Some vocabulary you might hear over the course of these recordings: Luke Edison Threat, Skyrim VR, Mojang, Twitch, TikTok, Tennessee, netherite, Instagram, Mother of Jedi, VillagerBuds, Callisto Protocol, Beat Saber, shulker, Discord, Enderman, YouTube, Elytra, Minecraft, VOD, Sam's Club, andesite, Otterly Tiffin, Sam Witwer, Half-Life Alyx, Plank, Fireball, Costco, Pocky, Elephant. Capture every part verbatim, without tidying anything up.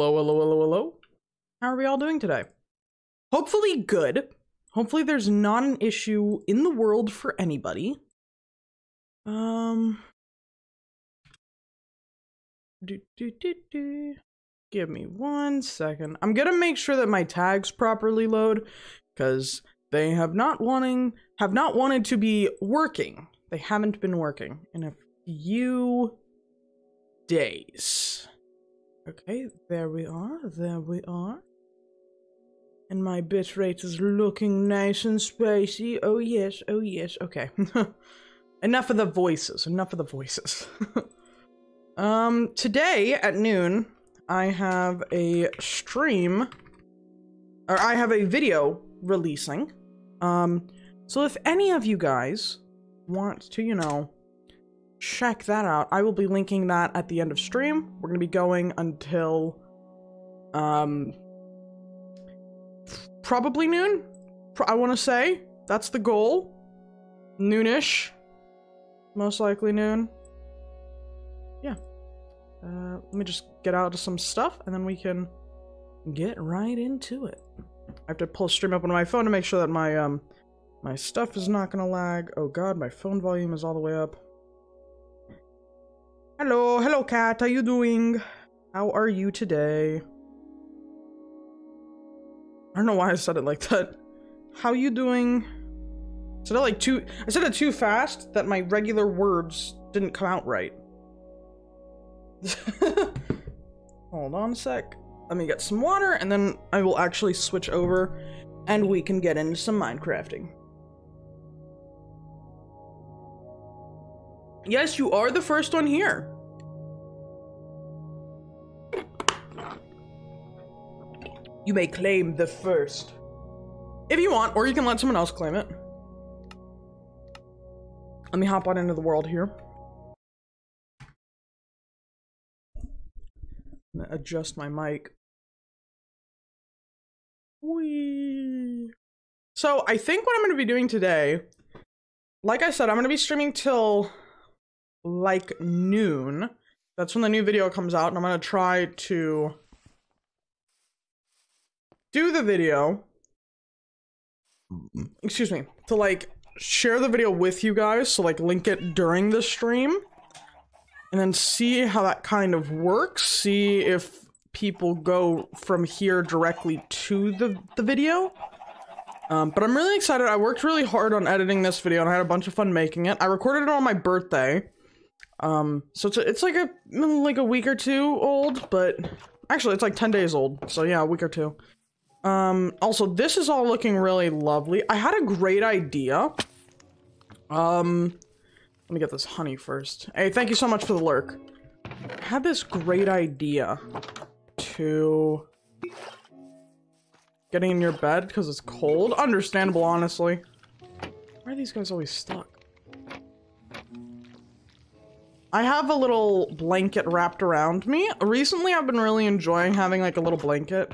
Hello, hello, hello, hello. How are we all doing today? Hopefully good. Hopefully there's not an issue in the world for anybody. Um. Do, do, do, do. Give me one second. I'm gonna make sure that my tags properly load, because they have not wanting have not wanted to be working. They haven't been working in a few days. Okay, there we are, there we are. And my bitrate is looking nice and spicy. Oh yes, oh yes, okay. Enough of the voices, enough of the voices. um, today at noon, I have a stream, or I have a video releasing. Um, so if any of you guys want to, you know, check that out, I will be linking that at the end of stream. We're going to be going until, um, probably noon, I want to say. That's the goal. Noonish. Most likely noon. Yeah. Uh, let me just get out of some stuff, and then we can get right into it. I have to pull stream up on my phone to make sure that my, um, my stuff is not going to lag. Oh god, my phone volume is all the way up. Hello, hello cat, how you doing? How are you today? I don't know why I said it like that. How you doing? I said it like too- I said it too fast that my regular words didn't come out right. Hold on a sec. Let me get some water and then I will actually switch over and we can get into some Minecrafting. Yes, you are the first one here. You may claim the first. If you want, or you can let someone else claim it. Let me hop on into the world here. I'm gonna adjust my mic. Whee. So I think what I'm gonna be doing today, like I said, I'm gonna be streaming till like noon. That's when the new video comes out, and I'm gonna try to do the video, excuse me, to like share the video with you guys, so like link it during the stream, and then see how that kind of works, see if people go from here directly to the, the video. Um, but I'm really excited. I worked really hard on editing this video, and I had a bunch of fun making it. I recorded it on my birthday. Um, so it's, a, it's like a, like a week or two old, but actually it's like ten days old. So yeah, a week or two. Um, also this is all looking really lovely. I had a great idea. Um, let me get this honey first. Hey, thank you so much for the lurk. I had this great idea to getting in your bed because it's cold. Understandable, honestly. Why are these guys always stuck? I have a little blanket wrapped around me. Recently, I've been really enjoying having like a little blanket.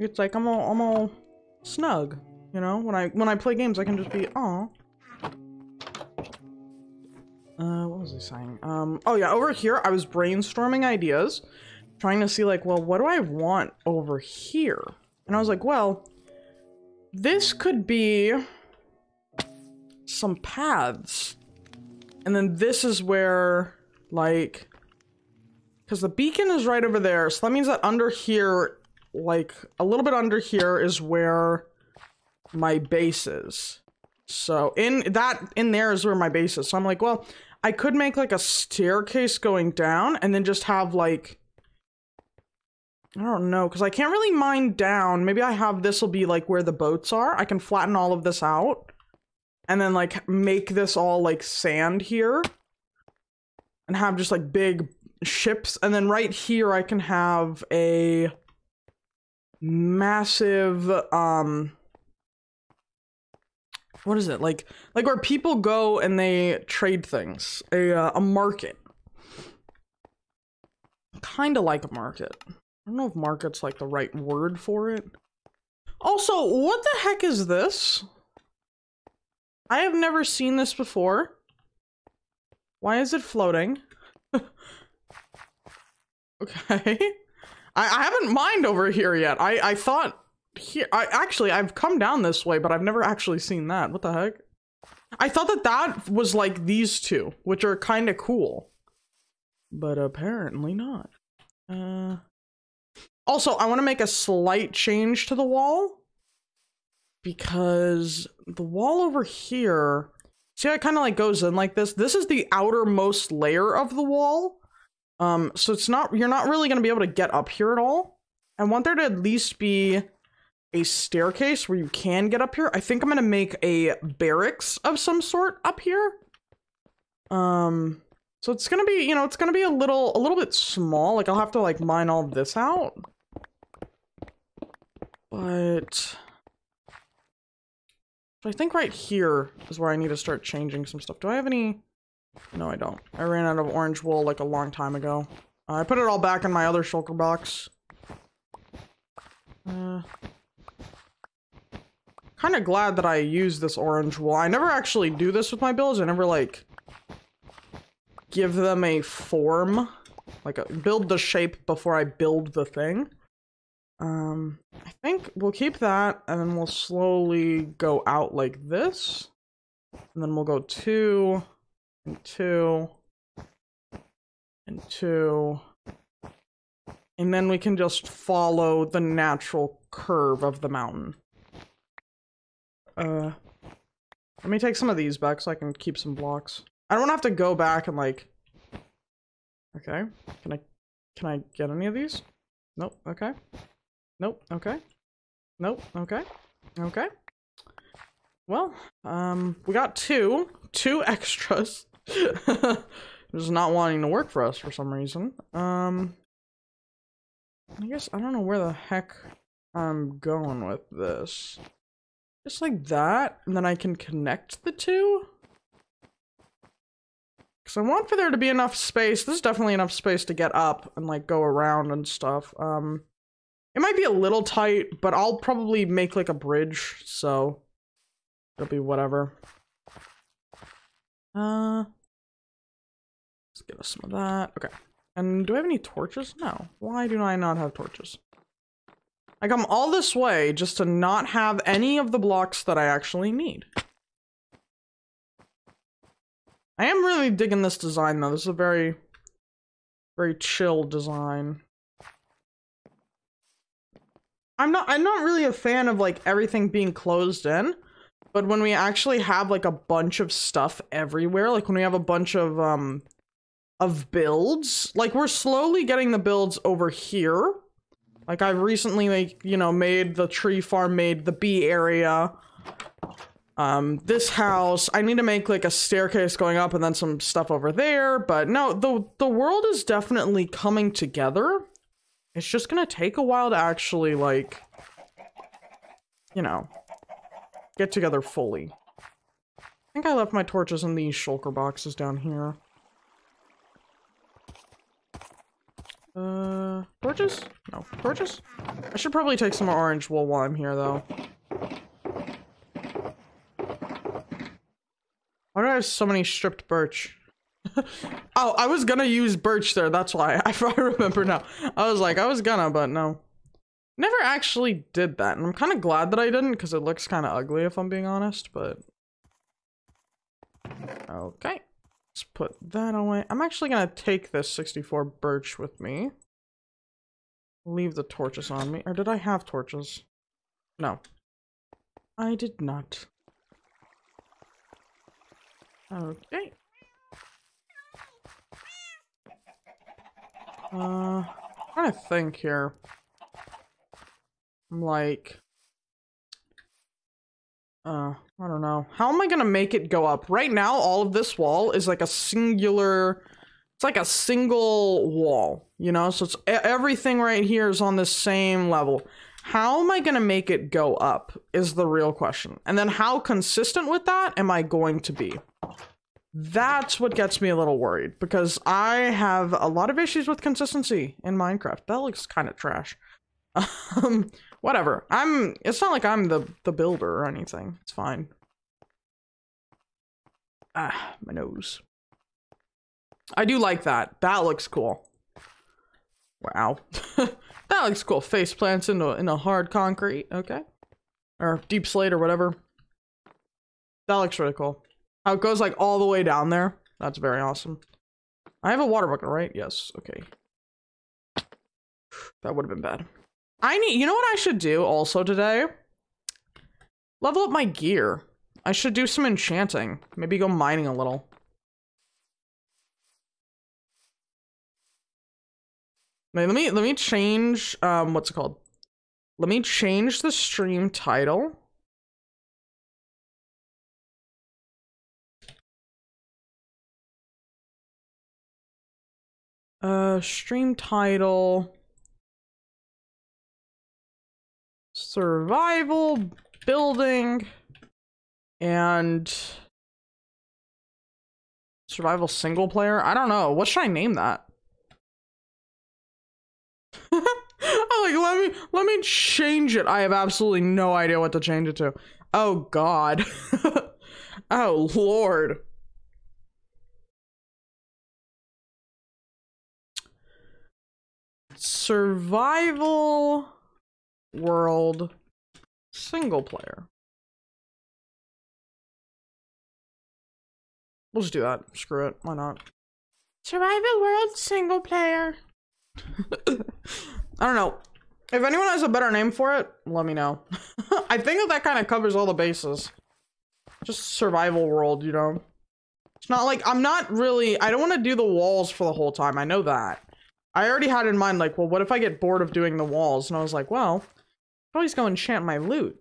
It's like I'm all, I'm all snug, you know? When I when I play games, I can just be, aw. Uh, what was I saying? Um, oh yeah, over here, I was brainstorming ideas. Trying to see like, well, what do I want over here? And I was like, well, this could be some paths. And then this is where, like, because the beacon is right over there, so that means that under here, like, a little bit under here is where my base is. So, in that, in there is where my base is. So I'm like, well, I could make, like, a staircase going down, and then just have, like, I don't know, because I can't really mine down. Maybe I have this will be, like, where the boats are. I can flatten all of this out. And then, like, make this all, like, sand here. And have just, like, big ships. And then right here I can have a massive, um... what is it? Like, like where people go and they trade things. A, uh, a market. Kinda like a market. I don't know if market's, like, the right word for it. Also, what the heck is this? I have never seen this before. Why is it floating? Okay. I, I haven't mined over here yet. I, I thought here, I actually, I've come down this way, but I've never actually seen that. What the heck? I thought that that was like these two, which are kind of cool, but apparently not. Uh, also, I want to make a slight change to the wall because the wall over here, see, it kind of like goes in like this. This is the outermost layer of the wall. Um, so it's not, you're not really going to be able to get up here at all. I want there to at least be a staircase where you can get up here. I think I'm going to make a barracks of some sort up here. Um, so it's going to be, you know, it's going to be a little, a little bit small. Like I'll have to like mine all this out, but I think right here is where I need to start changing some stuff. Do I have any? No, I don't. I ran out of orange wool like a long time ago. Uh, I put it all back in my other shulker box. Uh, kind of glad that I used this orange wool. I never actually do this with my builds. I never like give them a form, like a, build the shape before I build the thing. Um, I think we'll keep that and then we'll slowly go out like this. And then we'll go two and two and two. And then we can just follow the natural curve of the mountain. Uh, let me take some of these back so I can keep some blocks. I don't have to go back and like, okay, can I, can I get any of these? Nope. Okay. Nope. Okay. Nope. Okay. Okay. Well, um, we got two, two extras. Just not wanting to work for us for some reason. Um, I guess I don't know where the heck I'm going with this. Just like that. And then I can connect the two. Because I want for there to be enough space. There's definitely enough space to get up and like go around and stuff. Um, it might be a little tight, but I'll probably make like a bridge, so it'll be whatever. Uh, let's get us some of that. Okay. And do I have any torches? No. Why do I not have torches? I come all this way just to not have any of the blocks that I actually need. I am really digging this design though. This is a very, very chill design. I'm not, I'm not really a fan of like everything being closed in, but when we actually have like a bunch of stuff everywhere, like when we have a bunch of, um, of builds, like we're slowly getting the builds over here. Like I've recently like, you know, made the tree farm, made the bee area. Um, this house, I need to make like a staircase going up and then some stuff over there, but no, the, the world is definitely coming together. It's just gonna take a while to actually like, you know, get together fully. I think I left my torches in these shulker boxes down here. Uh, torches? No, torches? I should probably take some orange wool while I'm here though. Why do I have so many stripped birch? Oh, I was gonna use birch there. That's why I, I remember now. I was like, I was gonna, but no. Never actually did that. And I'm kind of glad that I didn't because it looks kind of ugly if I'm being honest, but. Okay, let's put that away. I'm actually gonna take this sixty-four birch with me. Leave the torches on me. Or did I have torches? No, I did not. Okay. Uh, I'm trying to think here. I'm like, uh, I don't know. How am I gonna make it go up? Right now, all of this wall is like a singular, it's like a single wall, you know? So it's everything right here is on the same level. How am I gonna make it go up is the real question. And then how consistent with that am I going to be? That's what gets me a little worried because I have a lot of issues with consistency in Minecraft. That looks kind of trash. Um, whatever. I'm, it's not like I'm the, the builder or anything. It's fine. Ah, my nose. I do like that. That looks cool. Wow. That looks cool. Face plants in a, in a hard concrete. Okay. Or deep slate or whatever. That looks really cool. How it goes like all the way down there. That's very awesome. I have a water bucket, right? Yes. Okay. That would have been bad. I need, you know what I should do also today? Level up my gear. I should do some enchanting. Maybe go mining a little. Let me, let me change, um, what's it called? Let me change the stream title. Uh, stream title. Survival, building, and survival single player. I don't know. What should I name that? I'm like, let me let me change it. I have absolutely no idea what to change it to. Oh God. Oh Lord. Survival world single player. We'll just do that. Screw it. Why not? Survival world single player. I don't know. If anyone has a better name for it, let me know. I think that that kind of covers all the bases. Just survival world, you know? It's not like, I'm not really, I don't want to do the walls for the whole time. I know that. I already had in mind, like, well, what if I get bored of doing the walls? And I was like, well, I'll always go enchant my loot.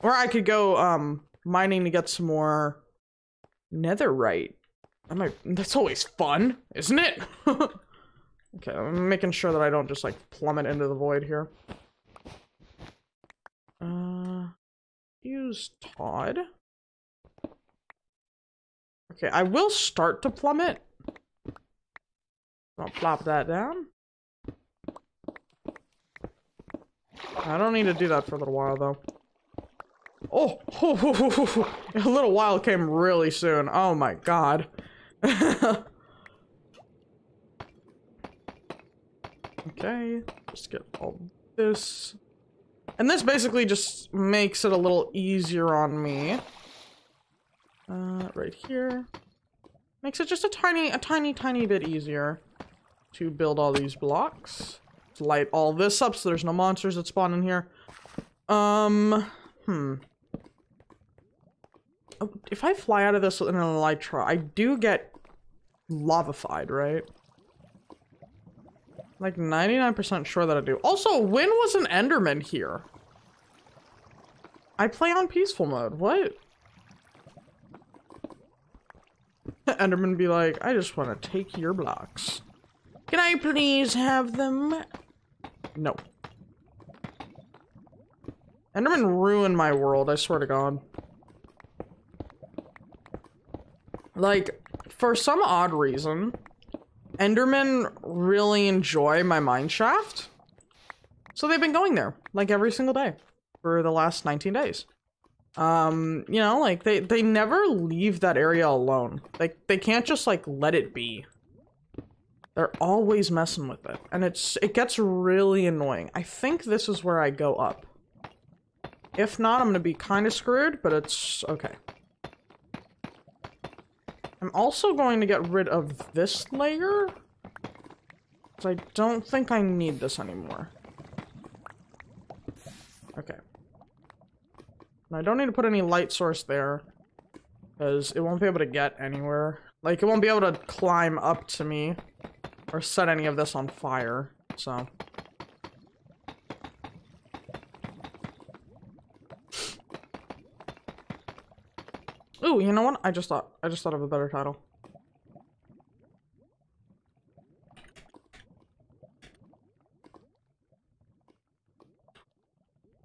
Or I could go um, mining to get some more netherite. I might, that's always fun, isn't it? Okay, I'm making sure that I don't just, like, plummet into the void here. Uh, use Todd. Okay, I will start to plummet. I'll plop that down. I don't need to do that for a little while, though. Oh! A little while came really soon. Oh my God. Okay, just get all this. And this basically just makes it a little easier on me. Uh, right here. Makes it just a tiny, a tiny, tiny bit easier to build all these blocks. Let's light all this up so there's no monsters that spawn in here. Um, hmm. Oh, if I fly out of this in an elytra, I do get lavafied, right? Like ninety-nine percent sure that I do. Also, when was an Enderman here? I play on peaceful mode. What? Enderman be like, I just want to take your blocks. Can I please have them? No. Enderman ruined my world, I swear to God. Like, for some odd reason, Endermen really enjoy my mineshaft, so they've been going there like every single day for the last nineteen days. Um, you know, like they they never leave that area alone. Like they can't just like let it be. They're always messing with it, and it's it gets really annoying. I think this is where I go up. If not, I'm gonna be kind of screwed, but it's okay. I'm also going to get rid of this layer, because I don't think I need this anymore. Okay. And I don't need to put any light source there, because it won't be able to get anywhere. Like, it won't be able to climb up to me, or set any of this on fire, so. Ooh, you know what? I just thought I just thought of a better title.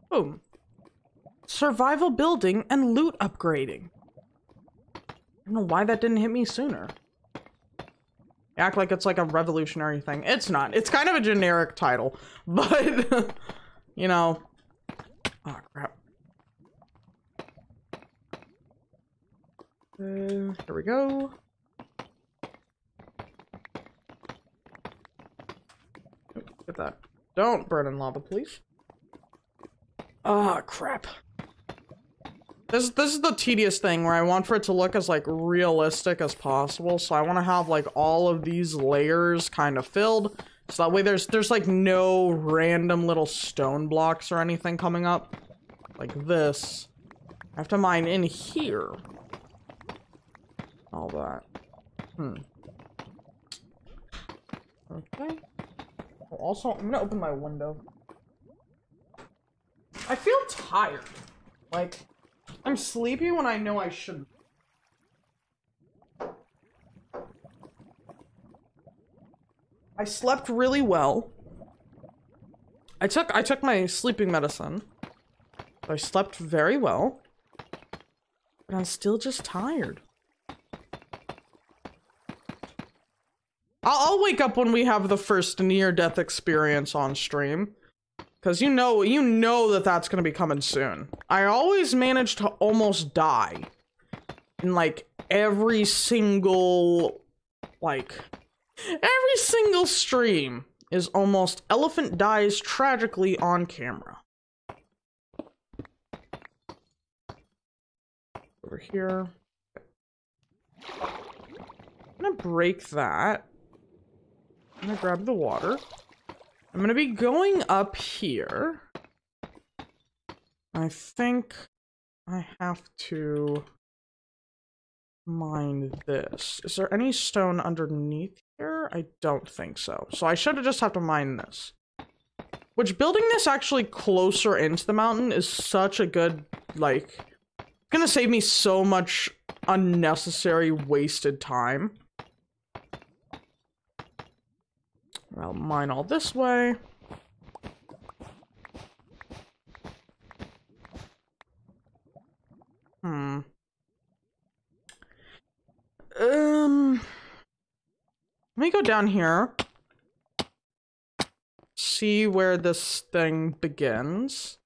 Boom. Survival building and loot upgrading. I don't know why that didn't hit me sooner. Act like it's like a revolutionary thing. It's not. It's kind of a generic title, but you know. Oh crap. Uh, here we go. Oops. with that. Don't burn in lava, please. Ah, oh, crap. This, this is the tedious thing where I want for it to look as, like, realistic as possible. So I want to have, like, all of these layers kind of filled. So that way there's, there's like, no random little stone blocks or anything coming up. Like this. I have to mine in here. All that. Hmm. Okay. Also, I'm gonna open my window. I feel tired. Like, I'm sleepy when I know I shouldn't. I slept really well. I took I took my sleeping medicine. I slept very well. But I'm still just tired. I'll, I'll wake up when we have the first near-death experience on stream. Because you know, you know that that's going to be coming soon. I always manage to almost die. In like every single, like, every single stream is almost elephant dies tragically on camera. Over here. I'm going to break that. I'm going to grab the water. I'm gonna be going up here. I think I have to mine this. Is there any stone underneath here? I don't think so. So I should just have to mine this. Which building this actually closer into the mountain is such a good, like, it's gonna save me so much unnecessary wasted time. I'll mine all this way. Hmm. Um. Let me go down here. See where this thing begins.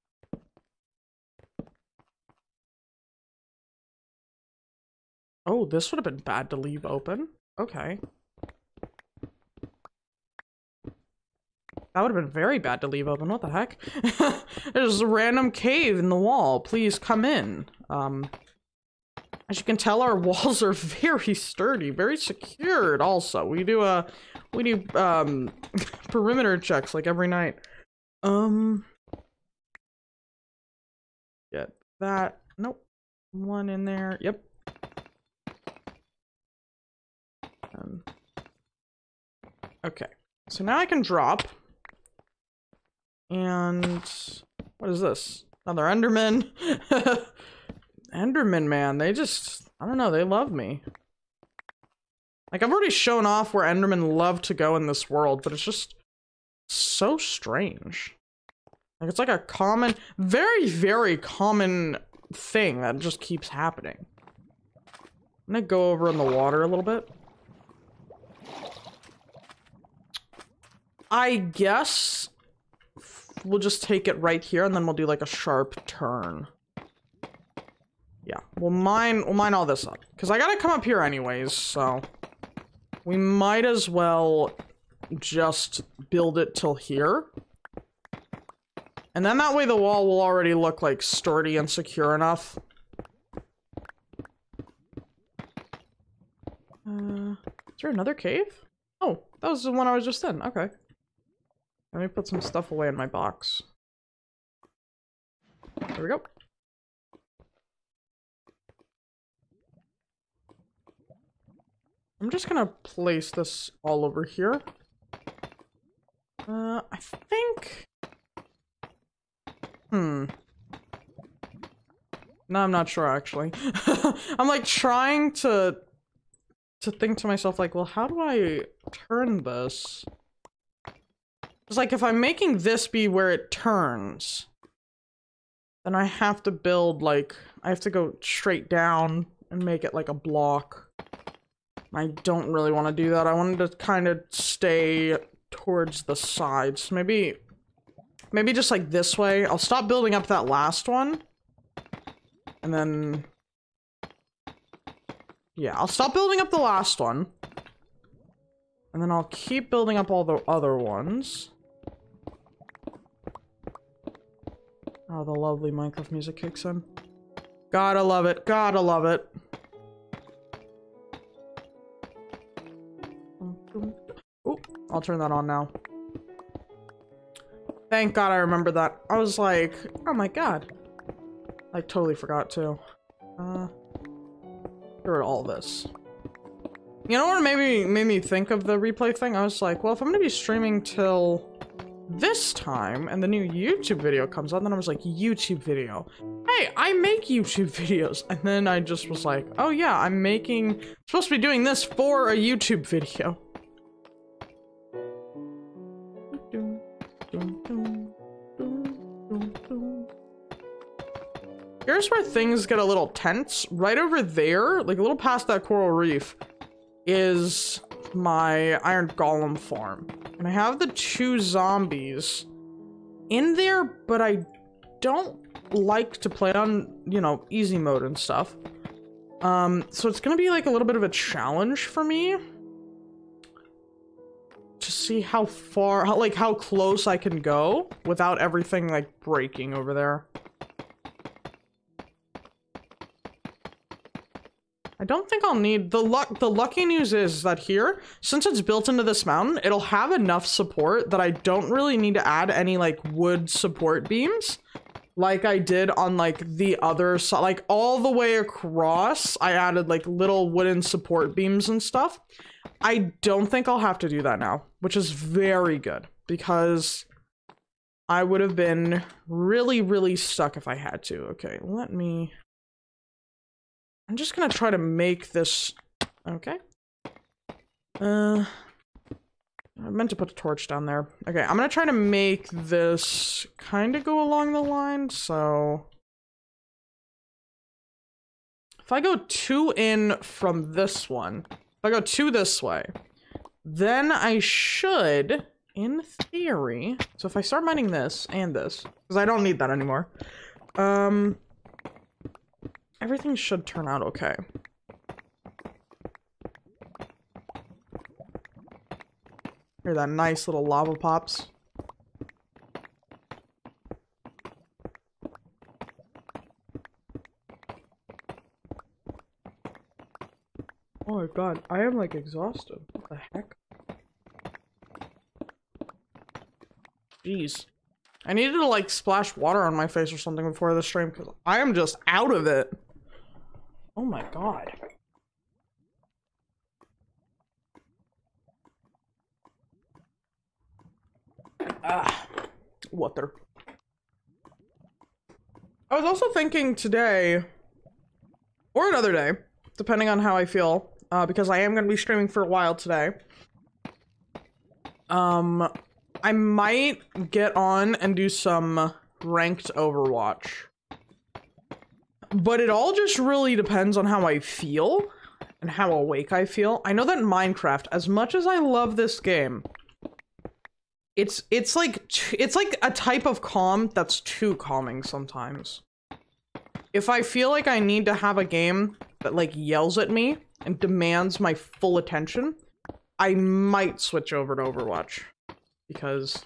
Oh, this would have been bad to leave open. Okay. That would have been very bad to leave open. What the heck? There's a random cave in the wall. Please come in. Um, as you can tell, our walls are very sturdy, very secured. Also, we do a uh, we do um, perimeter checks like every night. Um, get that. Nope. One in there. Yep. Um, okay. So now I can drop. And what is this? Another Enderman? Enderman, man, they just, I don't know, they love me. Like, I've already shown off where Endermen love to go in this world, but it's just so strange. Like, it's like a common, very, very common thing that just keeps happening. I'm gonna go over in the water a little bit. I guess we'll just take it right here, and then we'll do like a sharp turn. Yeah, we'll mine, we'll mine all this up. Because I gotta come up here anyways, so... we might as well just build it till here. And then that way the wall will already look like sturdy and secure enough. Uh, is there another cave? Oh, that was the one I was just in, okay. Let me put some stuff away in my box. There we go. I'm just gonna place this all over here. Uh, I think... Hmm. No, I'm not sure, actually. I'm, like, trying to... to think to myself, like, well, how do I turn this? It's like, if I'm making this be where it turns, then I have to build, like, I have to go straight down and make it like a block. I don't really want to do that. I wanted to kind of stay towards the sides. Maybe, maybe just like this way. I'll stop building up that last one. And then, yeah, I'll stop building up the last one. And then I'll keep building up all the other ones. Oh, the lovely Minecraft music kicks in. Gotta love it. Gotta love it. Oh, I'll turn that on now. Thank God I remember that. I was like, oh my God. I totally forgot to. Uh, get rid of all this. You know what maybe made me think of the replay thing? I was like, well, if I'm gonna be streaming till this time and the new YouTube video comes out, then I was like, YouTube video. Hey, I make YouTube videos. And then I just was like, oh yeah, I'm making, I'm supposed to be doing this for a YouTube video. Here's where things get a little tense. Right over there, like a little past that coral reef, is my iron golem farm. And I have the two zombies in there, but I don't like to play on, you know, easy mode and stuff. Um, so it's gonna be like a little bit of a challenge for me to see how far, how, like how close I can go without everything like breaking over there. I don't think I'll need the luck. The lucky news is that here, since it's built into this mountain, it'll have enough support that I don't really need to add any like wood support beams like I did on like the other side. Like all the way across, I added like little wooden support beams and stuff. I don't think I'll have to do that now, which is very good because I would have been really, really stuck if I had to. Okay, let me... I'm just gonna try to make this... Okay. Uh, I meant to put a torch down there. Okay, I'm gonna try to make this kind of go along the line, so... If I go two in from this one, if I go two this way, then I should, in theory... So if I start mining this and this, because I don't need that anymore, um... everything should turn out okay. Hear that nice little lava pops. Oh my God, I am like exhausted. What the heck? Jeez. I needed to like splash water on my face or something before the stream because I am just out of it. Oh my God. Ah, water. I was also thinking today, or another day, depending on how I feel, uh, because I am going to be streaming for a while today. Um, I might get on and do some ranked Overwatch. But it all just really depends on how I feel and how awake I feel. I know that Minecraft, as much as I love this game, it's it's like it's like a type of calm that's too calming sometimes. If I feel like I need to have a game that like yells at me and demands my full attention, I might switch over to Overwatch because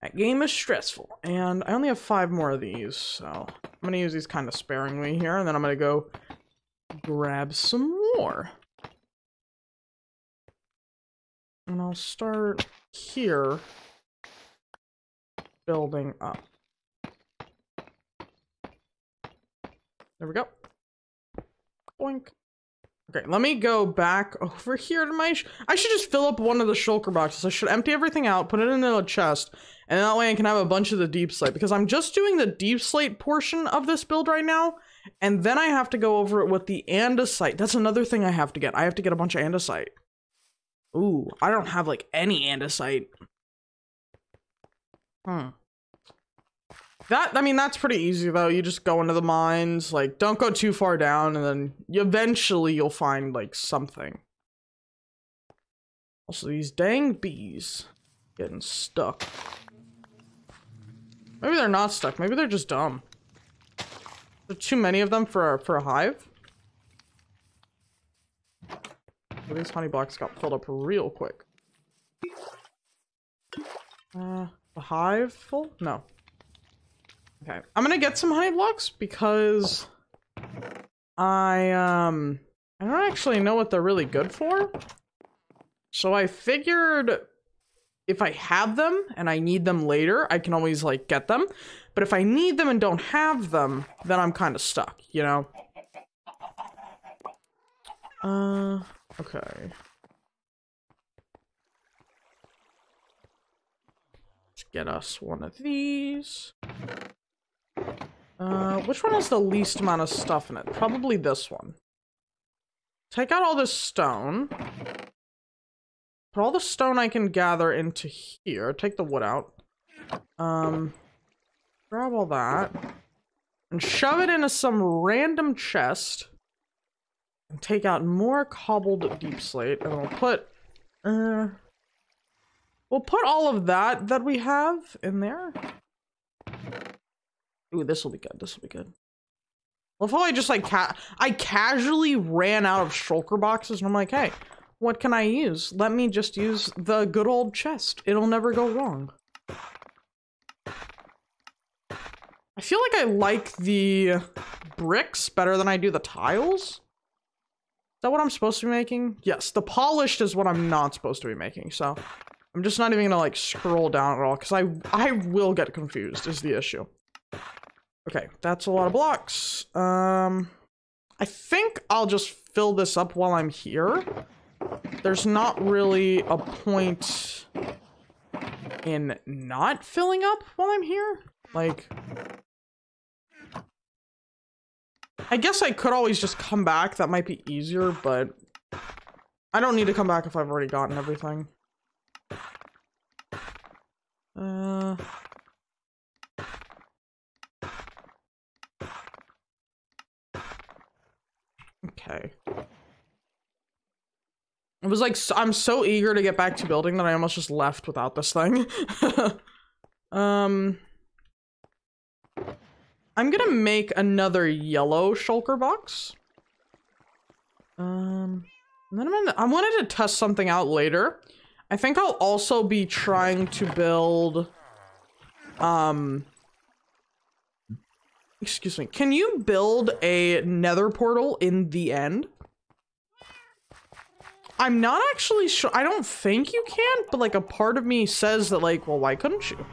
that game is stressful. And I only have five more of these, so... I'm gonna use these kind of sparingly here, and then I'm gonna go grab some more. And I'll start here, building up. There we go. Boink. Okay, let me go back over here to my... Sh I should just fill up one of the shulker boxes. I should empty everything out, put it in a chest, and that way I can have a bunch of the deep slate, because I'm just doing the deep slate portion of this build right now, and then I have to go over it with the andesite. That's another thing I have to get. I have to get a bunch of andesite. Ooh, I don't have, like, any andesite. Hmm. That, I mean, that's pretty easy, though. You just go into the mines, like, don't go too far down, and then you, eventually you'll find, like, something. Also, these dang bees getting stuck. Maybe they're not stuck. Maybe they're just dumb. There's too many of them for, for a hive. Well, these honey blocks got filled up real quick. Uh, the hive full? No. Okay, I'm gonna get some high blocks because I um I don't actually know what they're really good for. So I figured if I have them and I need them later, I can always like get them. But if I need them and don't have them, then I'm kind of stuck, you know? Uh, okay. Let's get us one of these. Uh, which one has the least amount of stuff in it? Probably this one. Take out all this stone. Put all the stone I can gather into here. Take the wood out. Um, grab all that. And shove it into some random chest. And take out more cobbled deep slate. And we'll put... Uh, we'll put all of that that we have in there. Ooh, this will be good. This will be good. Well, if I just like... Ca I casually ran out of shulker boxes. And I'm like, hey, what can I use? Let me just use the good old chest. It'll never go wrong. I feel like I like the bricks better than I do the tiles. Is that what I'm supposed to be making? Yes, the polished is what I'm not supposed to be making, so I'm just not even gonna like scroll down at all because I I will get confused is the issue. Okay, that's a lot of blocks. Um, I think I'll just fill this up while I'm here. There's not really a point in not filling up while I'm here. Like, I guess I could always just come back. That might be easier, but I don't need to come back if I've already gotten everything. Uh, okay. It was like, I'm so eager to get back to building that I almost just left without this thing. um... I'm gonna make another yellow shulker box. Um, and then I'm gonna, I wanted to test something out later. I think I'll also be trying to build... Um... Excuse me. Can you build a nether portal in the end? I'm not actually sure. I don't think you can, but like a part of me says that like, well, why couldn't you?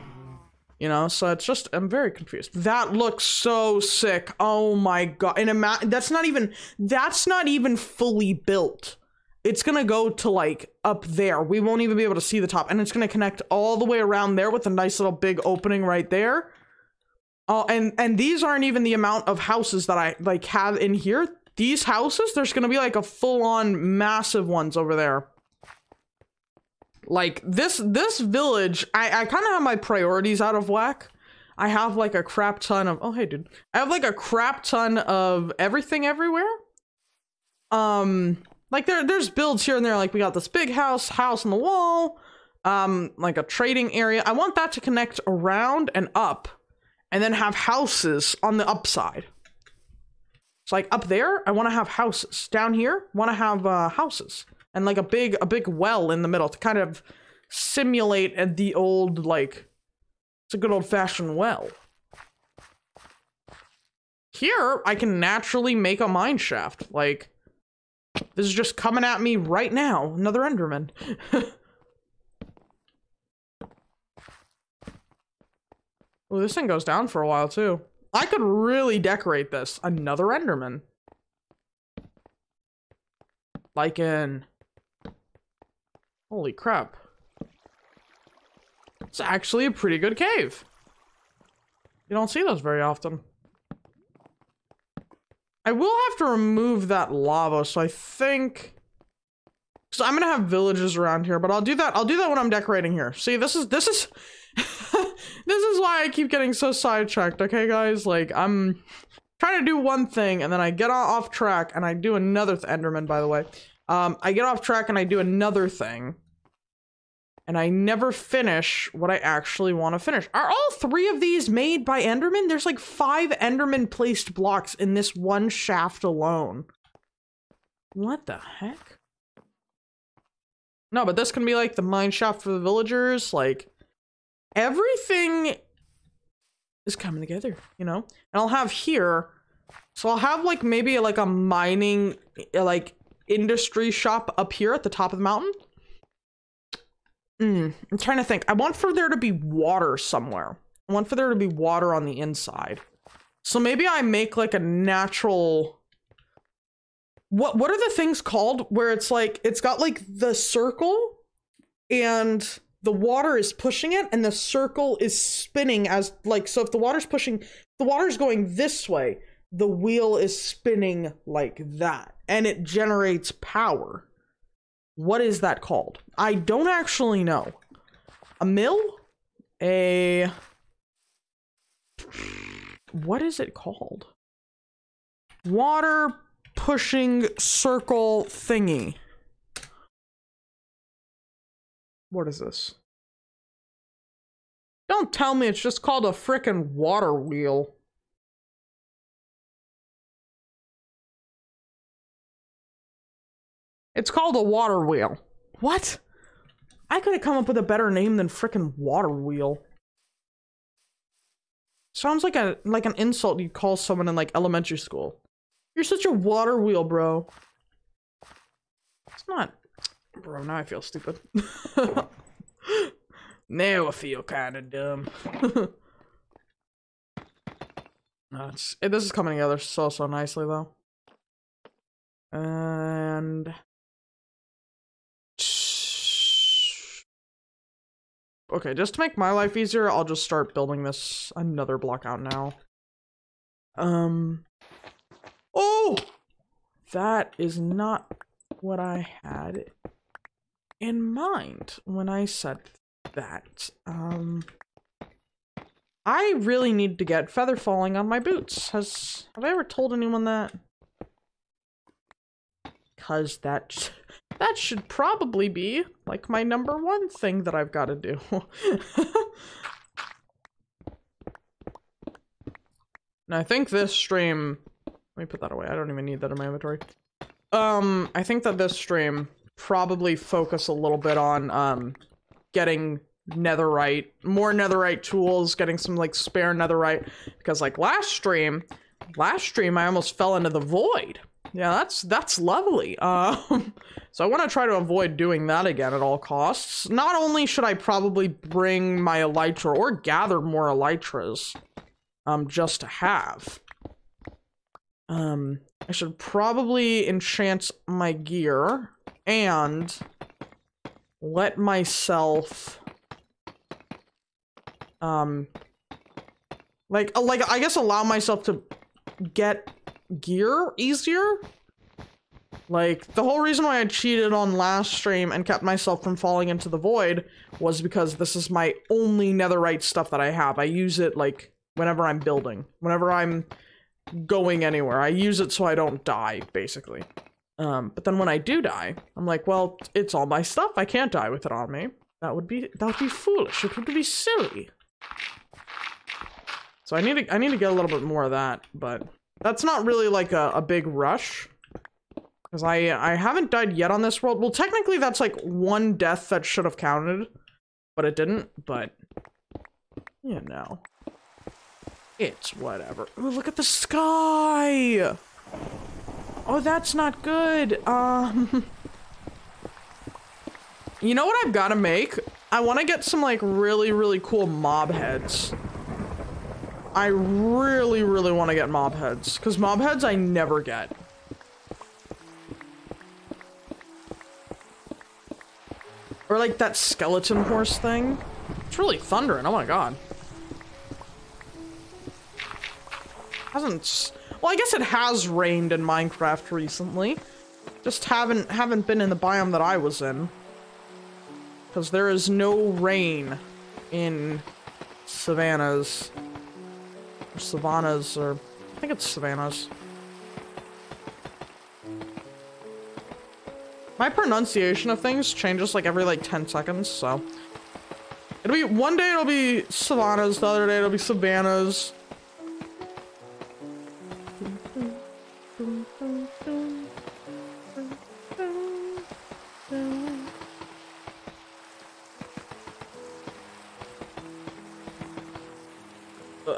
You know, so it's just, I'm very confused. That looks so sick. Oh my god. And ima- that's not even, that's not even fully built. It's gonna go to like up there. We won't even be able to see the top. And it's gonna connect all the way around there with a nice little big opening right there. Oh, and, and these aren't even the amount of houses that I like have in here. These houses, there's gonna be like a full-on massive ones over there. Like, this this village, I, I kind of have my priorities out of whack. I have, like, a crap ton of... Oh, hey, dude. I have, like, a crap ton of everything everywhere. Um, like, there there's builds here and there. Like, we got this big house, house on the wall. Um, like, a trading area. I want that to connect around and up. And then have houses on the upside. So, like, up there, I want to have houses. Down here, want to have uh, houses. And like a big, a big well in the middle to kind of simulate the old, like, it's a good old fashioned well. Here, I can naturally make a mine shaft. Like, this is just coming at me right now. Another Enderman. Oh, this thing goes down for a while too. I could really decorate this. Another Enderman. Like in... Holy crap. It's actually a pretty good cave. You don't see those very often. I will have to remove that lava, so I think... So I'm gonna have villages around here, but I'll do that. I'll do that when I'm decorating here. See, this is... This is... This is why I keep getting so sidetracked, okay, guys? Like, I'm... trying to do one thing, and then I get off track, and I do another th- Enderman, by the way. Um, I get off track, and I do another thing. And I never finish what I actually want to finish. Are all three of these made by Enderman? There's like five Enderman-placed blocks in this one shaft alone. What the heck? No, but this can be like the mine shaft for the villagers. Like, everything... is coming together, you know? And I'll have here, so I'll have like maybe like a mining like industry shop up here at the top of the mountain. Mm, I'm trying to think. I want for there to be water somewhere. I want for there to be water on the inside. So maybe I make like a natural... What, what are the things called where it's like, it's got like the circle and the water is pushing it and the circle is spinning as like, so if the water's pushing, if the water's going this way, the wheel is spinning like that and it generates power. What is that called? I don't actually know. A mill? A... What is it called? Water... pushing circle thingy. What is this? Don't tell me it's just called a frickin' water wheel. It's called a water wheel. What? I could have come up with a better name than frickin' water wheel. Sounds like a like an insult you'd call someone in like elementary school. You're such a water wheel, bro. It's not... Bro, now I feel stupid. Now I feel kind of dumb. No, it's, it, this is coming together so, so nicely, though. And... Okay, just to make my life easier, I'll just start building this another block out now. Um... Oh, that is not what I had in mind when I said that. Um, I really need to get feather falling on my boots. Has have I ever told anyone that? Cause that that should probably be like my number one thing that I've got to do. And I think this stream. Let me put that away. I don't even need that in my inventory. Um, I think that this stream probably focus a little bit on um, getting netherite, more netherite tools, getting some like spare netherite, because like last stream, last stream I almost fell into the void. Yeah, that's that's lovely. Um, so I want to try to avoid doing that again at all costs. Not only should I probably bring my elytra or gather more elytras, um, just to have. Um, I should probably enchant my gear and let myself, um, like, like, I guess allow myself to get gear easier. Like, the whole reason why I cheated on last stream and kept myself from falling into the void was because this is my only netherite stuff that I have. I use it, like, whenever I'm building, whenever I'm... going anywhere. I use it so I don't die, basically. Um, but then when I do die, I'm like, well, it's all my stuff. I can't die with it on me. That would be that would be foolish. It would be silly. So I need to I need to get a little bit more of that, but that's not really like a, a big rush. Because I I haven't died yet on this world. Well, technically that's like one death that should have counted, but it didn't, but you know. It's whatever. Ooh, look at the sky! Oh, that's not good. Um... You know what I've gotta make? I wanna get some, like, really, really cool mob heads. I really, really wanna get mob heads. Because mob heads I never get. Or, like, that skeleton horse thing. It's really thundering. Oh my god. Hasn't, well, I guess it has rained in Minecraft recently. Just haven't haven't been in the biome that I was in, because there is no rain in savannas or savannas or I think it's savannas. My pronunciation of things changes like every like ten seconds, so it'll be one day it'll be savannas, the other day it'll be savannas.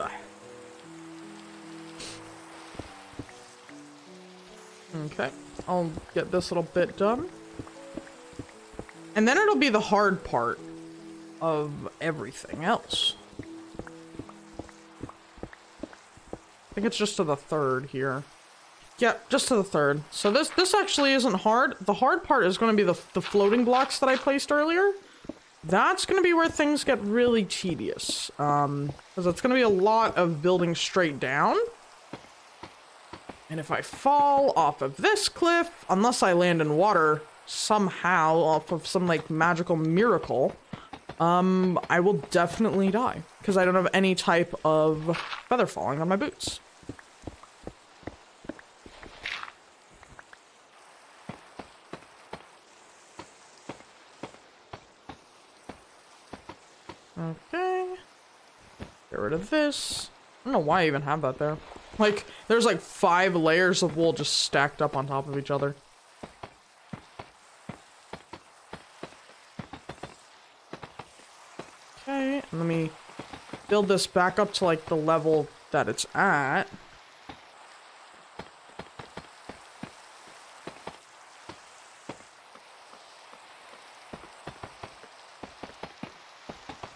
die. Okay, I'll get this little bit done. And then it'll be the hard part of everything else. I think it's just to the third here. Yeah, just to the third. So this this actually isn't hard. The hard part is going to be the, the floating blocks that I placed earlier. That's going to be where things get really tedious. Um, because it's going to be a lot of building straight down. And if I fall off of this cliff, unless I land in water somehow off of some like magical miracle, um, I will definitely die because I don't have any type of feather falling on my boots. Okay, get rid of this. I don't know why I even have that there. Like, there's like five layers of wool just stacked up on top of each other. Okay, let me build this back up to like the level that it's at.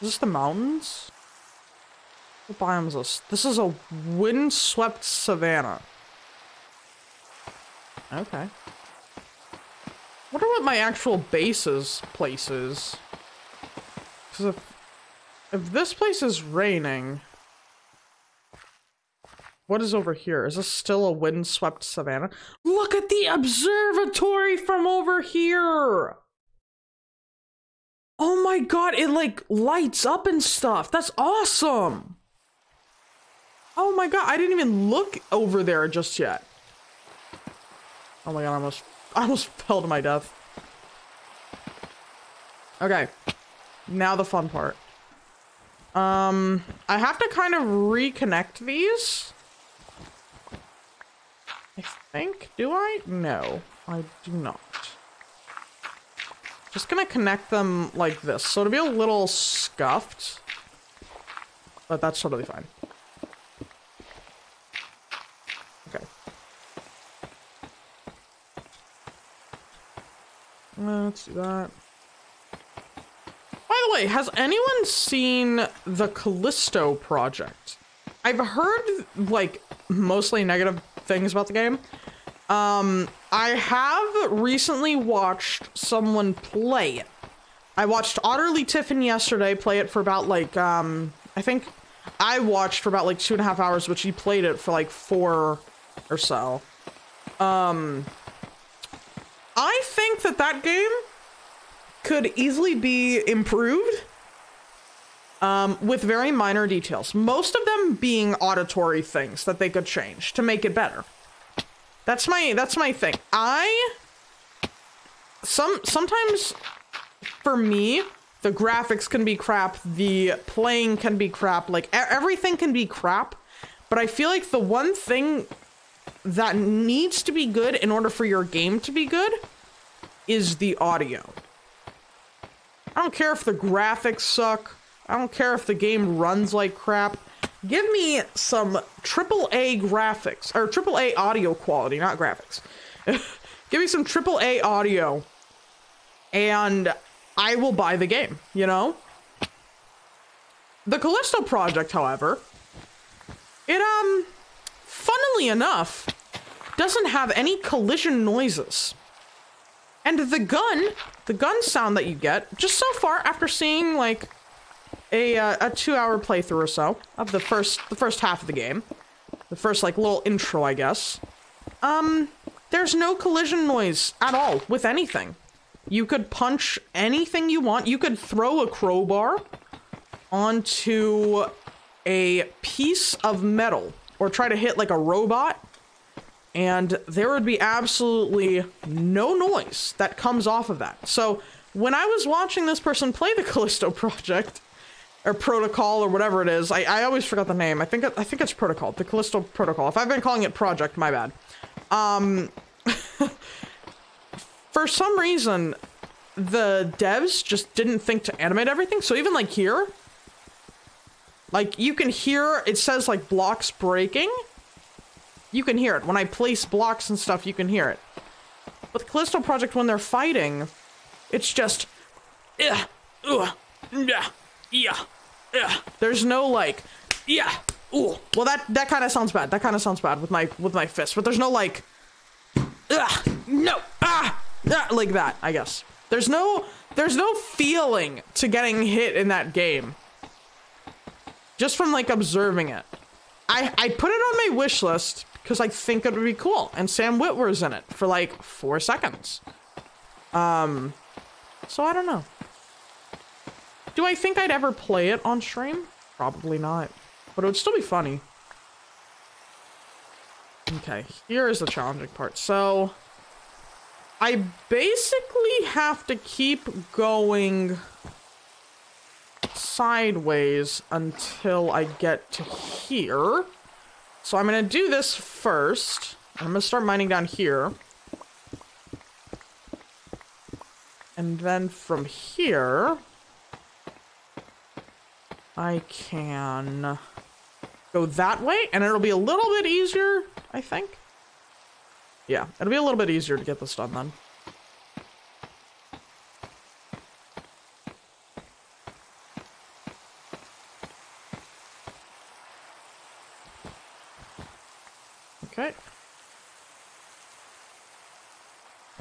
Is this the mountains? What biome is this? This is a windswept savanna. Okay. Wonder what my actual base's place is. Because if, if this place is raining, what is over here? Is this still a windswept savanna? Look at the observatory from over here! Oh my god, it like lights up and stuff. That's awesome. Oh my god, I didn't even look over there just yet. Oh my god, I almost, I almost fell to my death. Okay, now the fun part. Um, I have to kind of reconnect these. I think, do I? No, I do not. Just gonna connect them like this. So it'll be a little scuffed, but that's totally fine. Okay. Let's do that. By the way, has anyone seen the Callisto Project? I've heard like mostly negative things about the game. Um, I have recently watched someone play it. I watched Otterly Tiffin yesterday play it for about like, um, I think I watched for about like two and a half hours, but she played it for like four or so. Um, I think that that game could easily be improved, um, with very minor details. Most of them being auditory things that they could change to make it better. That's my, that's my thing. I, some, sometimes for me, the graphics can be crap. The playing can be crap. Like everything can be crap, but I feel like the one thing that needs to be good in order for your game to be good is the audio. I don't care if the graphics suck. I don't care if the game runs like crap. Give me some triple A graphics, or triple A audio quality, not graphics. Give me some triple A audio, and I will buy the game, you know? The Callisto Project, however, it, um, funnily enough, doesn't have any collision noises. And the gun, the gun sound that you get, just so far after seeing, like, A, uh, a two-hour playthrough or so of the first the first half of the game, the first like little intro, I guess. Um, there's no collision noise at all with anything. You could punch anything you want. You could throw a crowbar onto a piece of metal or try to hit like a robot, and there would be absolutely no noise that comes off of that. So when I was watching this person play the Callisto Project, or Protocol, or whatever it is. I, I always forgot the name. I think I think it's Protocol. The Callisto Protocol. If I've been calling it Project, my bad. Um, for some reason, the devs just didn't think to animate everything. So even like here, Like, you can hear, it says, like, blocks breaking. You can hear it. When I place blocks and stuff, you can hear it. But the Callisto Project, when they're fighting, it's just... Uh, uh, yeah, yeah, yeah. There's no, like, yeah, ooh. Well, that, that kind of sounds bad. That kind of sounds bad with my, with my fist. But there's no, like, uh, no, ah, ah, like that, I guess. There's no, there's no feeling to getting hit in that game. Just from, like, observing it. I, I put it on my wish list because I think it would be cool. And Sam Witwer's in it for, like, four seconds. Um, so I don't know. Do I think I'd ever play it on stream? Probably not. But it would still be funny. Okay, here is the challenging part. So, I basically have to keep going... sideways until I get to here. So I'm gonna do this first. I'm gonna start mining down here. And then from here, I can go that way and it'll be a little bit easier, I think. Yeah, it'll be a little bit easier to get this done then.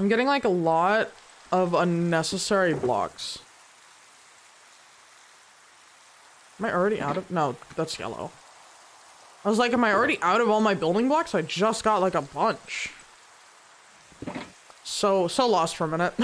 I'm getting like a lot of unnecessary blocks. Am I already out of? No, that's yellow. I was like, am I already out of all my building blocks? I just got like a bunch. So, so lost for a minute.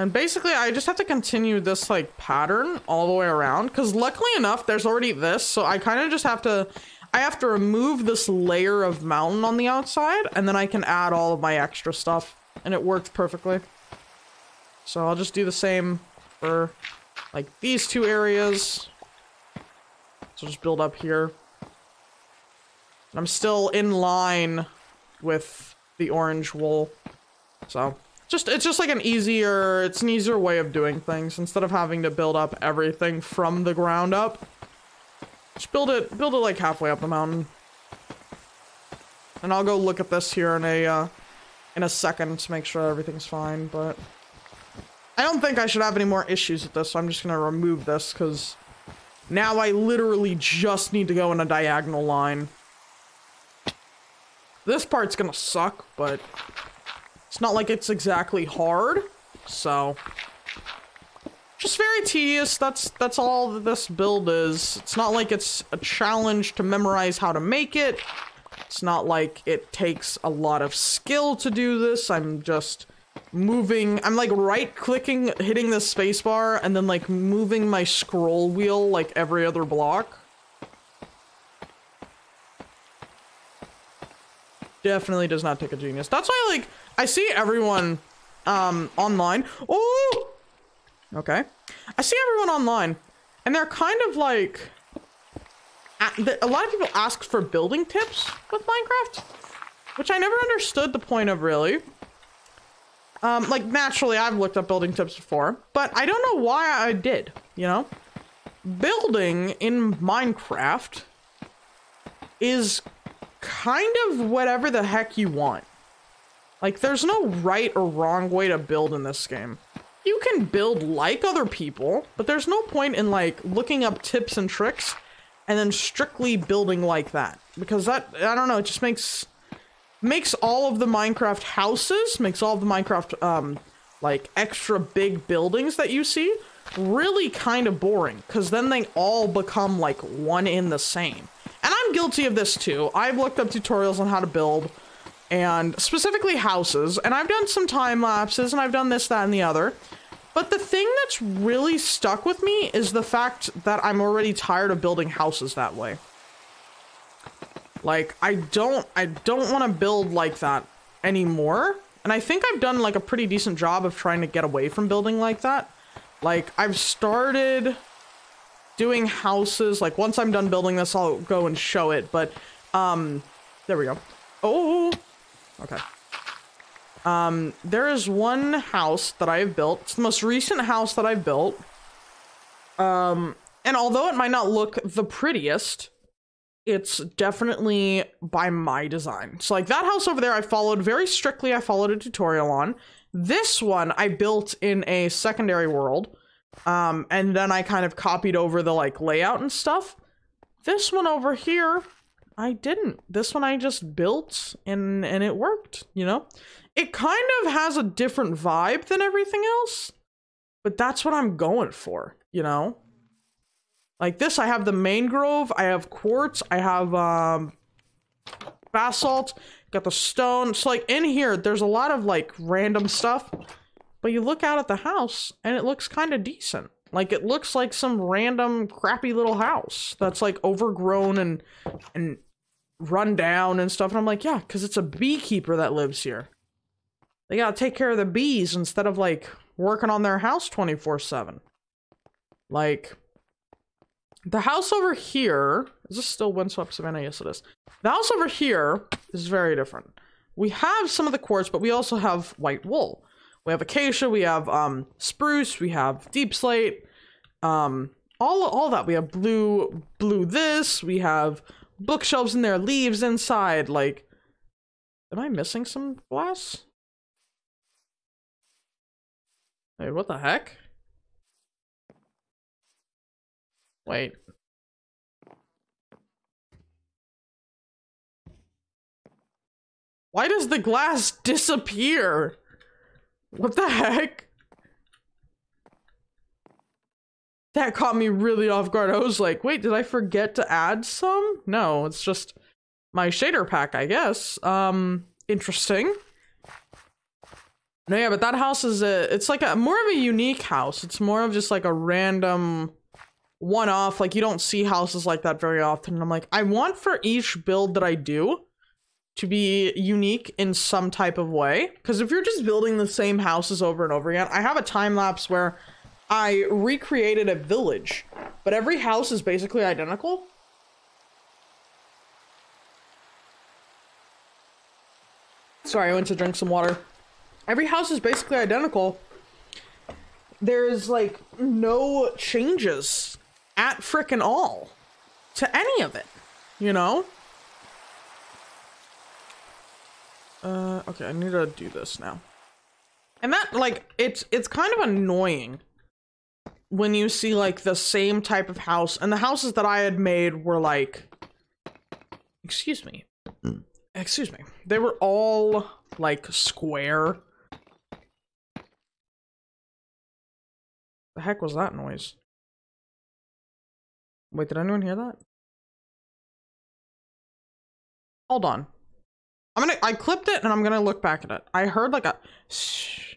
And basically, I just have to continue this, like, pattern all the way around. Because luckily enough, there's already this. So I kind of just have to... I have to remove this layer of mountain on the outside. And then I can add all of my extra stuff. And it works perfectly. So I'll just do the same for, like, these two areas. So just build up here. And I'm still in line with the orange wool. So... Just, it's just like an easier, it's an easier way of doing things instead of having to build up everything from the ground up. Just build it, build it like halfway up the mountain. And I'll go look at this here in a, uh, in a second to make sure everything's fine, but... I don't think I should have any more issues with this, so I'm just gonna remove this, because... Now I literally just need to go in a diagonal line. This part's gonna suck, but... It's not like it's exactly hard, so just very tedious. That's that's all that this build is. It's not like it's a challenge to memorize how to make it. It's not like it takes a lot of skill to do this. I'm just moving. I'm like right clicking, hitting the spacebar, and then like moving my scroll wheel like every other block. Definitely does not take a genius. That's why like I see everyone um online. Oh, okay. I see everyone online and they're kind of like a lot of people ask for building tips with Minecraft, which I never understood the point of really. Um like naturally I've looked up building tips before, but I don't know why I did, you know? Building in Minecraft is kind of whatever the heck you want. Like, there's no right or wrong way to build in this game. You can build like other people, but there's no point in, like, looking up tips and tricks and then strictly building like that. Because that, I don't know, it just makes... Makes all of the Minecraft houses, makes all of the Minecraft, um, like, extra big buildings that you see really kind of boring. Because then they all become, like, one in the same. And I'm guilty of this too. I've looked up tutorials on how to build and specifically houses, and I've done some time lapses and I've done this, that, and the other. But the thing that's really stuck with me is the fact that I'm already tired of building houses that way. Like, I don't, I don't want to build like that anymore. And I think I've done like a pretty decent job of trying to get away from building like that. Like, I've started... doing houses, like once I'm done building this, I'll go and show it, but um there we go. Oh, Okay. Um, there is one house that I've built. It's the most recent house that I've built. Um, and although it might not look the prettiest, it's definitely by my design. So like that house over there, I followed very strictly. I followed a tutorial on. This one I built in a secondary world. Um, and then I kind of copied over the like layout and stuff. This one over here, I didn't. This one I just built and, and it worked, you know? It kind of has a different vibe than everything else, but that's what I'm going for, you know? Like this, I have the main grove, I have quartz, I have um, basalt, got the stone. So like in here, there's a lot of like random stuff, but you look out at the house and it looks kind of decent. Like it looks like some random crappy little house that's like overgrown and and run down and stuff. And I'm like, yeah, because it's a beekeeper that lives here. They gotta take care of the bees instead of like working on their house twenty-four seven. Like the house over here, is this still Windswept Savannah? Yes, it is. The house over here is very different. We have some of the quartz, but we also have white wool. We have acacia, we have um, spruce, we have deep slate, um, all, all that. We have blue, blue this, we have bookshelves in there, leaves inside, like, am I missing some glass? Wait, what the heck? Wait. Why does the glass disappear? What the heck? That caught me really off guard. I was like, wait, did I forget to add some? No, it's just my shader pack, I guess. Um, interesting. No, yeah, but that house is a, it's like a more of a unique house. It's more of just like a random one-off. Like you don't see houses like that very often. And I'm like, I want for each build that I do to be unique in some type of way. Because if you're just building the same houses over and over again, I have a time lapse where I recreated a village, but every house is basically identical. Sorry, I went to drink some water. Every house is basically identical. There's like no changes at frickin' all to any of it, you know? Uh, okay, I need to do this now. And that, like, it's, it's kind of annoying when you see, like, the same type of house. And the houses that I had made were, like, excuse me. Excuse me. They were all, like, square. The heck was that noise? Wait, did anyone hear that? Hold on. I'm gonna, I clipped it and I'm gonna look back at it. I heard like a, shh,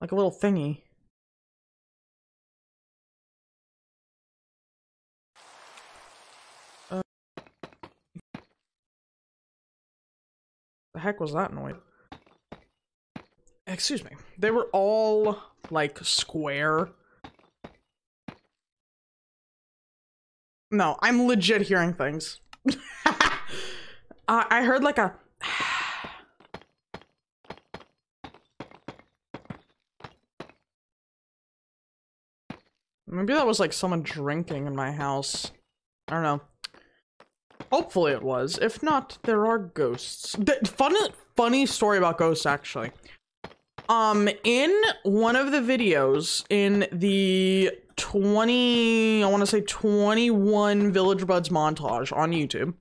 like a little thingy. Uh, the heck was that noise? Excuse me. They were all like square. No, I'm legit hearing things. Uh, I heard like a maybe that was like someone drinking in my house. I don't know. Hopefully it was. If not, there are ghosts. The fun, funny story about ghosts, actually. Um, in one of the videos in the twenty, I want to say twenty-one VillagerBuds montage on YouTube.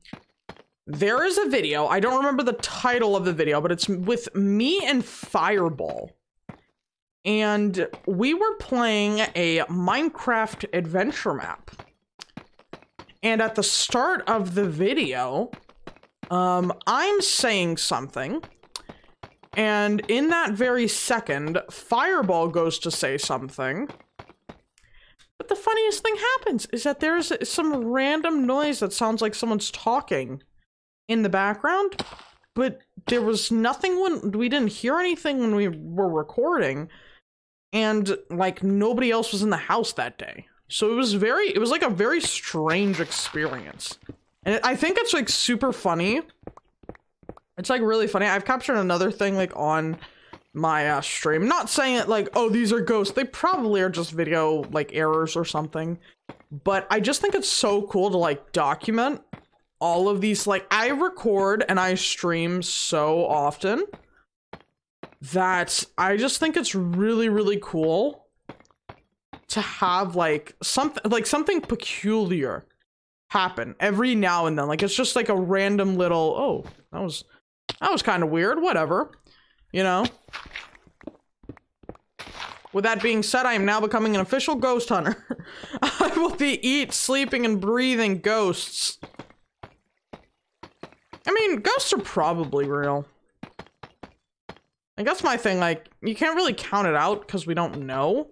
There is a video, I don't remember the title of the video, but it's with me and Fireball. And we were playing a Minecraft adventure map. And at the start of the video, um, I'm saying something. And in that very second, Fireball goes to say something. But the funniest thing happens is that there's some random noise that sounds like someone's talking in the background, but there was nothing when we didn't hear anything when we were recording, and like nobody else was in the house that day. So it was very, it was like a very strange experience. And it, I think it's like super funny It's like really funny. I've captured another thing like on my uh, stream. Not saying it like, oh, these are ghosts. They probably are just video like errors or something. But I just think it's so cool to like document all of these. Like I record and I stream so often that I just think it's really, really cool to have like something like something peculiar happen every now and then. Like it's just like a random little, oh, that was that was kind of weird, whatever, you know. With that being said, I am now becoming an official ghost hunter. I will be eat, sleeping, and breathing ghosts. I mean, ghosts are probably real. I guess my thing, like, you can't really count it out because we don't know.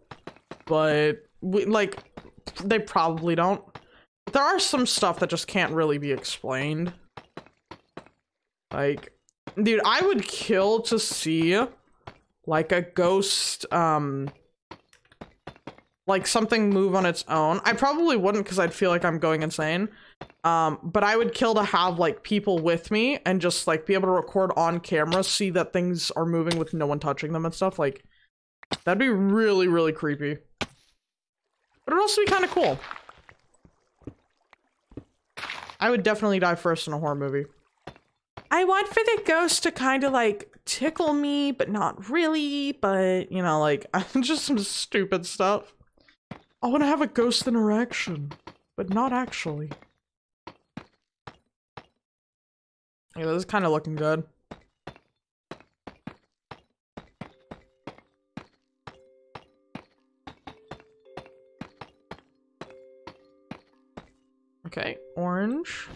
But, we like, they probably don't. But there are some stuff that just can't really be explained. Like, dude, I would kill to see... like a ghost, um, like something move on its own. I probably wouldn't because I'd feel like I'm going insane. Um, but I would kill to have like people with me and just like be able to record on camera, see that things are moving with no one touching them and stuff. Like that'd be really, really creepy. But it'd also be kind of cool. I would definitely die first in a horror movie. I want for the ghost to kind of like tickle me, but not really, but you know, like just some stupid stuff. I want to have a ghost interaction, but not actually. Yeah, this is kind of looking good. Okay, orange.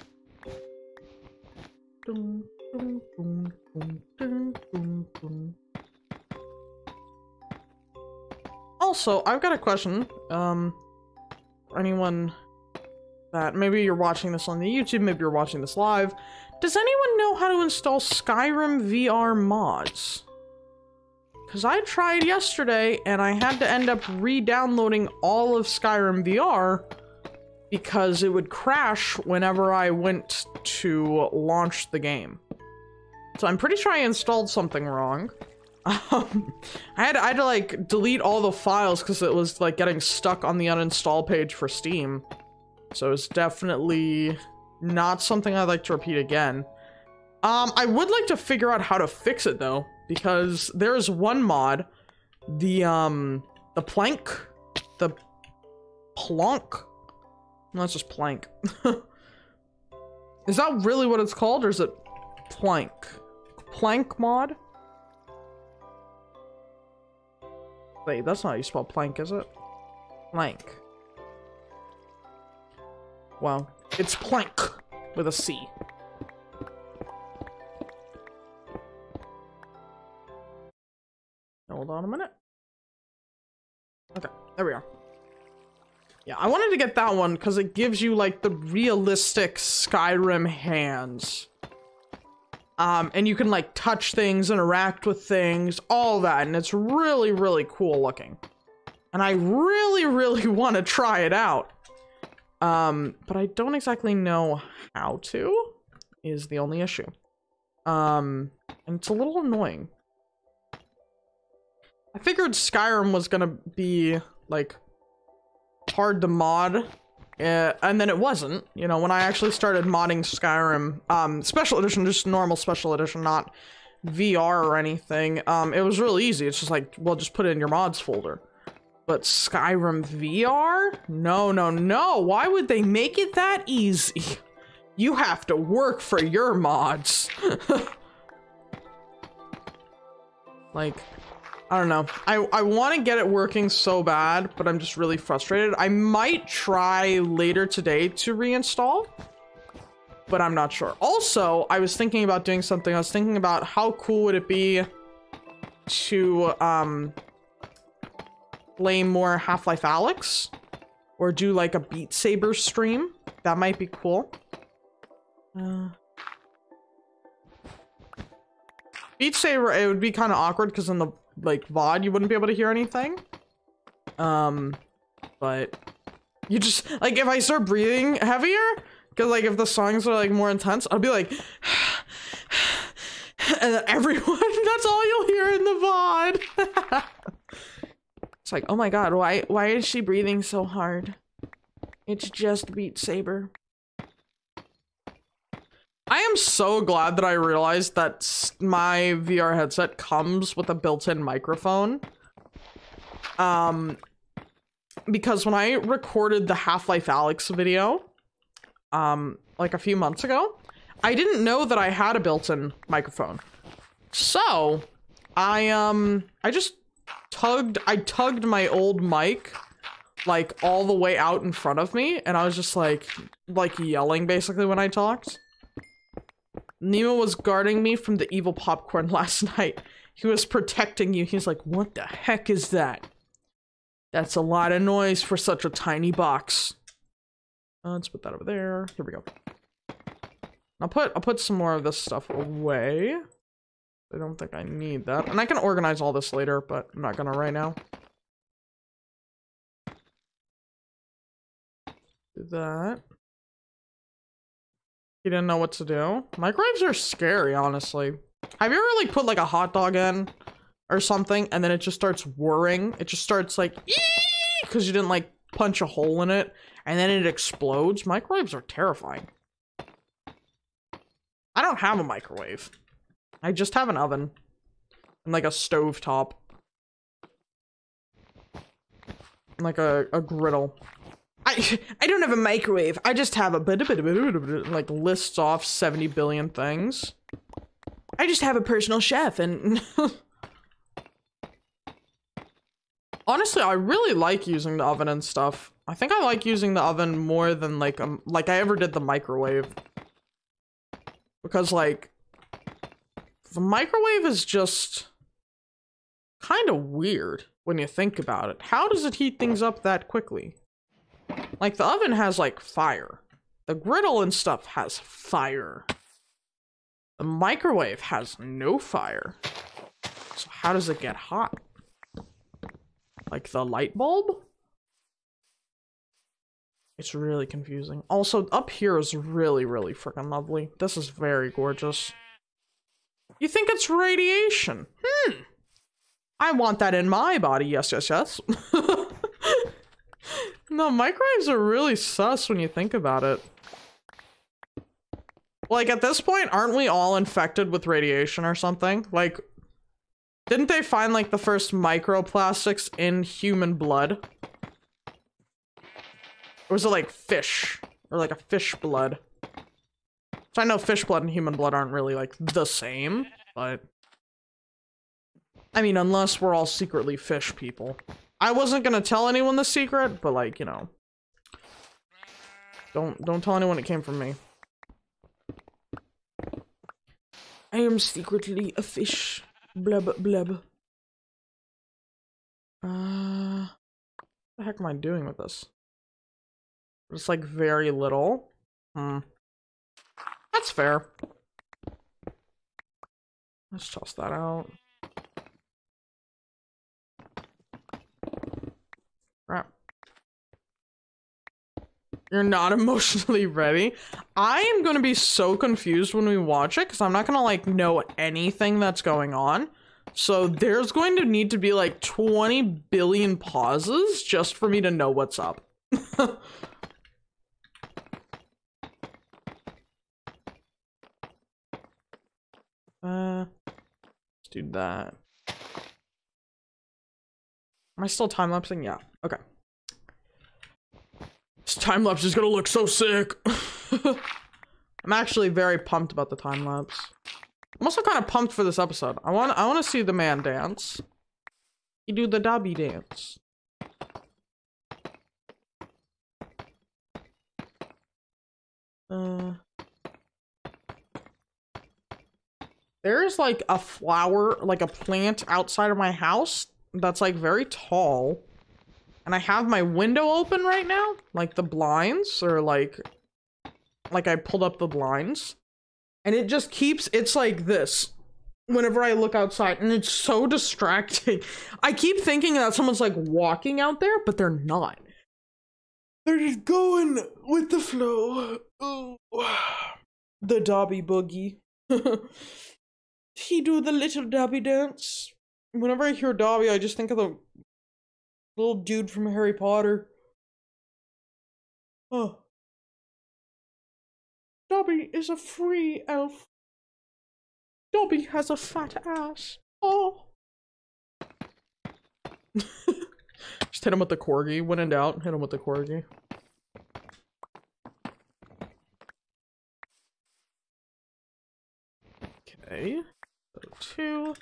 Dun, dun, dun, dun, dun, dun, dun. Also, I've got a question. Um, for anyone that maybe you're watching this on the YouTube, maybe you're watching this live. Does anyone know how to install Skyrim V R mods? Because I tried yesterday and I had to end up re-downloading all of Skyrim V R. Because it would crash whenever I went to launch the game. So I'm pretty sure I installed something wrong. Um, I, had, I had to like delete all the files because it was like getting stuck on the uninstall page for Steam. So it's definitely not something I'd like to repeat again. Um, I would like to figure out how to fix it though. Because there is one mod. The, um, the Plank. The Plank. No, it's just Plank. Is that really what it's called, or is it Plank? Plank mod? Wait, that's not how you spell Plank, is it? Plank. Wow. It's Plank with a C. Hold on a minute. Okay, there we are. Yeah, I wanted to get that one because it gives you like the realistic Skyrim hands. Um, and you can like touch things, interact with things, all that. And it's really, really cool looking. And I really, really want to try it out. Um, but I don't exactly know how to is the only issue. Um, and it's a little annoying. I figured Skyrim was going to be like... hard to mod, uh, and then it wasn't. You know, when I actually started modding Skyrim, um, special edition, just normal special edition, not V R or anything, um, it was really easy. It's just like, well, just put it in your mods folder. But Skyrim V R? No, no, no. Why would they make it that easy? You have to work for your mods. Like... I don't know. I, I want to get it working so bad, but I'm just really frustrated. I might try later today to reinstall, but I'm not sure. Also, I was thinking about doing something. I was thinking about how cool would it be to um, play more Half-Life Alyx or do like a Beat Saber stream. That might be cool. Uh... Beat Saber, it would be kind of awkward because in the like V O D you wouldn't be able to hear anything. Um, but you just like if I start breathing heavier, because like if the songs are like more intense, I'll be like uh, everyone, that's all you'll hear in the V O D. It's like, oh my god, why why is she breathing so hard? It's just Beat Saber. I am so glad that I realized that my V R headset comes with a built-in microphone. Um, because when I recorded the Half-Life Alyx video, um, like a few months ago, I didn't know that I had a built-in microphone. So, I, um, I just tugged, I tugged my old mic, like, all the way out in front of me, and I was just, like, like, yelling, basically, when I talked. Nemo was guarding me from the evil popcorn last night. He was protecting you. He's like, what the heck is that? That's a lot of noise for such a tiny box. Uh, let's put that over there. Here we go. I'll put I'll put some more of this stuff away. I don't think I need that. And I can organize all this later, but I'm not gonna right now. Do that. You didn't know what to do. Microwaves are scary, honestly. Have you ever like put like a hot dog in or something and then it just starts whirring? It just starts like ee because you didn't like punch a hole in it and then it explodes. Microwaves are terrifying. I don't have a microwave. I just have an oven and like a stove top. And, like a, a griddle. I, I don't have a microwave. I just have a bit of it, like lists off seventy billion things. I just have a personal chef and honestly, I really like using the oven and stuff. I think I like using the oven more than like um like I ever did the microwave. Because like the microwave is just kind of weird when you think about it. How does it heat things up that quickly? Like, the oven has, like, fire. The griddle and stuff has fire. The microwave has no fire. So how does it get hot? Like, the light bulb? It's really confusing. Also, up here is really, really freaking lovely. This is very gorgeous. You think it's radiation? Hmm. I want that in my body. Yes, yes, yes. No, microwaves are really sus when you think about it. Like, at this point, aren't we all infected with radiation or something? Like, didn't they find, like, the first microplastics in human blood? Or was it, like, fish? Or, like, a fish blood? So I know fish blood and human blood aren't really, like, the same, but... I mean, unless we're all secretly fish people. I wasn't gonna tell anyone the secret, but like, you know. Don't don't tell anyone it came from me. I am secretly a fish. Blub blub. Uh what the heck am I doing with this? It's like very little. Hmm. That's fair. Let's toss that out. Crap. You're not emotionally ready. I am gonna be so confused when we watch it because I'm not gonna like know anything that's going on. So there's going to need to be like twenty billion pauses just for me to know what's up. uh, let's do that. Am I still time-lapsing? Yeah. Okay. This time-lapse is gonna look so sick. I'm actually very pumped about the time-lapse. I'm also kind of pumped for this episode. I want I want to see the man dance. You do the dobby dance. Uh, there's like a flower, like a plant outside of my house. That's like very tall, and I have my window open right now, like the blinds or like like I pulled up the blinds, and it just keeps, it's like this whenever I look outside, and it's so distracting. I keep thinking that someone's like walking out there, but they're not. They're just going with the flow. Ooh. The dobby boogie. He do the little Dobby dance. Whenever I hear Dobby, I just think of the little dude from Harry Potter. Oh. Dobby is a free elf. Dobby has a fat ass. Oh. Just hit him with the corgi. When in doubt, hit him with the corgi. Okay. So two.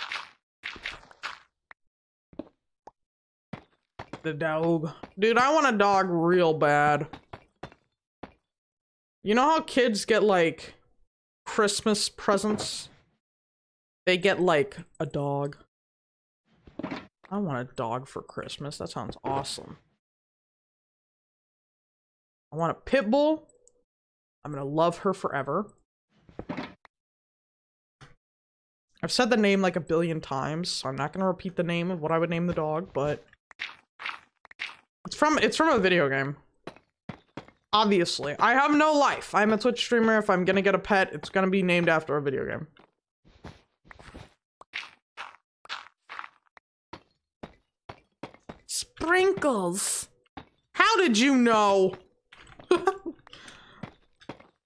The dog. Dude, I want a dog real bad. You know how kids get, like, Christmas presents? They get, like, a dog. I want a dog for Christmas. That sounds awesome. I want a pit bull. I'm gonna love her forever. I've said the name like a billion times, so I'm not gonna repeat the name of what I would name the dog, but... It's from, it's from a video game. Obviously. I have no life. I'm a Twitch streamer. If I'm gonna get a pet, it's gonna be named after a video game. Sprinkles! How did you know?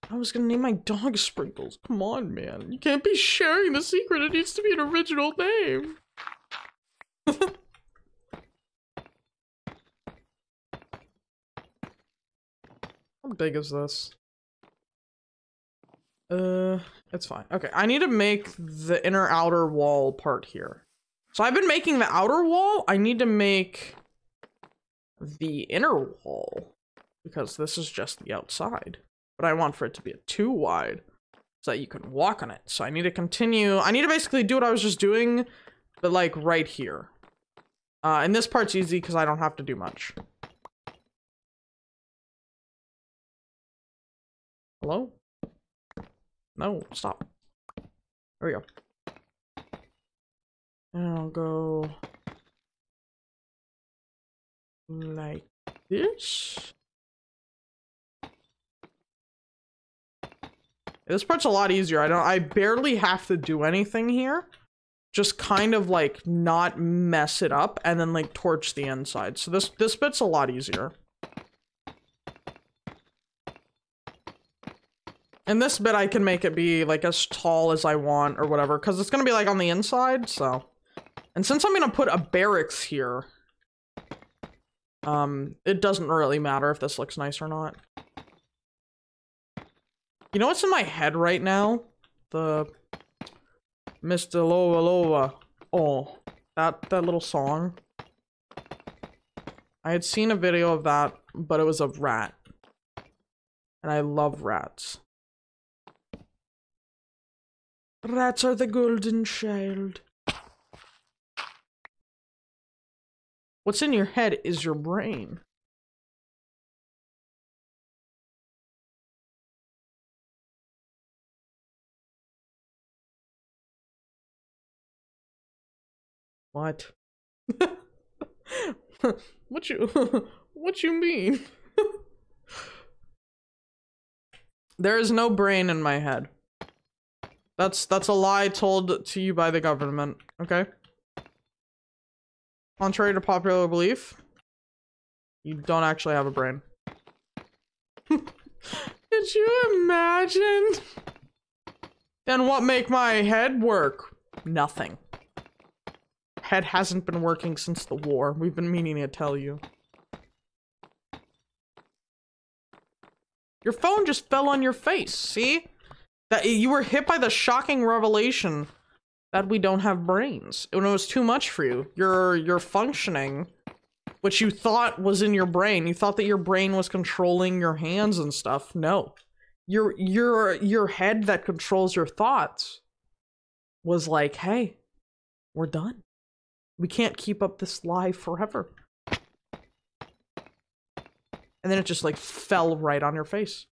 I was gonna name my dog Sprinkles. Come on, man. You can't be sharing the secret. It needs to be an original name. How big is this? Uh, it's fine. Okay, I need to make the inner outer wall part here. So I've been making the outer wall. I need to make the inner wall because this is just the outside. But I want for it to be too wide so that you can walk on it. So I need to continue. I need to basically do what I was just doing, but like right here. Uh, and this part's easy because I don't have to do much. Hello? No, stop. There we go. And I'll go like this. This part's a lot easier. I don't, I barely have to do anything here. Just kind of like not mess it up and then like torch the inside. So this, this bit's a lot easier. And this bit I can make it be like as tall as I want or whatever, because it's gonna be like on the inside, so. And since I'm gonna put a barracks here, um, it doesn't really matter if this looks nice or not. You know what's in my head right now? The Mister Loa Loa. Oh, that, that little song. I had seen a video of that, but it was a rat. And I love rats. Rats are the golden child. What's in your head is your brain. What? What you what you mean? There is no brain in my head. That's that's a lie told to you by the government, okay? Contrary to popular belief, you don't actually have a brain. Could you imagine? Then what make my head work? Nothing. Head hasn't been working since the war. We've been meaning to tell you. Your phone just fell on your face, see? That you were hit by the shocking revelation that we don't have brains. When it was too much for you. Your your functioning, which you thought was in your brain. You thought that your brain was controlling your hands and stuff. No. Your your your head that controls your thoughts was like, hey, we're done. We can't keep up this lie forever. And then it just like fell right on your face.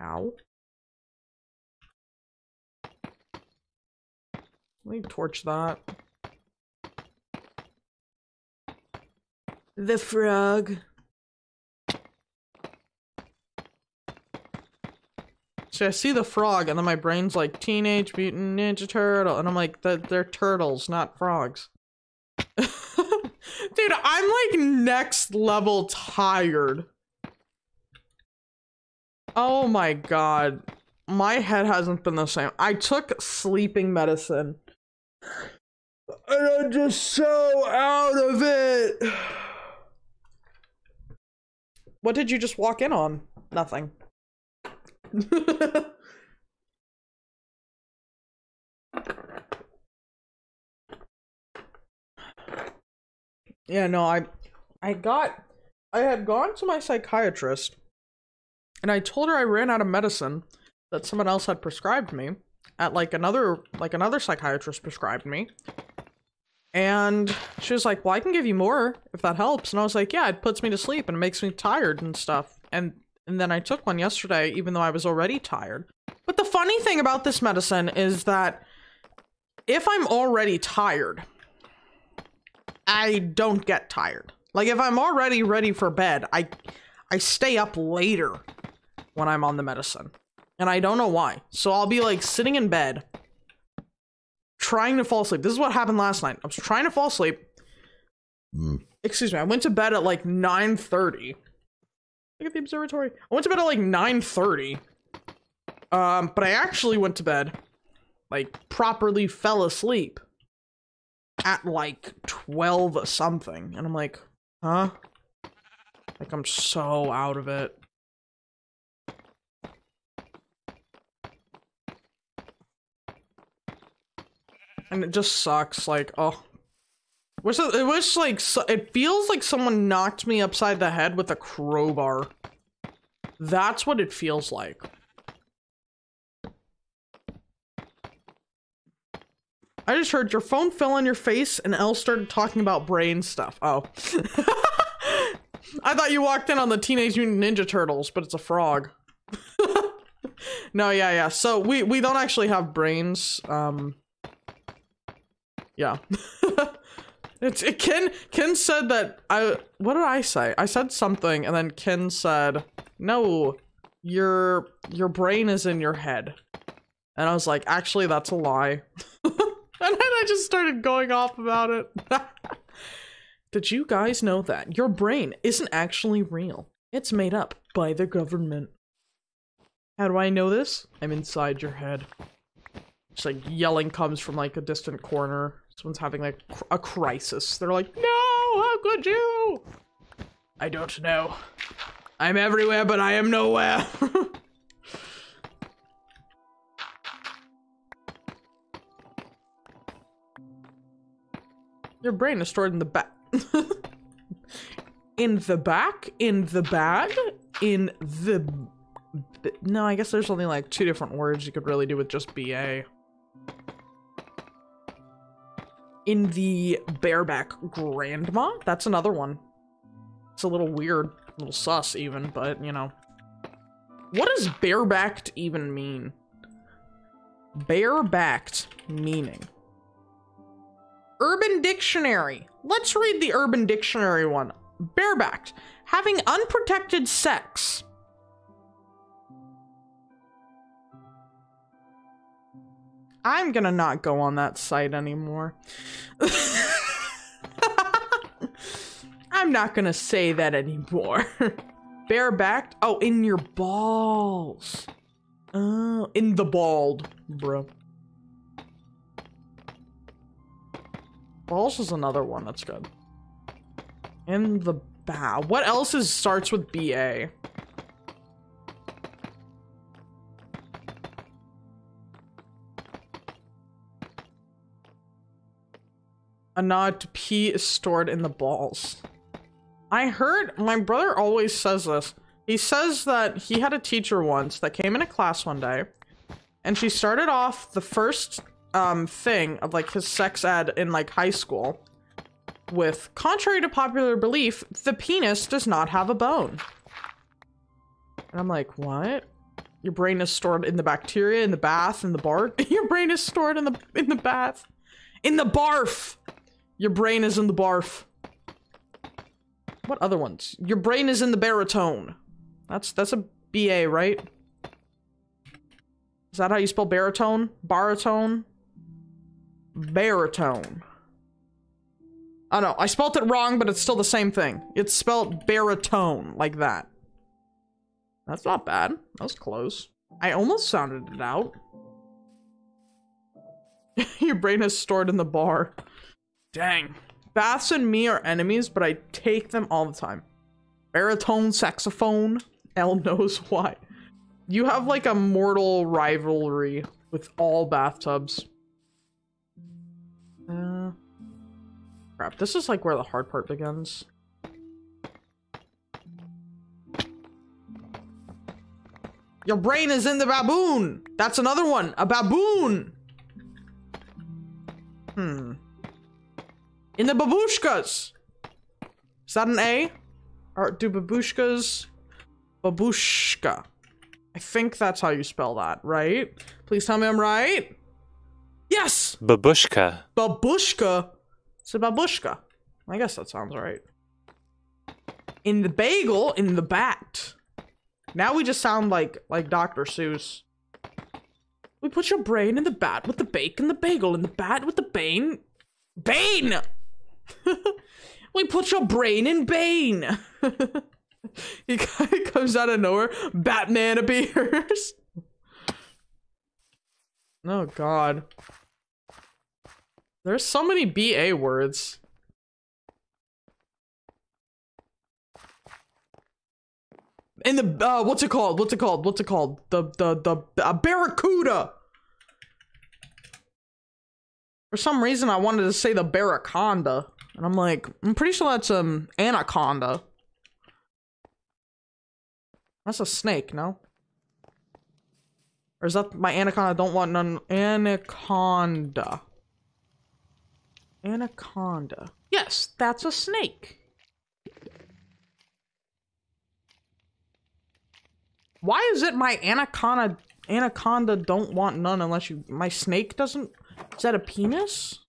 Ow. Let me torch that. The frog. See, I see the frog, and then my brain's like, Teenage Mutant Ninja Turtle, and I'm like, they're turtles, not frogs. Dude, I'm like next level tired. Oh my god. My head hasn't been the same. I took sleeping medicine. And I'm just so out of it. What did you just walk in on? Nothing. Yeah, no, I I got I had gone to my psychiatrist and I told her I ran out of medicine that someone else had prescribed me at like another like another psychiatrist prescribed me. And she was like, "Well, I can give you more if that helps." And I was like, "Yeah, it puts me to sleep and it makes me tired and stuff." And and then I took one yesterday even though I was already tired. But the funny thing about this medicine is that if I'm already tired, I don't get tired. Like if I'm already ready for bed, I I stay up later when I'm on the medicine. And I don't know why. So I'll be like sitting in bed trying to fall asleep. This is what happened last night. I was trying to fall asleep. Mm. Excuse me. I went to bed at like nine thirty. Look at the observatory. I went to bed at like nine thirty. Um, but I actually went to bed, like properly fell asleep at like twelve or something, and I'm like, huh? Like I'm so out of it. And it just sucks, like, oh. It was, it was like, it feels like someone knocked me upside the head with a crowbar. That's what it feels like. I just heard your phone fell on your face and Elle started talking about brain stuff. Oh. I thought you walked in on the Teenage Mutant Ninja Turtles, but it's a frog. No, yeah, yeah. So we, we don't actually have brains. Um, yeah. it's, it, Ken, Ken said that I, what did I say? I said something and then Ken said, no, your, your brain is in your head. And I was like, actually, that's a lie. And then I just started going off about it. Did you guys know that your brain isn't actually real? It's made up by the government. How do I know this? I'm inside your head. Just like yelling comes from like a distant corner. Someone's having like a crisis. They're like, no, how could you? I don't know. I'm everywhere, but I am nowhere. Your brain is stored in the back. In the back? In the bag? In the... B no, I guess there's only like two different words you could really do with just B A. In the bareback grandma? That's another one. It's a little weird. A little sus even, but you know. What does barebacked even mean? Barebacked meaning. Urban Dictionary. Let's read the Urban Dictionary one. Barebacked. Having unprotected sex. I'm gonna not go on that site anymore. I'm not gonna say that anymore. Barebacked. Oh, in your balls. Oh, in the bald, bro. Balls is another one that's good. In the bow. What else is starts with B A? A nod to P is stored in the balls. I heard my brother always says this. He says that he had a teacher once that came into class one day and she started off the first um thing of like his sex ed in like high school with, contrary to popular belief, the penis does not have a bone. And I'm like, what? Your brain is stored in the bacteria, in the bath, in the barf. Your brain is stored in the in the bath, in the barf. Your brain is in the barf. What other ones? Your brain is in the baritone. That's that's a B A, right? Is that how you spell baritone? Baritone? Baritone. I don't know. I spelt it wrong, but it's still the same thing. It's spelled baritone, like that. That's not bad. That was close. I almost sounded it out. Your brain is stored in the bar. Dang. Baths and me are enemies, but I take them all the time. Baritone, saxophone, L knows why. You have like a mortal rivalry with all bathtubs. Uh, crap, this is like where the hard part begins. Your brain is in the baboon! That's another one! A baboon! Hmm. In the babushkas! Is that an A? Or do babushkas... Babushka. I think that's how you spell that, right? Please tell me I'm right. Yes! Babushka. Babushka? It's a babushka. I guess that sounds right. In the bagel, in the bat. Now we just sound like, like Doctor Seuss. We put your brain in the bat with the bake and the bagel in the bat with the bane. Bane! We put your brain in bane. He comes out of nowhere. Batman appears. Oh God. There's so many B A words. In the uh, what's it called? What's it called? What's it called? The the the uh, barracuda. For some reason, I wanted to say the barraconda, and I'm like, I'm pretty sure that's um anaconda. That's a snake, no? Or is that my anaconda? I don't want none. Anaconda. Anaconda. Yes, that's a snake. Why is it my anaconda anaconda don't want none unless you my snake doesn't? Is that a penis?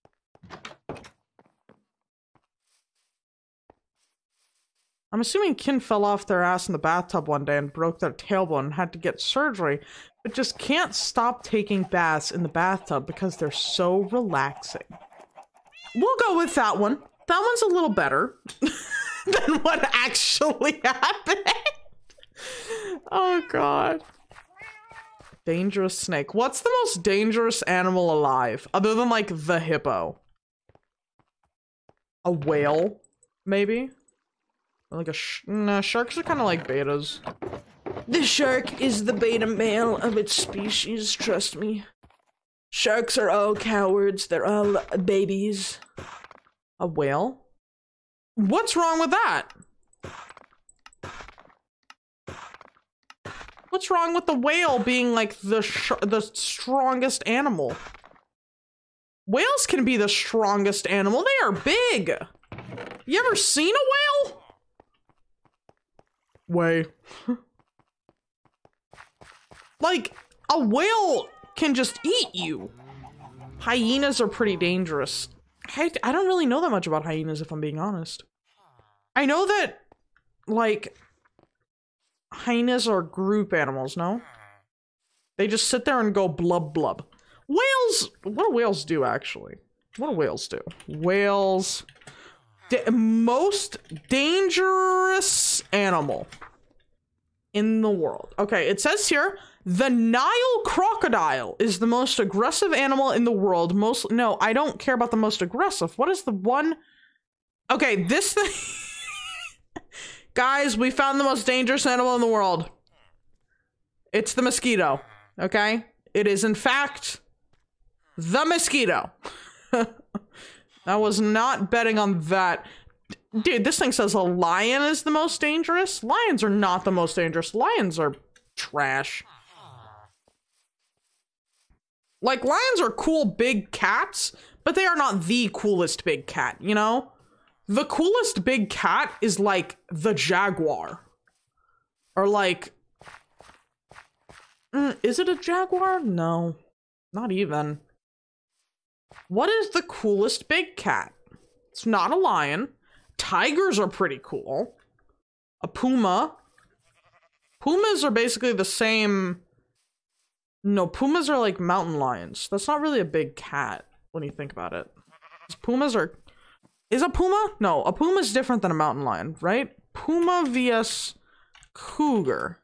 I'm assuming Kin fell off their ass in the bathtub one day and broke their tailbone and had to get surgery, but just can't stop taking baths in the bathtub because they're so relaxing. We'll go with that one. That one's a little better than what actually happened. Oh God. Dangerous snake. What's the most dangerous animal alive? Other than like the hippo. A whale, maybe? Or like a sh nah, sharks are kind of like betas. The shark is the beta male of its species, trust me. Sharks are all cowards, they're all babies. A whale? What's wrong with that? What's wrong with the whale being like the sh the strongest animal? Whales can be the strongest animal. They are big. You ever seen a whale? Way. Like, a whale can just eat you. Hyenas are pretty dangerous. I, I don't really know that much about hyenas, if I'm being honest. I know that, like... hyenas are group animals, no? They just sit there and go blub blub. Whales! What do whales do, actually? What do whales do? Whales... Da- most dangerous animal in the world. Okay, it says here, the Nile crocodile is the most aggressive animal in the world. Most- no, I don't care about the most aggressive. What is the one- Okay, this thing- Guys, we found the most dangerous animal in the world. It's the mosquito, okay? It is, in fact, the mosquito. I was not betting on that. Dude, this thing says a lion is the most dangerous. Lions are not the most dangerous. Lions are trash. Like, lions are cool big cats, but they are not the coolest big cat, you know? The coolest big cat is like the jaguar. Or like... Is it a jaguar? No. Not even. What is the coolest big cat? It's not a lion. Tigers are pretty cool. A puma. Pumas are basically the same No, pumas are like mountain lions. That's not really a big cat when you think about it. Pumas are... Is a puma? No, a puma is different than a mountain lion, right? Puma versus cougar.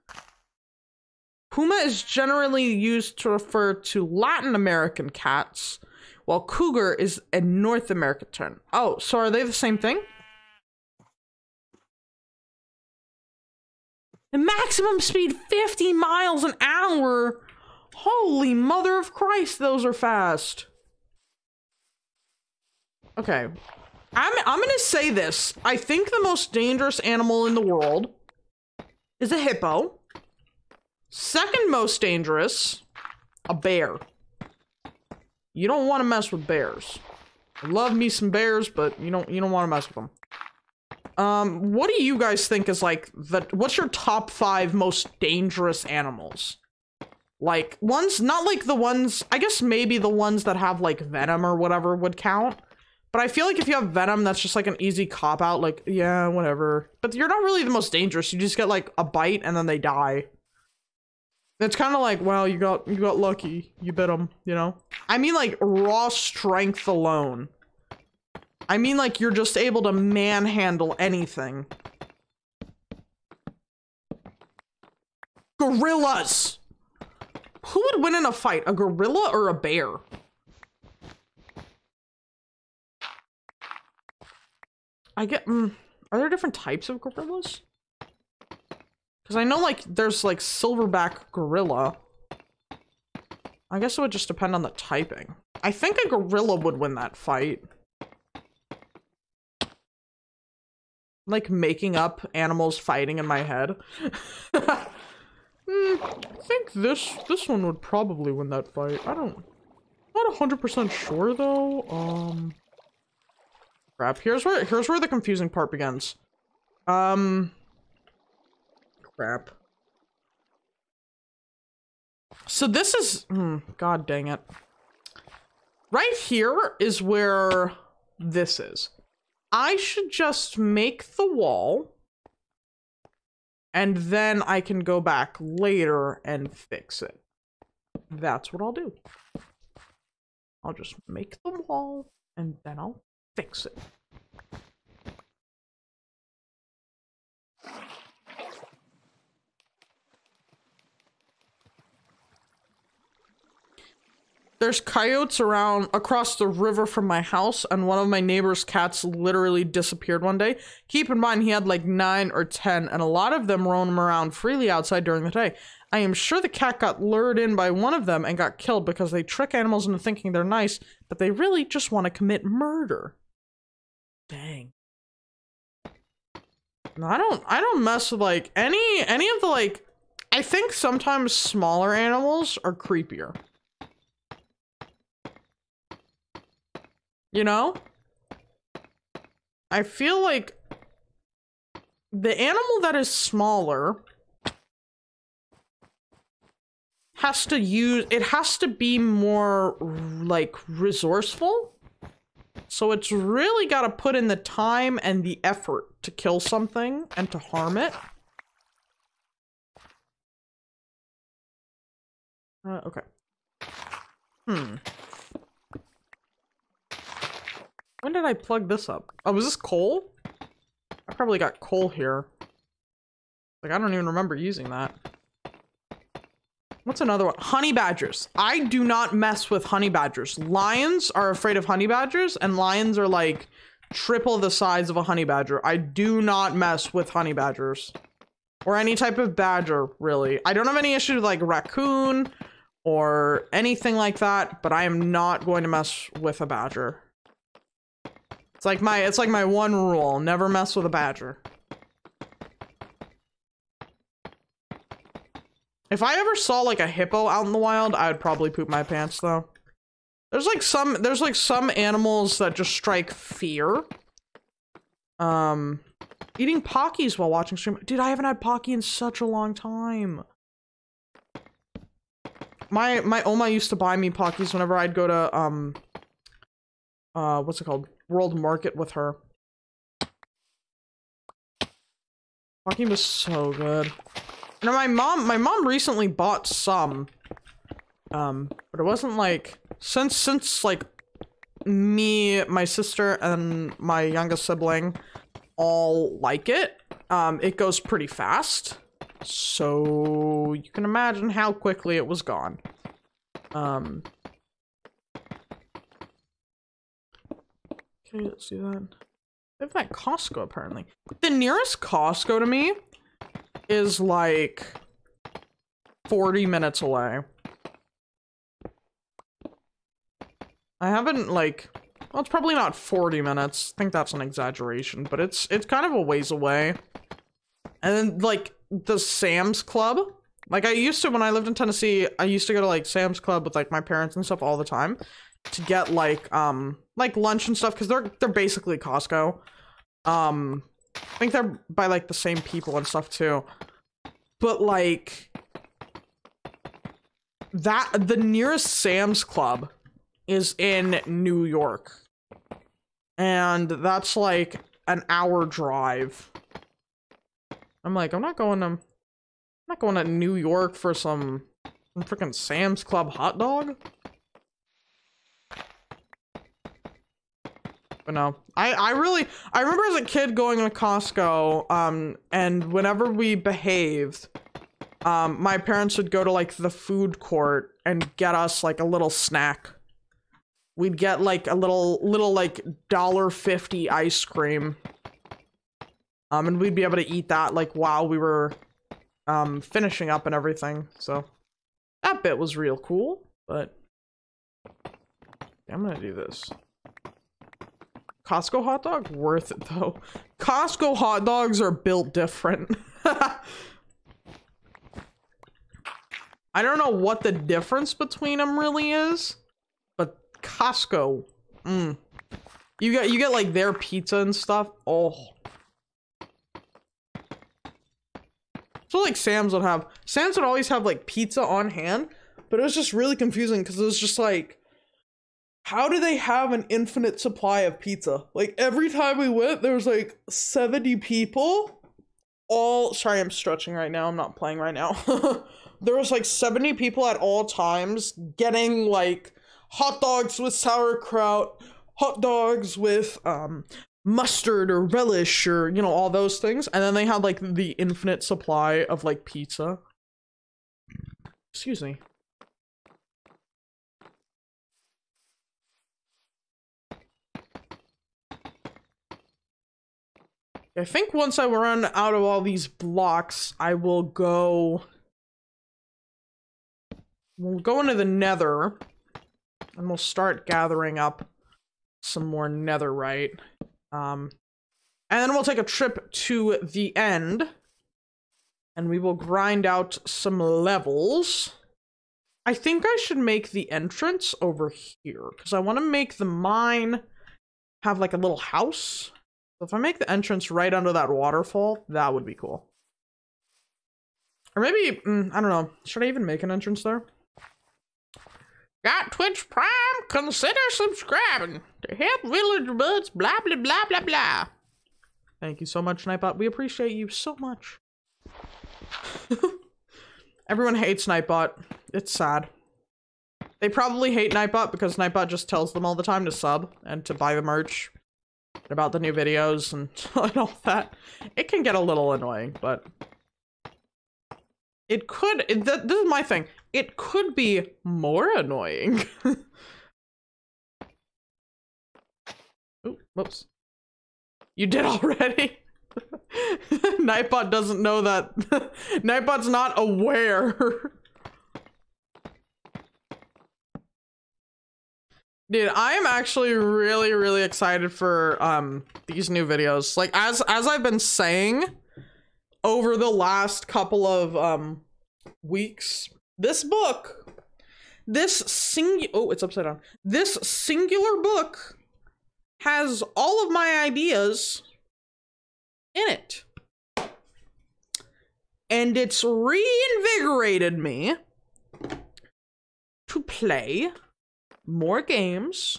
Puma is generally used to refer to Latin American cats, while cougar is a North American term. Oh, so are they the same thing? The maximum speed fifty miles an hour. Holy mother of Christ, those are fast. Okay. I'm, I'm gonna say this. I think the most dangerous animal in the world is a hippo. Second most dangerous, a bear. You don't want to mess with bears. I love me some bears, but you don't you don't want to mess with them. Um, what do you guys think is like the what's your top five most dangerous animals? Like ones, not like the ones, I guess maybe the ones that have like venom or whatever would count. But I feel like if you have venom, that's just like an easy cop out. Like, yeah, whatever. But you're not really the most dangerous. You just get like a bite and then they die. It's kind of like, well, you got you got lucky. You bit them, you know? I mean, like, raw strength alone. I mean, like, you're just able to manhandle anything. Gorillas! Who would win in a fight? A gorilla or a bear? I get... Mm, are there different types of gorillas? Because I know, like, there's, like, silverback gorilla. I guess it would just depend on the typing. I think a gorilla would win that fight. Like, making up animals fighting in my head. mm, I think this this one would probably win that fight. I don't... Not one hundred percent sure, though. Um... Crap. Here's where, here's where the confusing part begins. Um... Crap. So this is, mm, God dang it. Right here is where this is. I should just make the wall. And then I can go back later and fix it. That's what I'll do. I'll just make the wall and then I'll fix it. There's coyotes around across the river from my house, and one of my neighbor's cats literally disappeared one day. Keep in mind, he had like nine or ten, and a lot of them roam around freely outside during the day. I am sure the cat got lured in by one of them and got killed because they trick animals into thinking they're nice, but they really just want to commit murder. Dang. No, I don't, I don't mess with like any, any of the like, I think sometimes smaller animals are creepier. You know? I feel like the animal that is smaller has to use, it has to be more like resourceful. So it's really got to put in the time and the effort to kill something and to harm it. Uh, okay. Hmm. When did I plug this up? Oh, was this coal? I probably got coal here. Like, I don't even remember using that. What's another one? Honey badgers. I do not mess with honey badgers. Lions are afraid of honey badgers, and lions are like triple the size of a honey badger. I do not mess with honey badgers. Or any type of badger, really. I don't have any issue with like raccoon or anything like that, but I am not going to mess with a badger. It's like my, it's like my one rule, never mess with a badger. If I ever saw like a hippo out in the wild, I would probably poop my pants though. There's like some, there's like some animals that just strike fear. Um, eating Pockies while watching stream. Dude, I haven't had Pocky in such a long time. My, my Oma used to buy me Pockies whenever I'd go to, um, uh, what's it called? World Market with her. Pocky was so good. You know, my mom, my mom recently bought some Um, but it wasn't like, since, since like me, my sister and my youngest sibling all like it, um, it goes pretty fast. So you can imagine how quickly it was gone. Um, okay, let's do that. They have that Costco apparently. The nearest Costco to me is like forty minutes away. I haven't like, well, it's probably not forty minutes. I think that's an exaggeration, but it's, it's kind of a ways away. And then like the Sam's Club, like I used to, when I lived in Tennessee, I used to go to like Sam's Club with like my parents and stuff all the time to get like, um, like lunch and stuff. Cause they're, they're basically Costco. Um, I think they're by like the same people and stuff too. But like that, the nearest Sam's Club is in New York. And that's like an hour drive. I'm like, I'm not going to, I'm not going to New York for some, some freaking Sam's Club hot dog. But no, I, I really, I remember as a kid going to Costco, um, and whenever we behaved, um, my parents would go to like the food court and get us like a little snack. We'd get like a little, little like dollar fifty ice cream. Um, and we'd be able to eat that like while we were, um, finishing up and everything. So that bit was real cool, but I'm gonna do this. Costco hot dog? Worth it though. Costco hot dogs are built different. I don't know what the difference between them really is, but Costco, mm. You get, you get like their pizza and stuff. Oh. So like Sam's would have, Sam's would always have like pizza on hand, but it was just really confusing because it was just like, how do they have an infinite supply of pizza? Like every time we went, there was like seventy people all, sorry, I'm stretching right now. I'm not playing right now. There was like seventy people at all times getting like hot dogs with sauerkraut, hot dogs with um, mustard or relish or, you know, all those things. And then they had like the infinite supply of like pizza. Excuse me. I think once I run out of all these blocks, I will go, we'll go into the nether and we'll start gathering up some more netherite. Um, and then we'll take a trip to the end and we will grind out some levels. I think I should make the entrance over here because I want to make the mine have like a little house. So if I make the entrance right under that waterfall, that would be cool. Or maybe, mm, I don't know. Should I even make an entrance there? Got Twitch Prime? Consider subscribing to help VillagerBuds, blah, blah, blah, blah, blah. Thank you so much, Nightbot. We appreciate you so much. Everyone hates Nightbot. It's sad. They probably hate Nightbot because Nightbot just tells them all the time to sub and to buy the merch. About the new videos and, and all that. It can get a little annoying, but it could, it, th this is my thing. It could be more annoying. Ooh, whoops. You did already? Nightbot doesn't know that. Nightbot's not aware. Dude, I am actually really, really excited for um, these new videos. Like, as as I've been saying over the last couple of um, weeks, this book, this singular, oh, it's upside down. This singular book has all of my ideas in it. And it's reinvigorated me to play more games,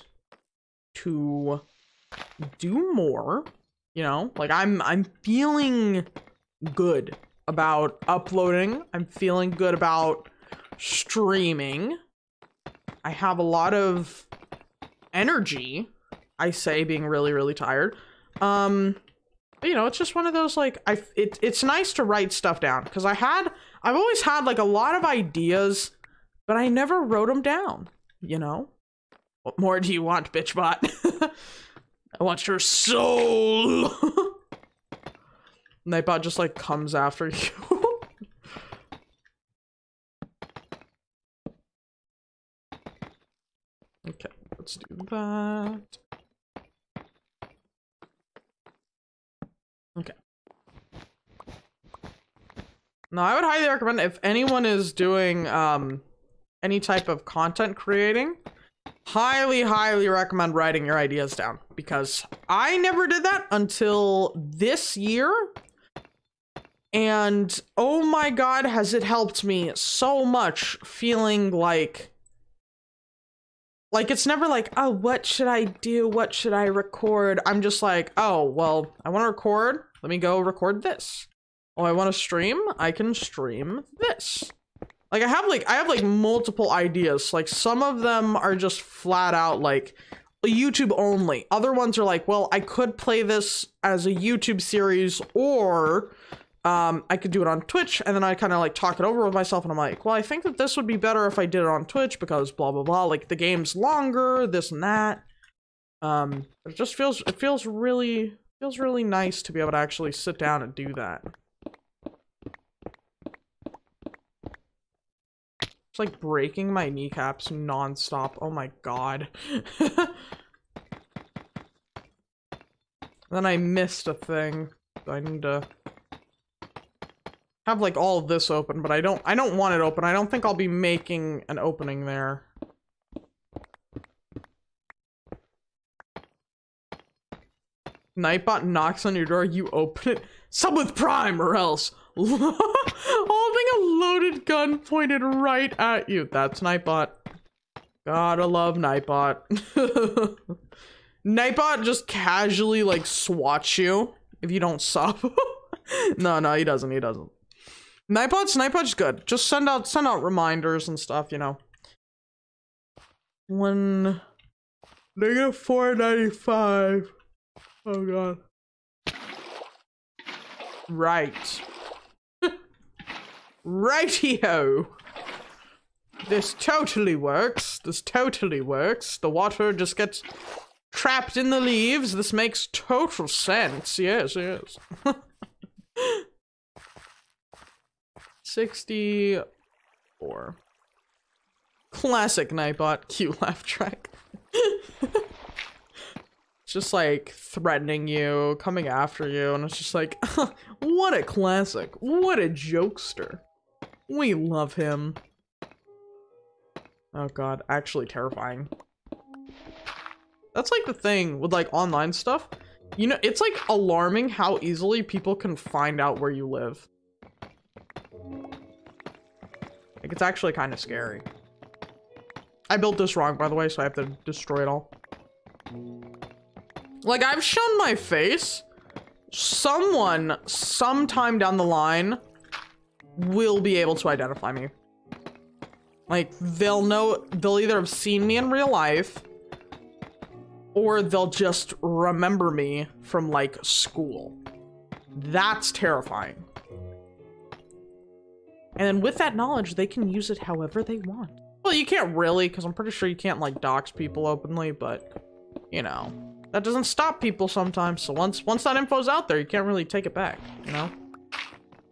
to do more, you know, like I'm, I'm feeling good about uploading. I'm feeling good about streaming. I have a lot of energy. I say being really, really tired. Um, you know, it's just one of those, like, I, it, it's nice to write stuff down, because I had, I've always had, like, a lot of ideas, but I never wrote them down, you know? What more do you want, bitchbot? I want your soul! Nightbot just, like, comes after you. Okay, let's do that. Okay. Now, I would highly recommend, if anyone is doing um, any type of content creating, highly, highly recommend writing your ideas down, because I never did that until this year. And oh my God, has it helped me so much, feeling like, like, it's never like, oh, what should I do? What should I record? I'm just like, oh, well, I want to record. Let me go record this. Oh, I want to stream. I can stream this. Like, I have, like, I have, like, multiple ideas. Like, some of them are just flat out, like, YouTube only. Other ones are like, well, I could play this as a YouTube series, or um, I could do it on Twitch. And then I kind of, like, talk it over with myself, and I'm like, well, I think that this would be better if I did it on Twitch, because blah, blah, blah. Like, the game's longer, this and that. Um, it just feels, it feels really, feels really nice to be able to actually sit down and do that. Like breaking my kneecaps non-stop. Oh my God. Then I missed a thing. I need to have like all of this open, but I don't I don't want it open. I don't think I'll be making an opening there. Nightbot knocks on your door, you open it. Sub with Prime or else. Holding a loaded gun pointed right at you. That's Nightbot. Gotta love Nightbot. Nightbot just casually like swats you if you don't sub. No, no, he doesn't. He doesn't. Nightbot's Nightbot's good. Just send out send out reminders and stuff, you know. One negative four ninety five. Oh God. Right. Righty-ho. This totally works. This totally works. The water just gets trapped in the leaves. This makes total sense. Yes, yes. sixty-four. Classic Nightbot cute laugh track. It's just like threatening you, coming after you, and it's just like, what a classic. What a jokester. We love him. Oh God, actually terrifying. That's like the thing with like online stuff. You know, it's like alarming how easily people can find out where you live. Like, it's actually kind of scary. I built this wrong, by the way, so I have to destroy it all. Like, I've shown my face. Someone, sometime down the line, will be able to identify me. Like, they'll know, they'll either have seen me in real life, or they'll just remember me from, like, school. That's terrifying. And then with that knowledge, they can use it however they want. Well, you can't really, because I'm pretty sure you can't, like, dox people openly, but, you know, that doesn't stop people sometimes. So once once that info's out there, you can't really take it back, you know?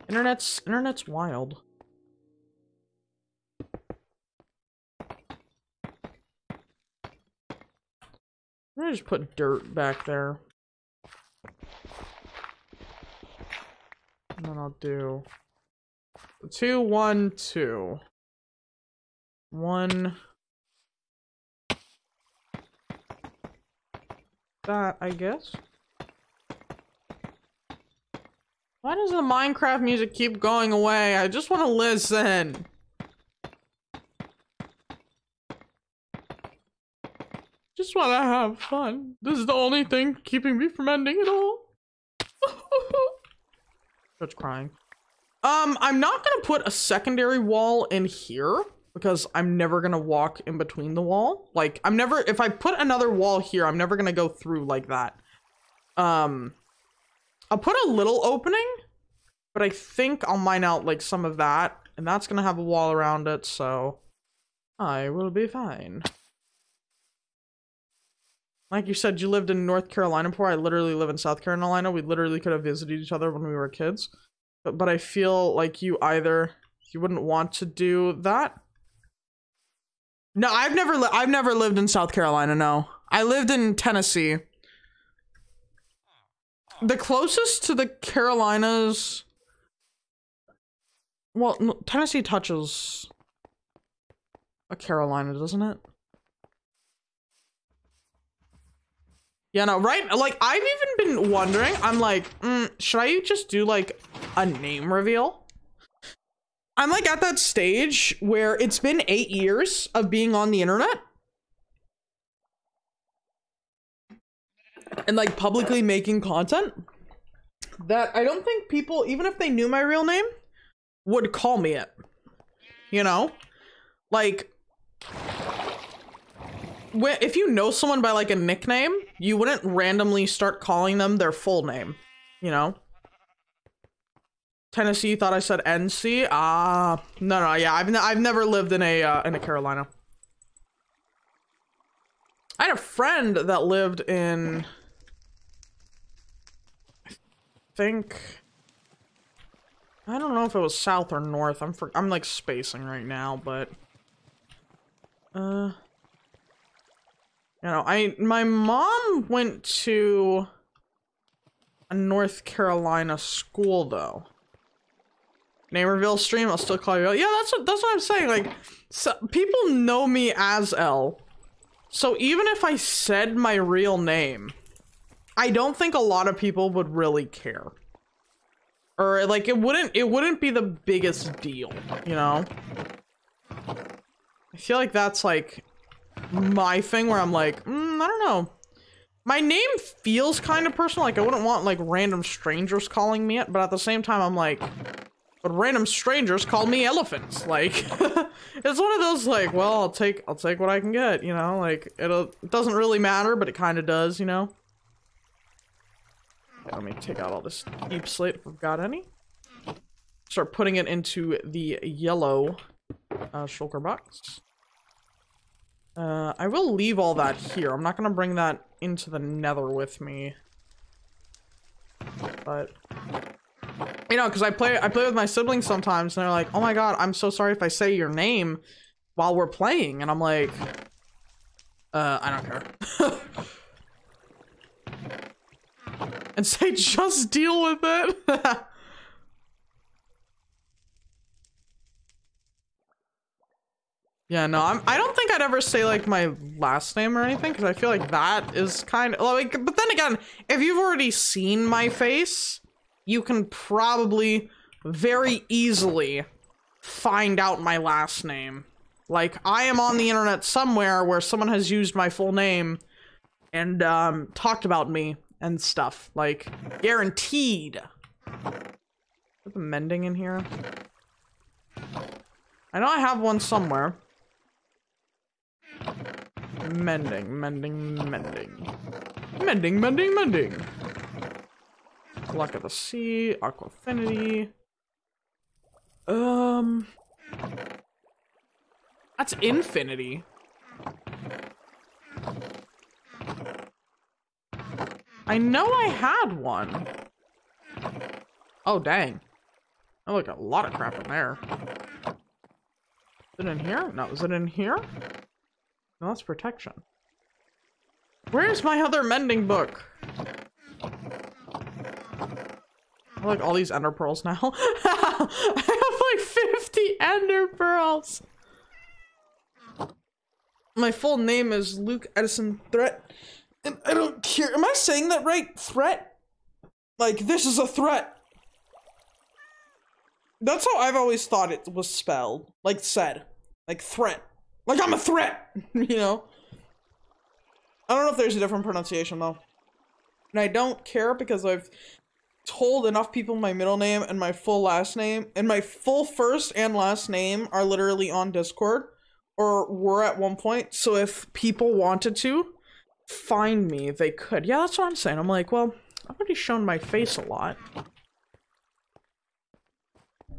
Internet's, internet's wild. I'm gonna just put dirt back there. And then I'll do two, one, two. One. That, I guess. Why does the Minecraft music keep going away? I just want to listen. Just want to have fun. This is the only thing keeping me from ending it all. Such crying. Um, I'm not going to put a secondary wall in here. because I'm never gonna walk in between the wall. Like, I'm never, if I put another wall here, I'm never gonna go through like that. Um, I'll put a little opening, but I think I'll mine out like some of that, and that's gonna have a wall around it, so I will be fine. Like you said, you lived in North Carolina before. I literally live in South Carolina. We literally could have visited each other when we were kids. But, but I feel like you either, you wouldn't want to do that. No, I've never, li I've never lived in South Carolina, no. I lived in Tennessee. The closest to the Carolinas, well, no, Tennessee touches a Carolina, doesn't it? Yeah, no, right? Like, I've even been wondering, I'm like, mm, should I just do, like, a name reveal? I'm, like, at that stage where it's been eight years of being on the internet. And, like, publicly making content. That I don't think people, even if they knew my real name, would call me it. You know? Like... if you know someone by like a nickname, you wouldn't randomly start calling them their full name, you know? Tennessee thought I said N C. Ah, uh, no, no, yeah, I've, n I've never lived in a, uh, in a Carolina. I had a friend that lived in, I think, I don't know if it was south or north. I'm, for I'm like spacing right now, but, uh... you know, I, my mom went to a North Carolina school, though. Name reveal stream, I'll still call you L. Yeah, that's what, that's what I'm saying. Like, so people know me as L. So even if I said my real name, I don't think a lot of people would really care. Or, like, it wouldn't, it wouldn't be the biggest deal, you know? I feel like that's, like... my thing where I'm like, mm, I don't know. My name feels kind of personal. Like, I wouldn't want, like, random strangers calling me it. But at the same time, I'm like, but random strangers call me elephants. Like, it's one of those, like, well, I'll take, I'll take what I can get, you know? Like, it'll, it doesn't really matter, but it kind of does, you know? Okay, let me take out all this deep slate if I've got any. Start putting it into the yellow uh, shulker box. Uh, I will leave all that here. I'm not gonna bring that into the nether with me. But... you know, because I play I play with my siblings sometimes, and they're like, oh my god, I'm so sorry if I say your name while we're playing. And I'm like... Uh, I don't care. And say, just deal with it! Yeah, no, I'm, I don't think I'd ever say, like, my last name or anything, because I feel like that is kind of, like, but then again, if you've already seen my face, you can probably very easily find out my last name. Like, I am on the internet somewhere where someone has used my full name and, um, talked about me and stuff. Like, guaranteed. Put the mending in here. I know I have one somewhere. Mending, mending, mending. Mending, mending, mending. Luck of the Sea, Aquafinity. Um. That's infinity. I know I had one. Oh, dang. I look a lot of crap in there. Is it in here? No, is it in here? No, that's protection. Where's my other mending book? I like all these ender pearls now. I have like fifty ender pearls. My full name is Luke Edison Threat. And I don't care. Am I saying that right? Threat? Like, this is a threat. That's how I've always thought it was spelled. Like, said. Like, threat. Like, I'm a threat! You know? I don't know if there's a different pronunciation, though. And I don't care because I've told enough people my middle name and my full last name, and my full first and last name are literally on Discord, or were at one point, so if people wanted to find me, they could. Yeah, that's what I'm saying. I'm like, well, I've already shown my face a lot.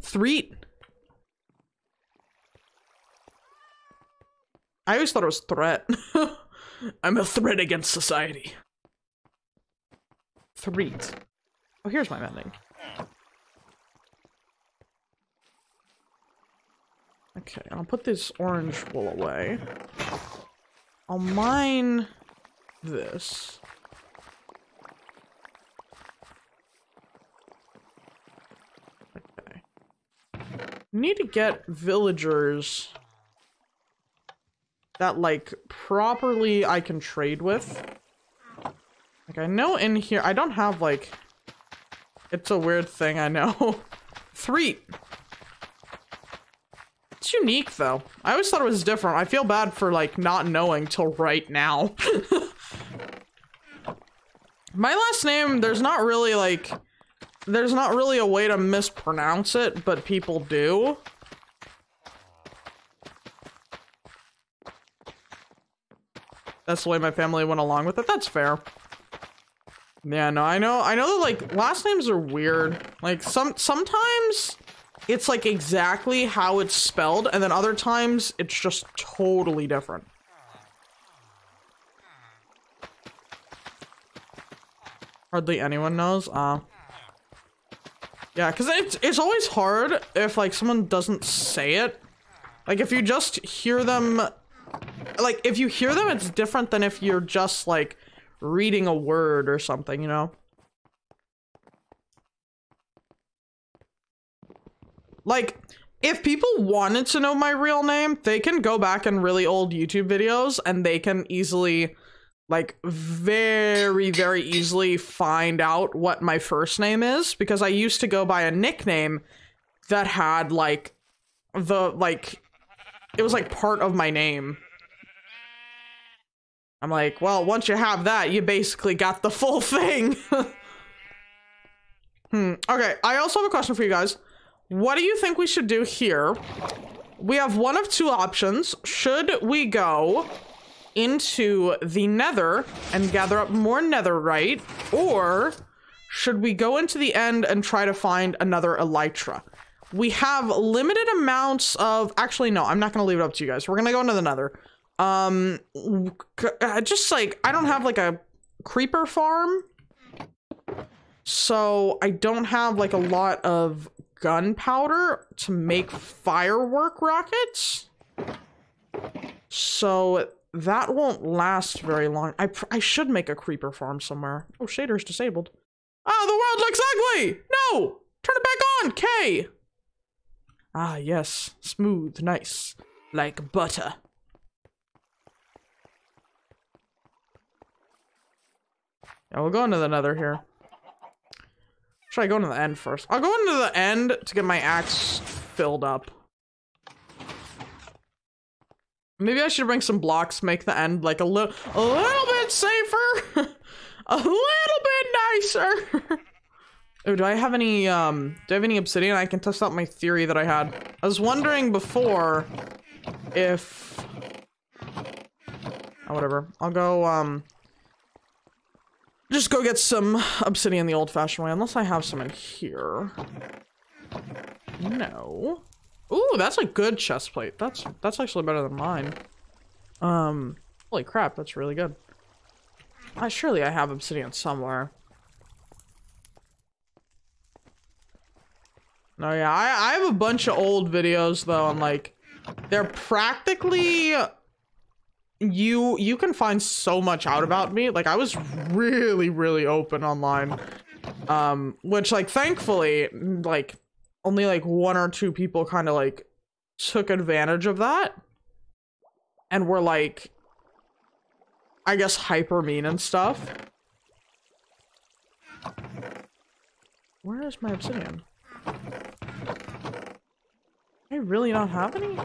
Threat. I always thought it was threat. I'm a threat against society. Threat. Oh, here's my mending. Okay, I'll put this orange wool away. I'll mine this. Okay. Need to get villagers that, like, properly I can trade with. Like, I know in here, I don't have, like, it's a weird thing, I know. Three. It's unique, though. I always thought it was different. I feel bad for, like, not knowing till right now. My last name, there's not really, like, there's not really a way to mispronounce it, but people do. That's the way my family went along with it. That's fair. Yeah, no, I know. I know that, like, last names are weird. Like, some sometimes it's like exactly how it's spelled, and then other times it's just totally different. Hardly anyone knows. Uh, yeah, because it's, it's always hard if, like, someone doesn't say it. Like, if you just hear them, like, if you hear them, it's different than if you're just, like, reading a word or something, you know? Like, if people wanted to know my real name, they can go back in really old YouTube videos and they can easily, like, very, very easily find out what my first name is, because I used to go by a nickname that had, like, the, like, it was, like, part of my name. I'm like, well, once you have that, you basically got the full thing. Hmm. Okay, I also have a question for you guys. What do you think we should do here? We have one of two options. Should we go into the nether and gather up more netherite? Or should we go into the end and try to find another elytra? We have limited amounts of... Actually, no, I'm not going to leave it up to you guys. We're going to go into the nether. Um, just like, I don't have like a creeper farm. So I don't have like a lot of gunpowder to make firework rockets. So that won't last very long. I, pr I should make a creeper farm somewhere. Oh, shader's disabled. Oh, the world looks ugly! No! Turn it back on, K! Ah, yes. Smooth, nice. Like butter. Yeah, we'll go into the nether here. Should I go into the end first? I'll go into the end to get my axe filled up. Maybe I should bring some blocks, make the end like a little, a little bit safer, a little bit nicer. Oh, do I have any? Um, do I have any obsidian? I can test out my theory that I had. I was wondering before if, oh, whatever. I'll go. Um. Just go get some obsidian the old-fashioned way, unless I have some in here. No. Ooh, that's a good chest plate. That's that's actually better than mine. Um, holy crap, that's really good. I surely I have obsidian somewhere. No, yeah, I I have a bunch of old videos though, and like they're practically. You you can find so much out about me. Like, I was really, really open online. Um, which, like, thankfully, like, only, like, one or two people kind of, like, took advantage of that. And were, like, I guess hyper mean and stuff. Where is my obsidian? I really don't have any?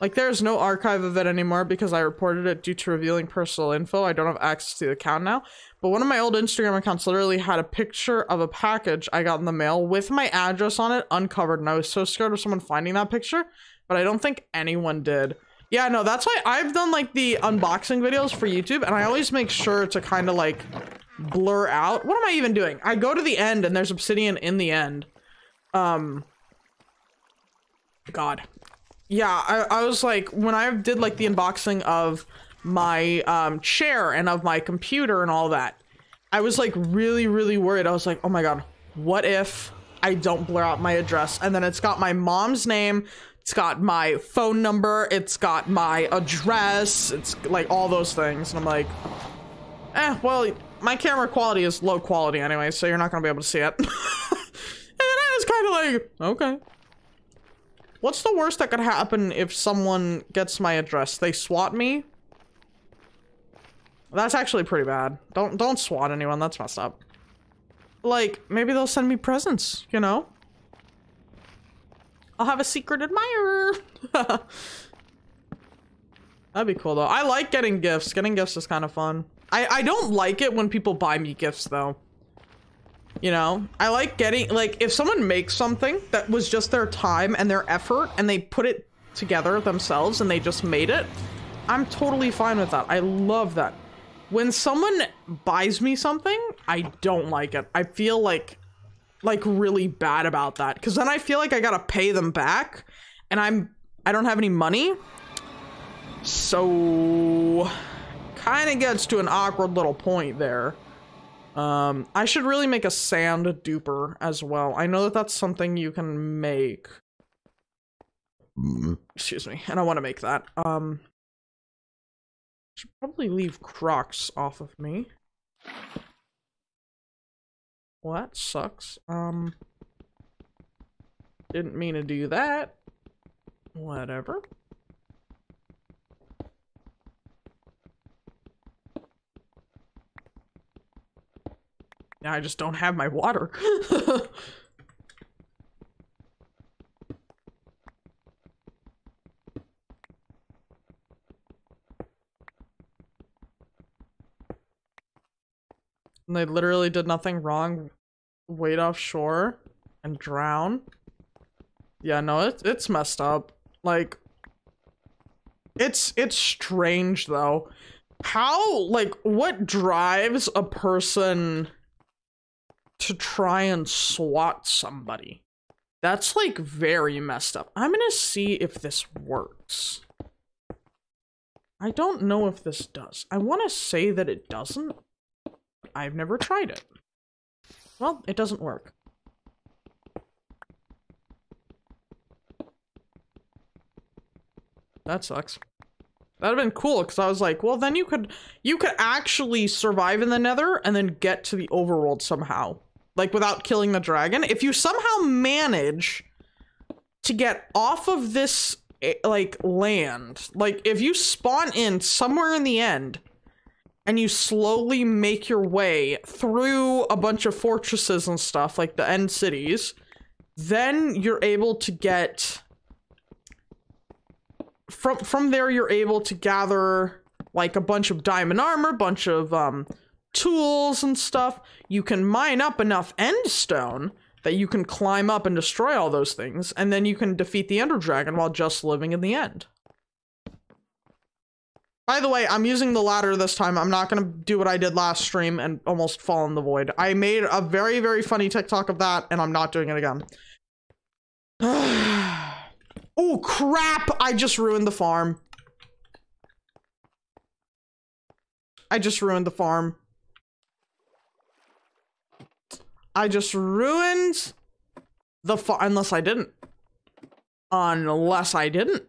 Like, there's no archive of it anymore because I reported it due to revealing personal info. I don't have access to the account now. But one of my old Instagram accounts literally had a picture of a package I got in the mail with my address on it uncovered. And I was so scared of someone finding that picture, but I don't think anyone did. Yeah, no, that's why I've done, like, the unboxing videos for YouTube, and I always make sure to kind of, like, blur out. What am I even doing? I go to the end, and there's obsidian in the end. Um. God. Yeah, I, I was, like, when I did, like, the unboxing of my um, chair and of my computer and all that, I was, like, really, really worried. I was like, oh, my God, what if I don't blur out my address? And then it's got my mom's name. It's got my phone number, it's got my address, it's like all those things. And I'm like, eh, well, my camera quality is low quality anyway, so you're not gonna be able to see it. And then I was kind of like, okay. What's the worst that could happen if someone gets my address? They SWAT me? That's actually pretty bad. Don't, don't SWAT anyone, that's messed up. Like, maybe they'll send me presents, you know? I'll have a secret admirer. That'd be cool though. I like getting gifts. Getting gifts is kind of fun. I, I don't like it when people buy me gifts though. You know, I like getting, like, if someone makes something that was just their time and their effort and they put it together themselves and they just made it, I'm totally fine with that. I love that. When someone buys me something, I don't like it. I feel like like really bad about that, because then I feel like I gotta pay them back and I'm I don't have any money, so kind of gets to an awkward little point there. um I should really make a sand duper as well. I know that that's something you can make. Excuse me. And I want to make that. um should probably leave Crocs off of me. Well, that sucks. Um, didn't mean to do that. Whatever. Now I just don't have my water. And they literally did nothing wrong. Wade offshore and drown. Yeah, no, it's it's messed up. Like, it's it's strange though. How, like, what drives a person to try and SWAT somebody? That's like very messed up. I'm gonna see if this works. I don't know if this does. I want to say that it doesn't. I've never tried it. Well, it doesn't work. That sucks. That'd have been cool, because I was like, well, then you could you could actually survive in the Nether and then get to the overworld somehow. Like, without killing the dragon. If you somehow manage to get off of this, like, land. Like, if you spawn in somewhere in the end, and you slowly make your way through a bunch of fortresses and stuff, like the end cities, then you're able to get from from there you're able to gather like a bunch of diamond armor, bunch of um tools and stuff. You can mine up enough end stone that you can climb up and destroy all those things, and then you can defeat the Ender Dragon while just living in the end. By the way, I'm using the ladder this time. I'm not going to do what I did last stream and almost fall in the void. I made a very, very funny TikTok of that, and I'm not doing it again. Oh, crap! I just ruined the farm. I just ruined the farm. I just ruined the farm. Unless I didn't. Unless I didn't.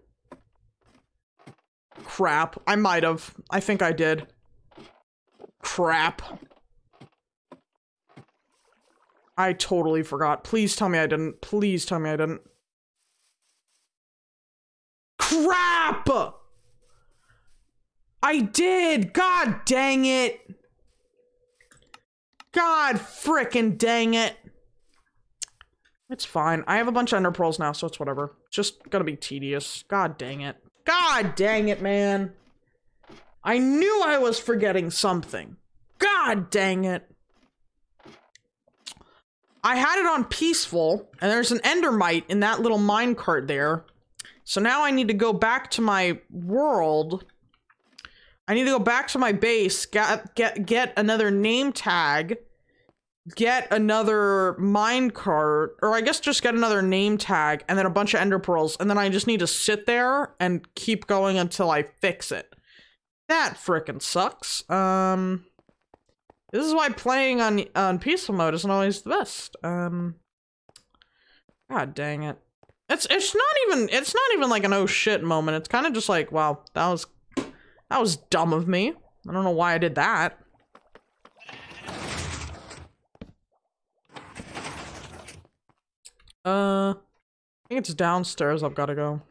Crap. I might have. I think I did. Crap. I totally forgot. Please tell me I didn't. Please tell me I didn't. Crap! I did! God dang it! God frickin' dang it! It's fine. I have a bunch of ender pearls now, so it's whatever. It's just gonna be tedious. God dang it. God dang it, man. I knew I was forgetting something. God dang it. I had it on peaceful, and there's an endermite in that little minecart there. So now I need to go back to my world. I need to go back to my base, get get, get another name tag, get another minecart, or I guess just get another name tag, and then a bunch of ender pearls, and then I just need to sit there and keep going until I fix it. That frickin' sucks. Um... This is why playing on on peaceful mode isn't always the best. Um, God dang it! It's it's not even it's not even like an oh shit moment. It's kind of just like, wow, that was that was dumb of me. I don't know why I did that. Uh, I think it's downstairs. I've got to go.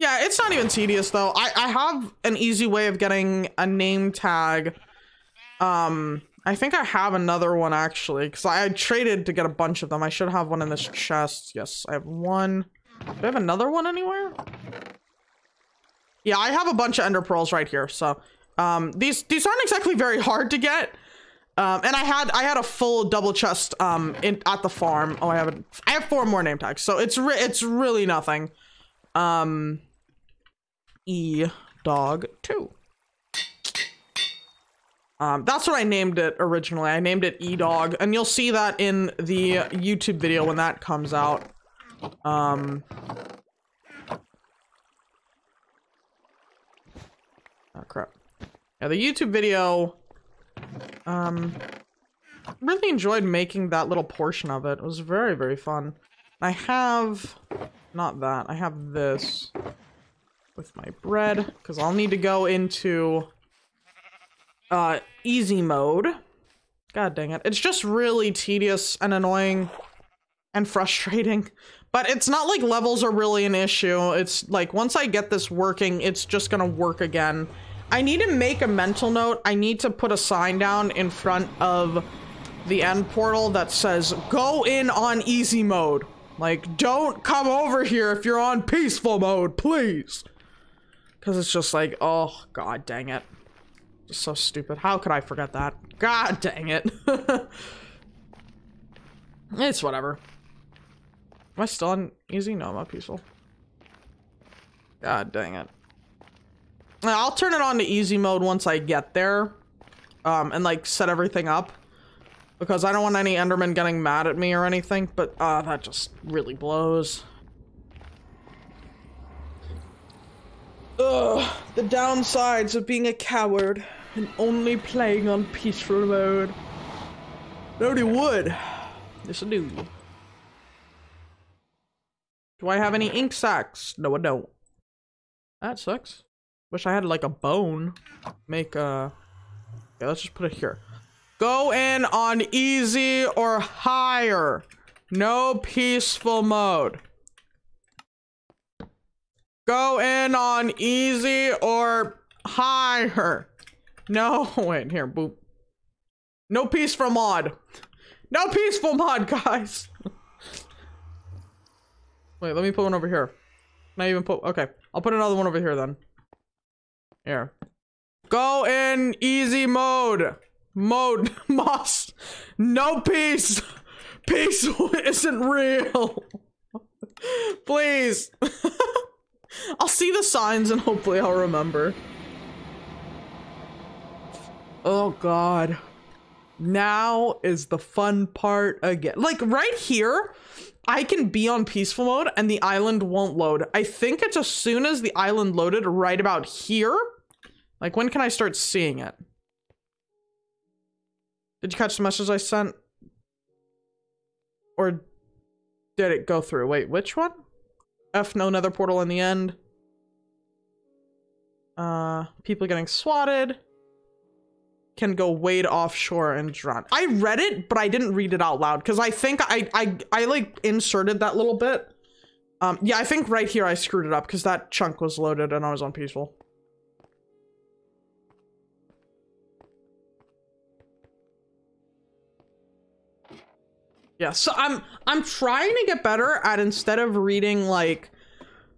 Yeah, it's not even tedious though. I I have an easy way of getting a name tag. Um, I think I have another one actually, because I, I traded to get a bunch of them. I should have one in this chest. Yes, I have one. Do I have another one anywhere? Yeah, I have a bunch of ender pearls right here. So, um, these these aren't exactly very hard to get. Um, and I had I had a full double chest um in, at the farm. Oh, I have a, I have four more name tags. So it's re it's really nothing. Um, E dog two. Um, that's what I named it originally. I named it E-Dog, and you'll see that in the YouTube video when that comes out. Um, oh, crap. Yeah, the YouTube video, um, really enjoyed making that little portion of it. It was very, very fun. I have, not that, I have this with my bread, because I'll need to go into... Uh, easy mode. God dang it. It's just really tedious and annoying and frustrating. But it's not like levels are really an issue. It's like once I get this working, it's just gonna work again. I need to make a mental note. I need to put a sign down in front of the end portal that says, go in on easy mode. Like, don't come over here if you're on peaceful mode, please. Because it's just like, oh, God dang it. So stupid. How could I forget that? God dang it. It's whatever. Am I still on easy? No, I'm not peaceful. God dang it. I'll turn it on to easy mode once I get there. Um, and like set everything up. Because I don't want any Enderman getting mad at me or anything. But uh, that just really blows. Ugh, the downsides of being a coward and only playing on peaceful mode. Nobody would. This'll do. Do I have any ink sacks? No, I don't. That sucks. Wish I had like a bone. Make a... Yeah, let's just put it here. Go in on easy or higher. No peaceful mode. Go in on easy or higher. No, wait, here, boop. No peaceful mod. No peaceful mod, guys. Wait, let me put one over here. Not even put, okay. I'll put another one over here then. Here. Go in easy mode. Mode must. No peace. Peace isn't real. Please. I'll see the signs and hopefully I'll remember. Oh God. Now is the fun part again. Like right here, I can be on peaceful mode and the island won't load. I think it's as soon as the island loaded right about here. Like when can I start seeing it? Did you catch the message I sent? Or did it go through? Wait, which one? F, no nether portal in the end. Uh, people getting swatted. Can go wade offshore and drown. I read it, but I didn't read it out loud because I think I, I, I like inserted that little bit. Um, yeah, I think right here I screwed it up because that chunk was loaded and I was on peaceful. Yeah, so I'm I'm trying to get better at, instead of reading like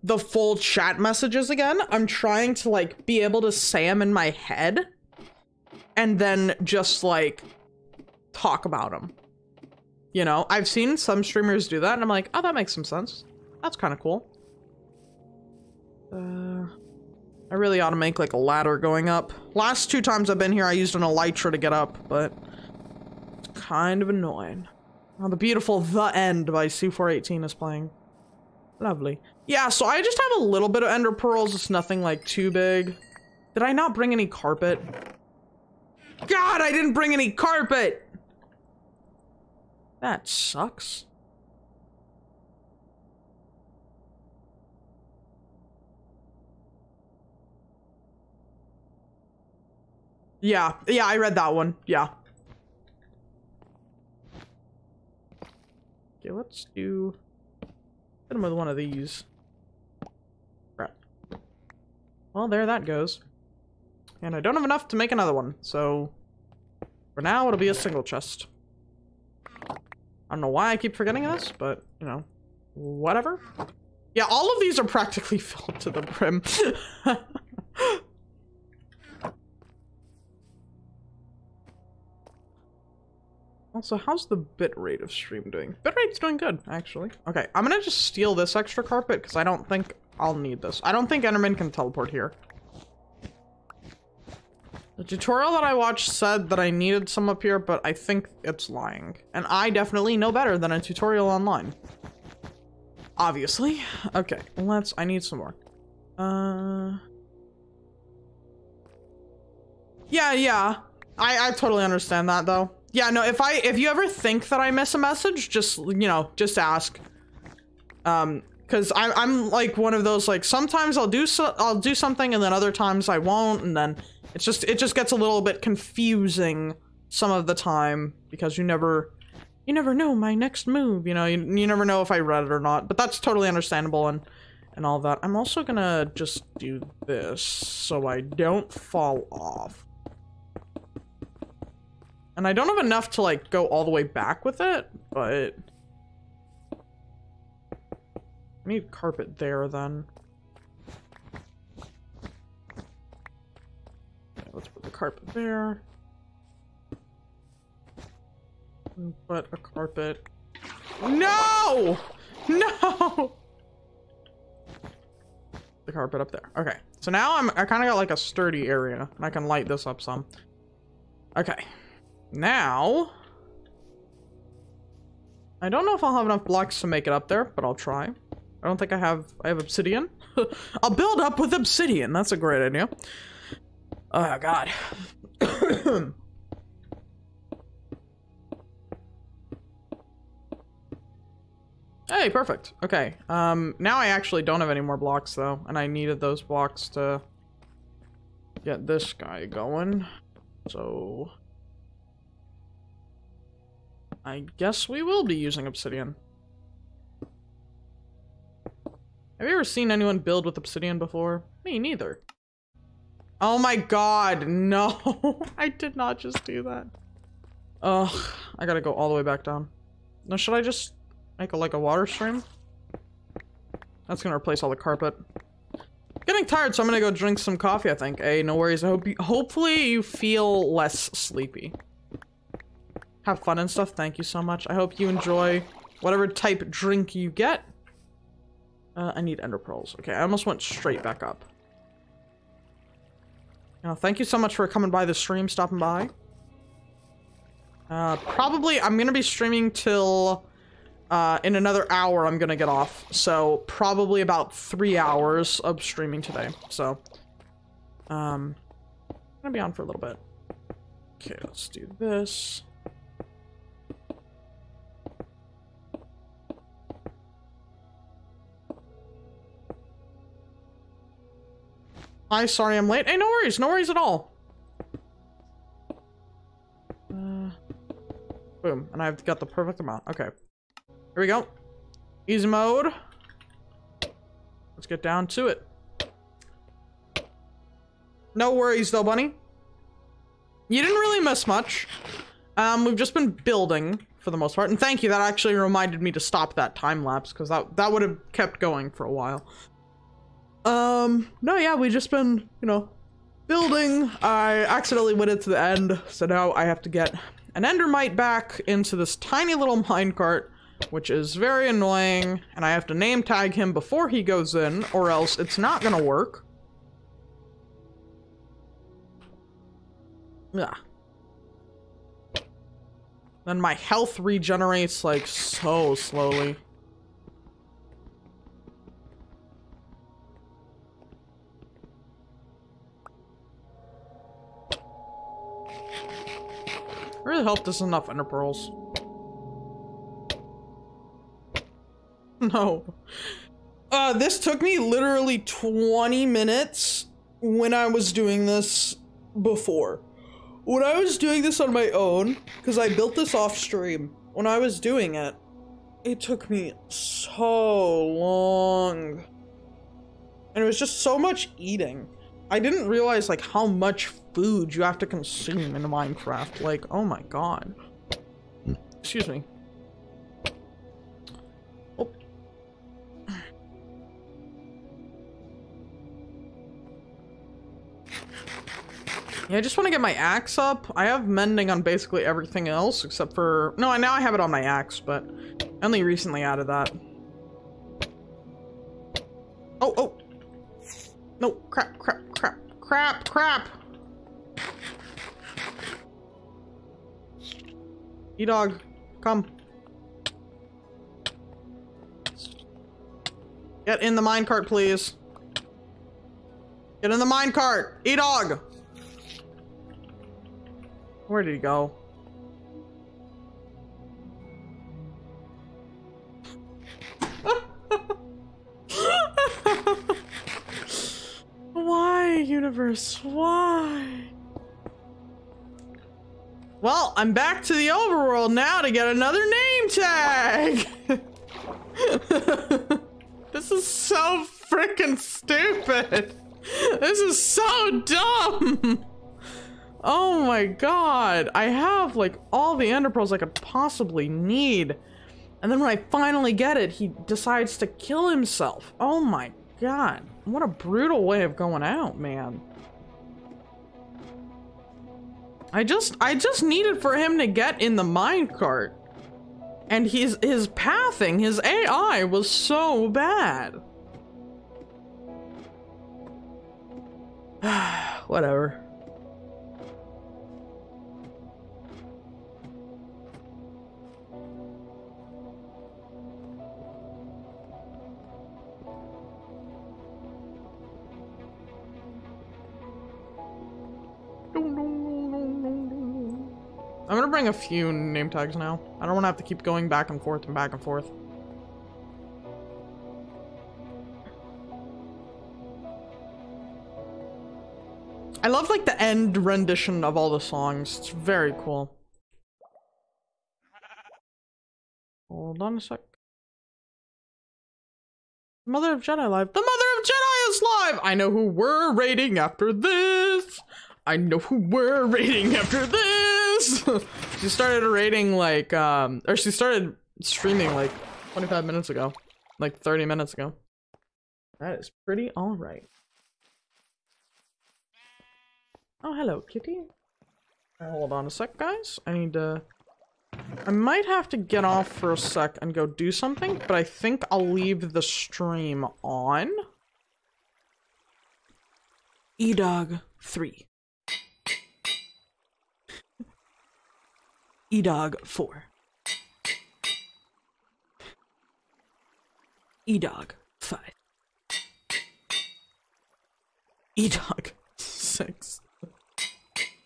the full chat messages again. I'm trying to like be able to say them in my head and then just like talk about them. You know, I've seen some streamers do that and I'm like, oh, that makes some sense. That's kind of cool. Uh, I really ought to make like a ladder going up. Last two times I've been here, I used an elytra to get up, but it's kind of annoying. Oh, the beautiful The End by C four eighteen is playing. Lovely. Yeah, so I just have a little bit of ender pearls. It's nothing like too big. Did I not bring any carpet? God, I didn't bring any carpet! That sucks. Yeah, yeah, I read that one. Yeah. Okay, let's do... hit him with one of these. Crap. Well, there that goes. And I don't have enough to make another one, so... for now, it'll be a single chest. I don't know why I keep forgetting this, but, you know, whatever. Yeah, all of these are practically filled to the brim. Also, how's the bitrate of stream doing? Bitrate's doing good, actually. Okay, I'm gonna just steal this extra carpet, because I don't think I'll need this. I don't think Enderman can teleport here. The tutorial that I watched said that I needed some up here, but I think it's lying. And I definitely know better than a tutorial online. Obviously. Okay, let's... I need some more. Uh... Yeah, yeah. I, I totally understand that, though. Yeah, no, if I, if you ever think that I miss a message, just, you know, just ask. Um, cause I, I'm like one of those, like, sometimes I'll do, so, I'll do something and then other times I won't. And then it's just, it just gets a little bit confusing some of the time because you never, you never know my next move, you know, you, you never know if I read it or not, but that's totally understandable and, and all that. I'm also gonna just do this so I don't fall off. And I don't have enough to, like, go all the way back with it, but... I need carpet there, then. Okay, let's put the carpet there. And put a carpet... No! No! The carpet up there. Okay. So now I'm, I kind of got, like, a sturdy area, and I can light this up some. Okay. Now, I don't know if I'll have enough blocks to make it up there, but I'll try. I don't think I have, I have obsidian. I'll build up with obsidian. That's a great idea. Oh, God. Hey, perfect. Okay. Um, now I actually don't have any more blocks, though, and I needed those blocks to get this guy going. So... I guess we will be using obsidian. Have you ever seen anyone build with obsidian before? Me neither. Oh my god, no. I did not just do that. Ugh, I gotta go all the way back down. Now should I just make a, like a water stream? That's gonna replace all the carpet. Getting tired, so I'm gonna go drink some coffee, I think. Hey, no worries. I hope you, hopefully you feel less sleepy. Have fun and stuff. Thank you so much. I hope you enjoy whatever type drink you get. Uh, I need ender pearls. Okay, I almost went straight back up. Now, thank you so much for coming by the stream, stopping by. Uh, probably, I'm gonna be streaming till, uh, in another hour I'm gonna get off. So, probably about three hours of streaming today. So, um, I'm gonna be on for a little bit. Okay, let's do this. Hi, sorry I'm late. Hey, no worries, no worries at all. Uh, boom, and I've got the perfect amount. Okay, here we go. Easy mode. Let's get down to it. No worries though, bunny. You didn't really miss much. Um, we've just been building for the most part, and thank you. That actually reminded me to stop that time lapse because that that would have kept going for a while. Um, no, yeah, we've just been, you know, building. I accidentally went into the end, so now I have to get an endermite back into this tiny little minecart, which is very annoying, and I have to name tag him before he goes in, or else it's not gonna work. Yeah. Then my health regenerates, like, so slowly. I really hope this is enough ender pearls. No. Uh, this took me literally twenty minutes when I was doing this before. When I was doing this on my own, because I built this off stream, when I was doing it, it took me so long. And it was just so much eating. I didn't realize, like, how much food you have to consume in Minecraft. Like, oh my god. Excuse me. Oh. Yeah, I just want to get my axe up. I have mending on basically everything else except for... No, I now I have it on my axe, but I only recently added that. Oh, oh. No, crap, crap, crap, crap, crap. E-dog, come. Get in the minecart, please. Get in the minecart, E-dog. Where did he go? Why, universe? Why? Well, I'm back to the overworld now to get another name tag. This is so freaking stupid. This is so dumb. Oh my god, I have like all the ender pearls I could possibly need, and then when I finally get it, he decides to kill himself. Oh my god, what a brutal way of going out, man. I just I just needed for him to get in the minecart, and his his pathing, his A I was so bad. Whatever. I'm gonna bring a few name tags now. I don't want to have to keep going back and forth and back and forth. I love like the end rendition of all the songs. It's very cool. Hold on a sec. Mother of Jedi live. The Mother of Jedi is live! I know who we're raiding after this. I know who we're raiding after this. She started raiding like, um, or she started streaming like twenty-five minutes ago, like thirty minutes ago. That is pretty alright. Oh, hello, kitty. Hold on a sec, guys. I need to, I might have to get off for a sec and go do something, but I think I'll leave the stream on. E-Dog three. E-Dog four. E-Dog five. E-Dog six.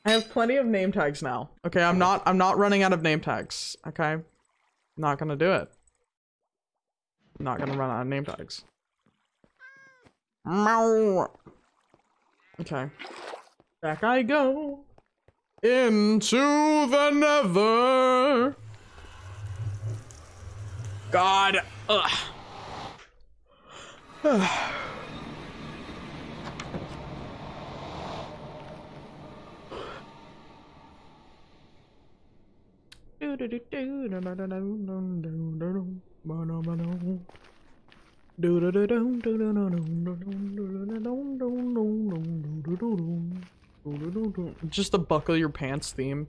I have plenty of name tags now. Okay, I'm not I'm not running out of name tags. Okay. Not gonna do it. Not gonna run out of name tags. Meow. Okay. Back I go. Into the nether. God. Ugh. Ugh. Just the buckle your pants theme.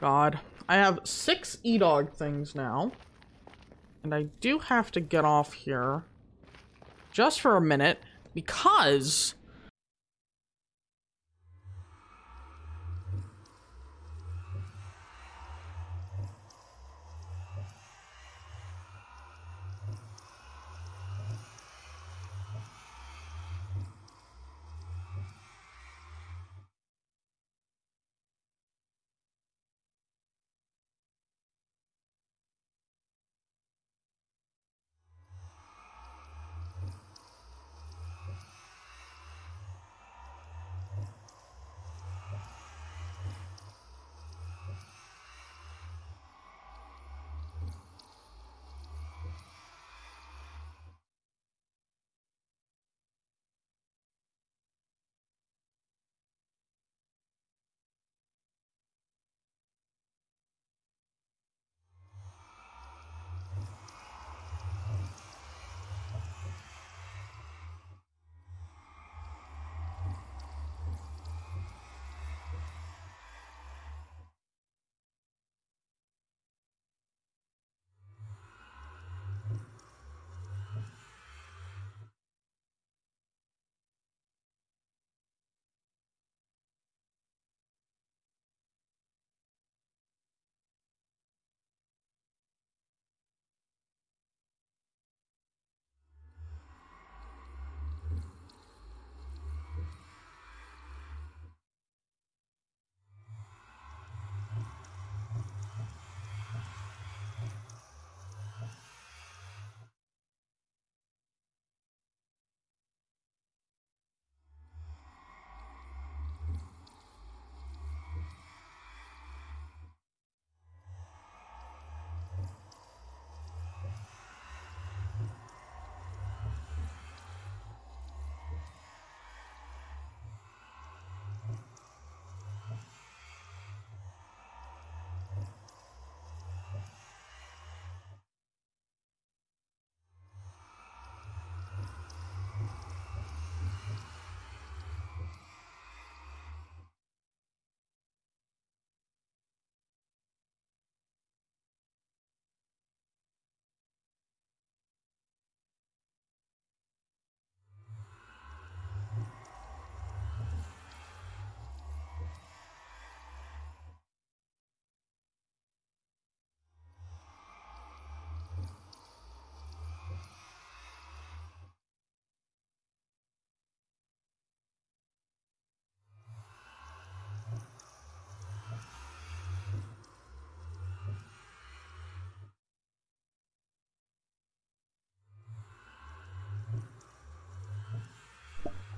God, I have six e-dog things now, and I do have to get off here just for a minute because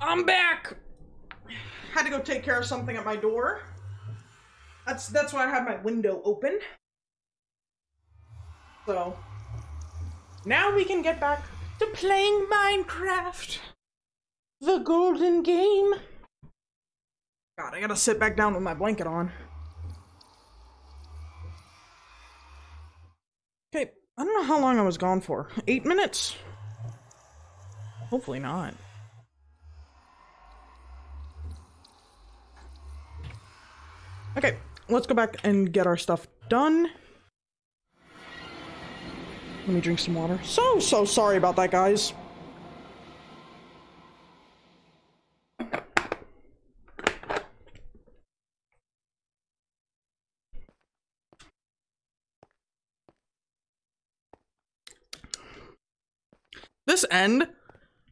I'm back! Had to go take care of something at my door. That's that's why I had my window open. So now we can get back to playing Minecraft. The golden game. God, I gotta sit back down with my blanket on. Okay, I don't know how long I was gone for. Eight minutes? Hopefully not. Okay, let's go back and get our stuff done. Let me drink some water. So, so sorry about that, guys. This end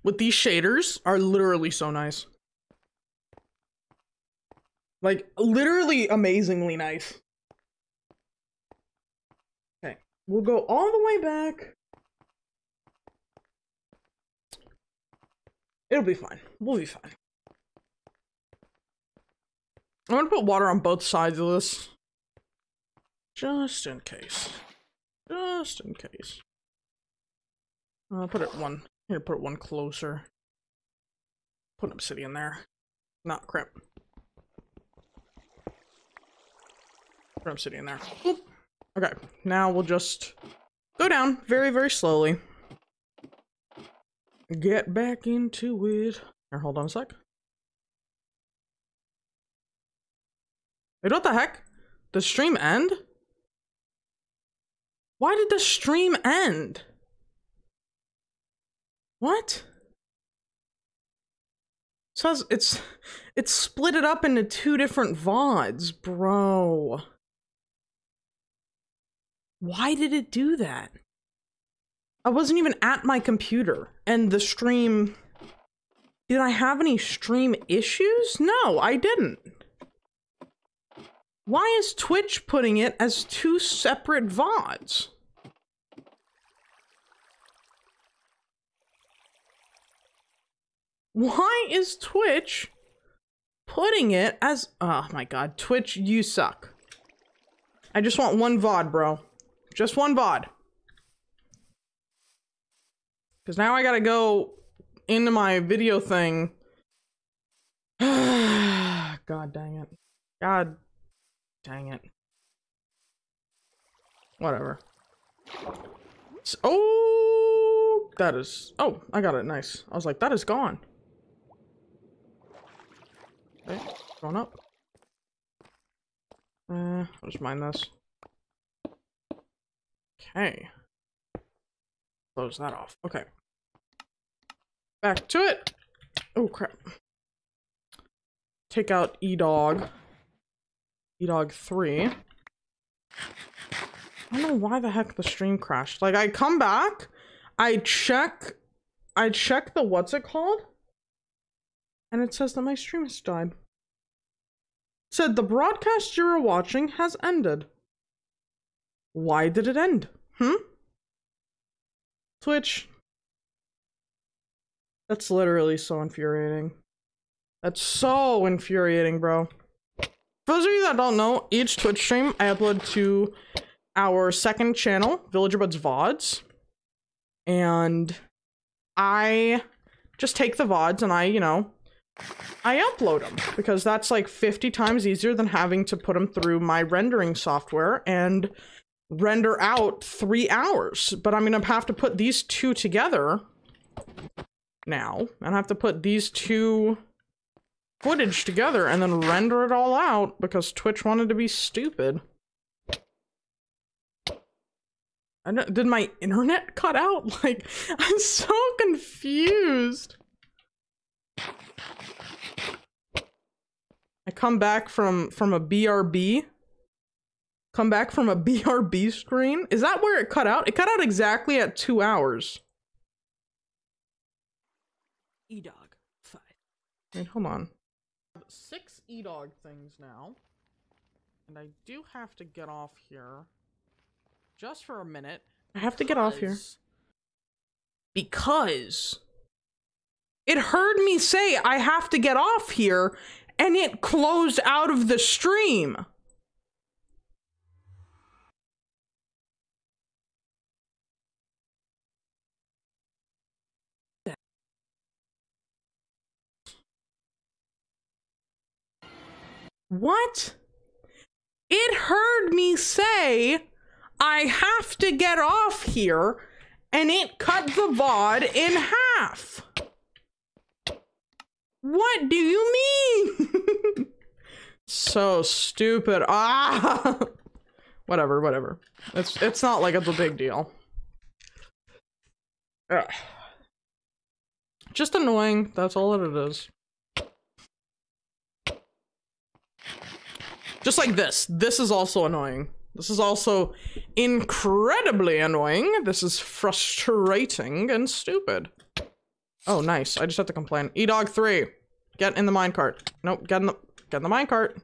with these shaders are literally so nice. Like, literally amazingly nice. Okay, we'll go all the way back. It'll be fine. We'll be fine. I'm gonna put water on both sides of this. Just in case. Just in case. I'll put it one. Here, put it one closer. Put obsidian there. Not crap. Put obsidian there. Oop. Okay, now we'll just go down very, very slowly. Get back into it. Here, hold on a sec. Wait, what the heck? Did the stream end? Why did the stream end? What? It says it's it's split it up into two different V O Ds, bro. Why did it do that? I wasn't even at my computer, and the stream... Did I have any stream issues? No, I didn't. Why is Twitch putting it as two separate V O Ds? Why is Twitch putting it as... Oh my god, Twitch, you suck. I just want one V O D, bro. Just one V O D. Because now I gotta go into my video thing. God dang it. God dang it. Whatever. So, oh, that is... Oh, I got it. Nice. I was like, that is gone. Okay, going up. Uh, I'll just mine this. Okay. Close that off. Okay. Back to it. Oh, crap. Take out E-Dog. E-Dog three. I don't know why the heck the stream crashed. Like, I come back, I check, I check the what's it called? And it says that my stream has died. It said the broadcast you were watching has ended. Why did it end? Hmm? Twitch. That's literally so infuriating. That's so infuriating, bro. For those of you that don't know, each Twitch stream I upload to our second channel, VillagerBuds V O Ds. And I just take the V O Ds and I, you know, I upload them. Because that's like fifty times easier than having to put them through my rendering software and render out three hours. But I'm gonna have to put these two together now. And I have to put these two footage together and then render it all out because Twitch wanted to be stupid. I don't, did my internet cut out? Like, I'm so confused. I come back from from a B R B. Come back from a B R B screen? Is that where it cut out? It cut out exactly at two hours. E-Dog five. Wait, hold on. I have six E-Dog things now. And I do have to get off here. Just for a minute. I have to get off here. Because it heard me say I have to get off here, and it closed out of the stream. What? It heard me say, I have to get off here, and it cut the V O D in half. What do you mean? So stupid. Ah, whatever, whatever. It's, it's not like it's a big deal. Ugh. Just annoying. That's all that it is. Just like this. This is also annoying. This is also incredibly annoying. This is frustrating and stupid. Oh, nice. I just have to complain. E-Dog three. Get in the minecart. Nope, get in the get in the minecart.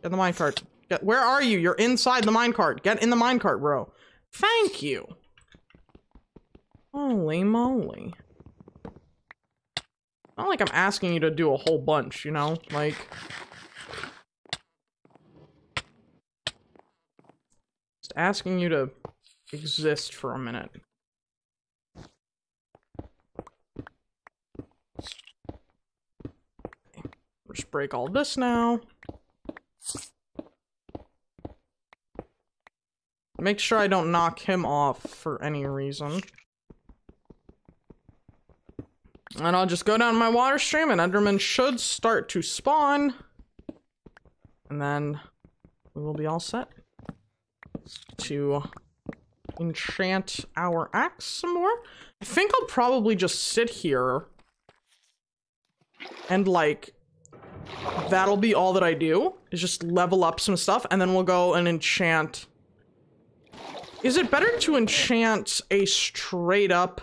Get in the minecart. Get where are you? You're inside the minecart. Get in the minecart, bro. Thank you. Holy moly. Not like I'm asking you to do a whole bunch, you know? Like... Just asking you to exist for a minute. Okay. We're just break all this now. Make sure I don't knock him off for any reason. And I'll just go down my water stream and Enderman should start to spawn. And then we will be all set to enchant our axe some more. I think I'll probably just sit here and like, that'll be all that I do is just level up some stuff and then we'll go and enchant. Is it better to enchant a straight up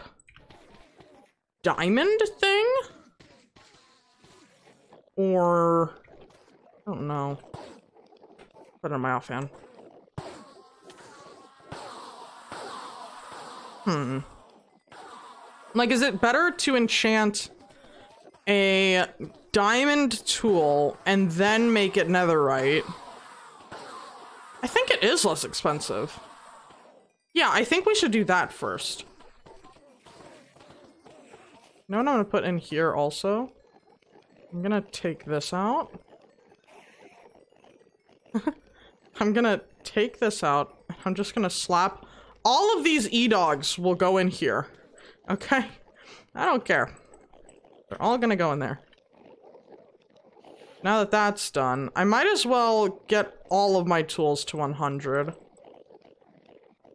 diamond thing? Or, I don't know. Put it in my offhand. Hmm. Like, is it better to enchant a diamond tool and then make it netherite? I think it is less expensive. Yeah, I think we should do that first. You know what I'm gonna put in here also? I'm gonna take this out. I'm gonna take this out. I'm just gonna slap. All of these E-dogs will go in here. Okay? I don't care. They're all gonna go in there. Now that that's done, I might as well get all of my tools to one hundred.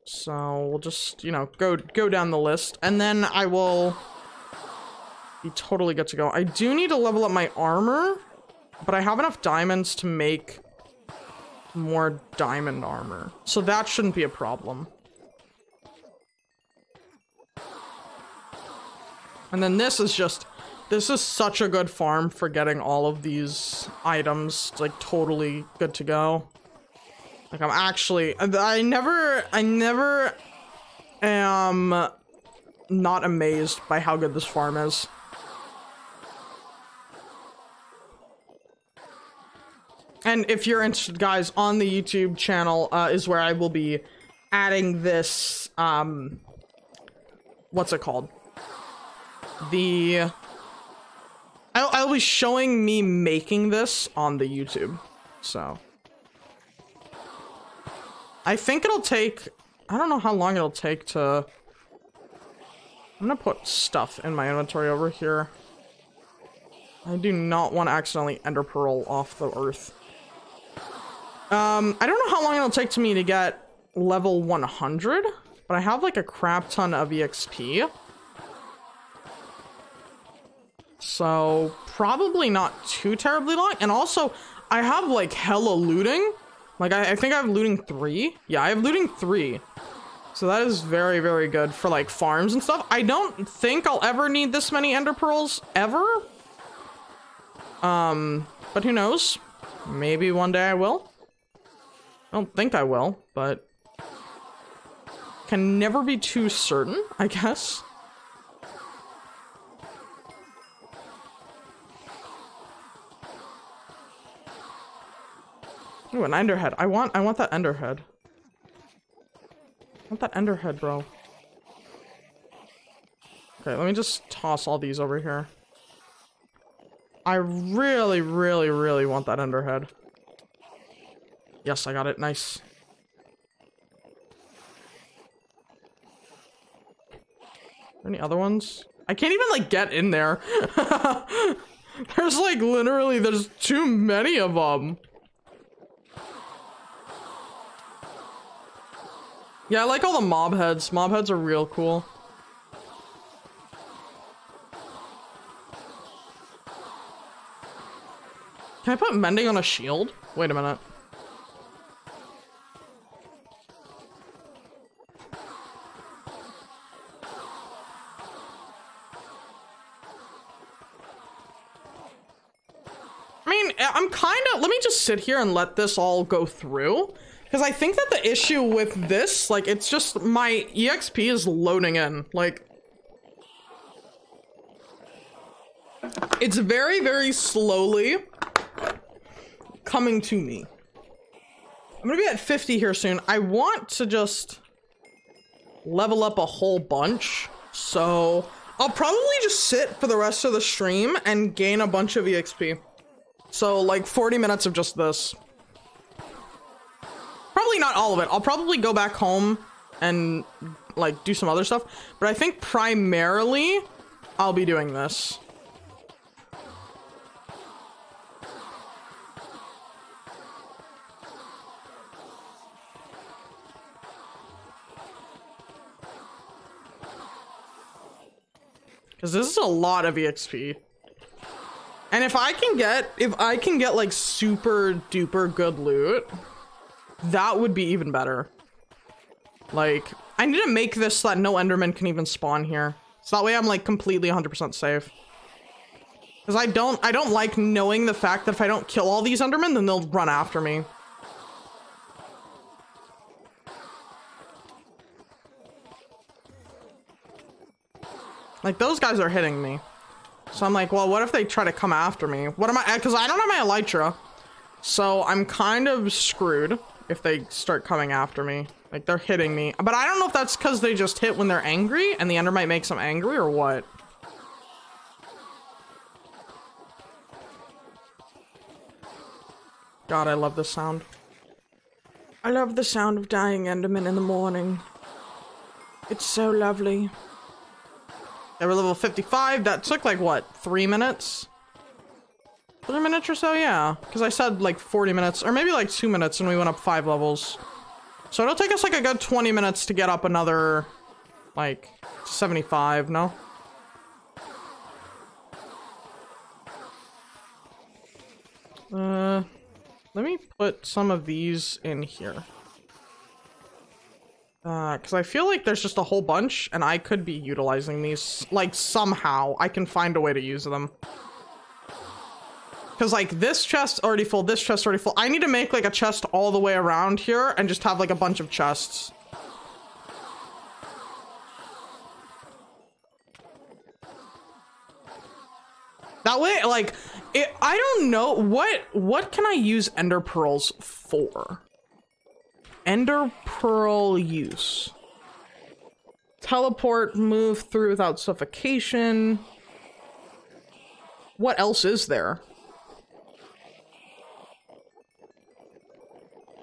So we'll just, you know, go, go down the list. And then I will be totally good to go. I do need to level up my armor, but I have enough diamonds to make more diamond armor. So that shouldn't be a problem. And then this is just, this is such a good farm for getting all of these items. It's like totally good to go. Like I'm actually, I never, I never am not amazed by how good this farm is. And if you're interested, guys, on the YouTube channel uh, is where I will be adding this, um, what's it called? The, I'll, I'll be showing me making this on the YouTube, so. I think it'll take, I don't know how long it'll take to, I'm gonna put stuff in my inventory over here. I do not want to accidentally ender pearl off the earth. Um, I don't know how long it'll take to me to get level one hundred, but I have like a crap ton of E X P. So probably not too terribly long. And also I have like hella looting. Like I, I think I have looting three. Yeah, I have looting three. So that is very, very good for like farms and stuff. I don't think I'll ever need this many ender pearls ever. Um, but who knows? Maybe one day I will. I don't think I will, but can never be too certain, I guess. Ooh, an enderhead. I want I want that enderhead. I want that enderhead, bro. Okay, let me just toss all these over here. I really, really, really want that enderhead. Yes, I got it. Nice. Any other ones? I can't even like get in there. There's like literally there's too many of them. Yeah, I like all the mob heads. Mob heads are real cool. Can I put mending on a shield? Wait a minute. I mean, I'm kind of... Let me just sit here and let this all go through. Because I think that the issue with this, like, it's just my E X P is loading in. Like... It's very, very slowly... coming to me. I'm gonna be at fifty here soon. I want to just level up a whole bunch, so I'll probably just sit for the rest of the stream and gain a bunch of E X P. So like forty minutes of just this. Probably not all of it. I'll probably go back home and like do some other stuff, but I think primarily I'll be doing this. Because this is a lot of E X P. And if I can get, if I can get like super duper good loot, that would be even better. Like, I need to make this so that no Enderman can even spawn here. So that way I'm like completely one hundred percent safe. Because I don't, I don't like knowing the fact that if I don't kill all these Endermen, then they'll run after me. Like, those guys are hitting me. So I'm like, well, what if they try to come after me? What am I? Because I don't have my Elytra. So I'm kind of screwed if they start coming after me. Like, they're hitting me. But I don't know if that's because they just hit when they're angry and the Endermite makes them angry or what. God, I love this sound. I love the sound of dying Enderman in the morning. It's so lovely. They were level fifty-five. That took like what, three minutes? Three minutes or so, yeah. Because I said like forty minutes, or maybe like two minutes, and we went up five levels. So it'll take us like a good twenty minutes to get up another, like seventy-five. No. Uh, let me put some of these in here. Uh, because I feel like there's just a whole bunch, and I could be utilizing these. Like, somehow, I can find a way to use them. Because, like, this chest's already full, this chest's already full. I need to make, like, a chest all the way around here, and just have, like, a bunch of chests. That way, like, it, I don't know, what, what can I use Ender Pearls for? Ender Pearl use. Teleport, move through without suffocation. What else is there?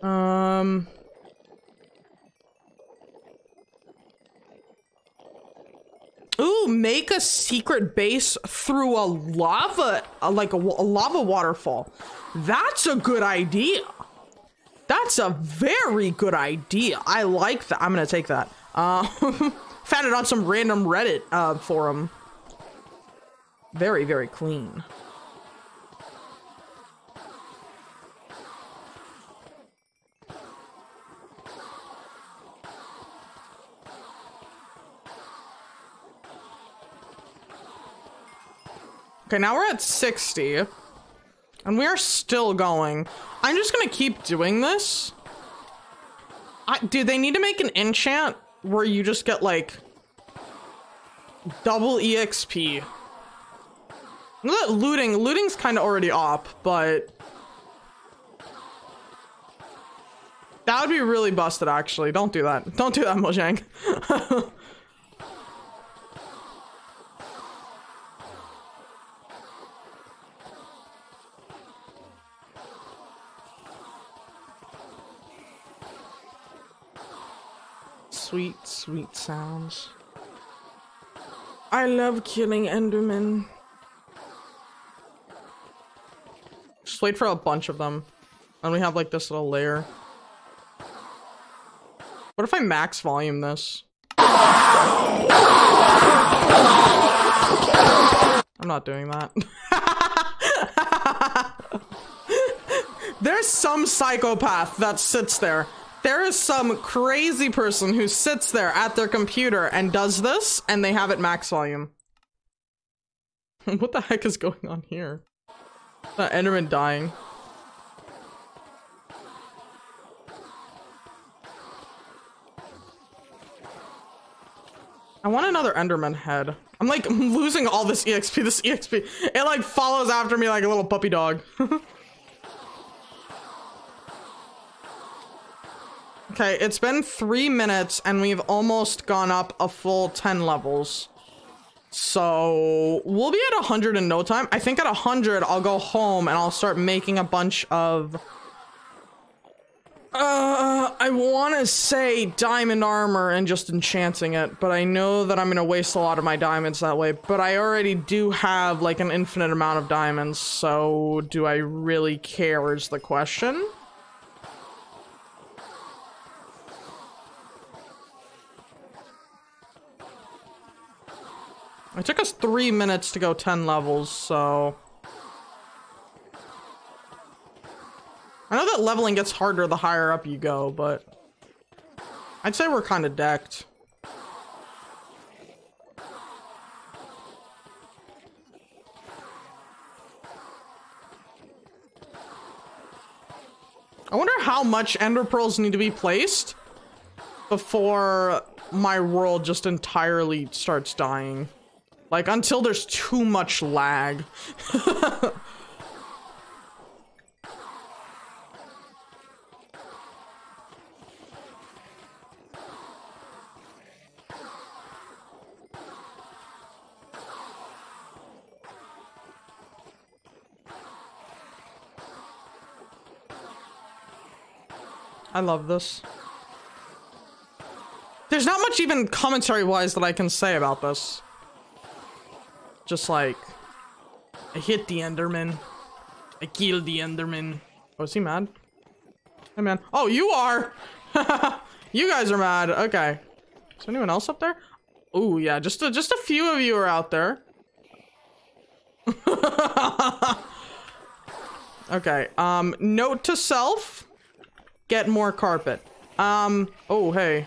Um... Ooh, make a secret base through a lava, like a, a lava waterfall. That's a good idea. That's a very good idea. I like that. I'm gonna take that. Uh, found it on some random Reddit uh, forum. Very, very clean. Okay, now we're at sixty. And we are still going. I'm just gonna keep doing this. I, dude, they need to make an enchant where you just get like double E X P. Not looting. Looting's kind of already op, but that would be really busted. Actually, don't do that. Don't do that, Mojang. Sweet, sweet sounds. I love killing Endermen. Just wait for a bunch of them. And we have like this little layer. What if I max volume this? I'm not doing that. There's some psychopath that sits there. There is some crazy person who sits there at their computer and does this, and they have it max volume. What the heck is going on here? The Enderman dying. I want another Enderman head. I'm like I'm losing all this E X P, this E X P. It like follows after me like a little puppy dog. Okay, it's been three minutes and we've almost gone up a full ten levels. So we'll be at one hundred in no time. I think at one hundred, I'll go home and I'll start making a bunch of... Uh, I want to say diamond armor and just enchanting it, but I know that I'm going to waste a lot of my diamonds that way. But I already do have like an infinite amount of diamonds, so do I really care is the question. It took us three minutes to go ten levels, so... I know that leveling gets harder the higher up you go, but I'd say we're kind of decked. I wonder how much ender pearls need to be placed before my world just entirely starts dying. Like, until there's too much lag. I love this. There's not much even commentary-wise that I can say about this. Just like, I hit the Enderman. I killed the Enderman. Oh, is he mad? Hey, man. Oh, you are! You guys are mad. Okay. Is anyone else up there? Oh, yeah. Just a, just a few of you are out there. Okay. Um, note to self. Get more carpet. Um, oh, hey.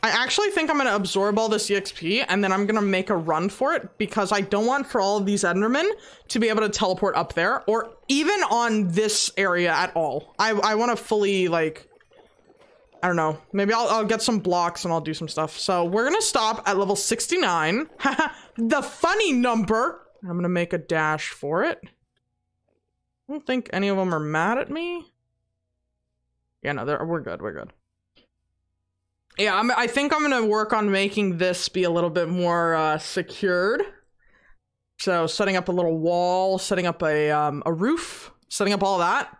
I actually think I'm going to absorb all this E X P and then I'm going to make a run for it because I don't want for all of these Endermen to be able to teleport up there or even on this area at all. I, I want to fully, like, I don't know. Maybe I'll, I'll get some blocks and I'll do some stuff. So we're going to stop at level sixty-nine. The funny number. I'm going to make a dash for it. I don't think any of them are mad at me. Yeah, no, we're good. We're good. Yeah, I'm, I think I'm going to work on making this be a little bit more uh, secured. So setting up a little wall, setting up a, um, a roof, setting up all that.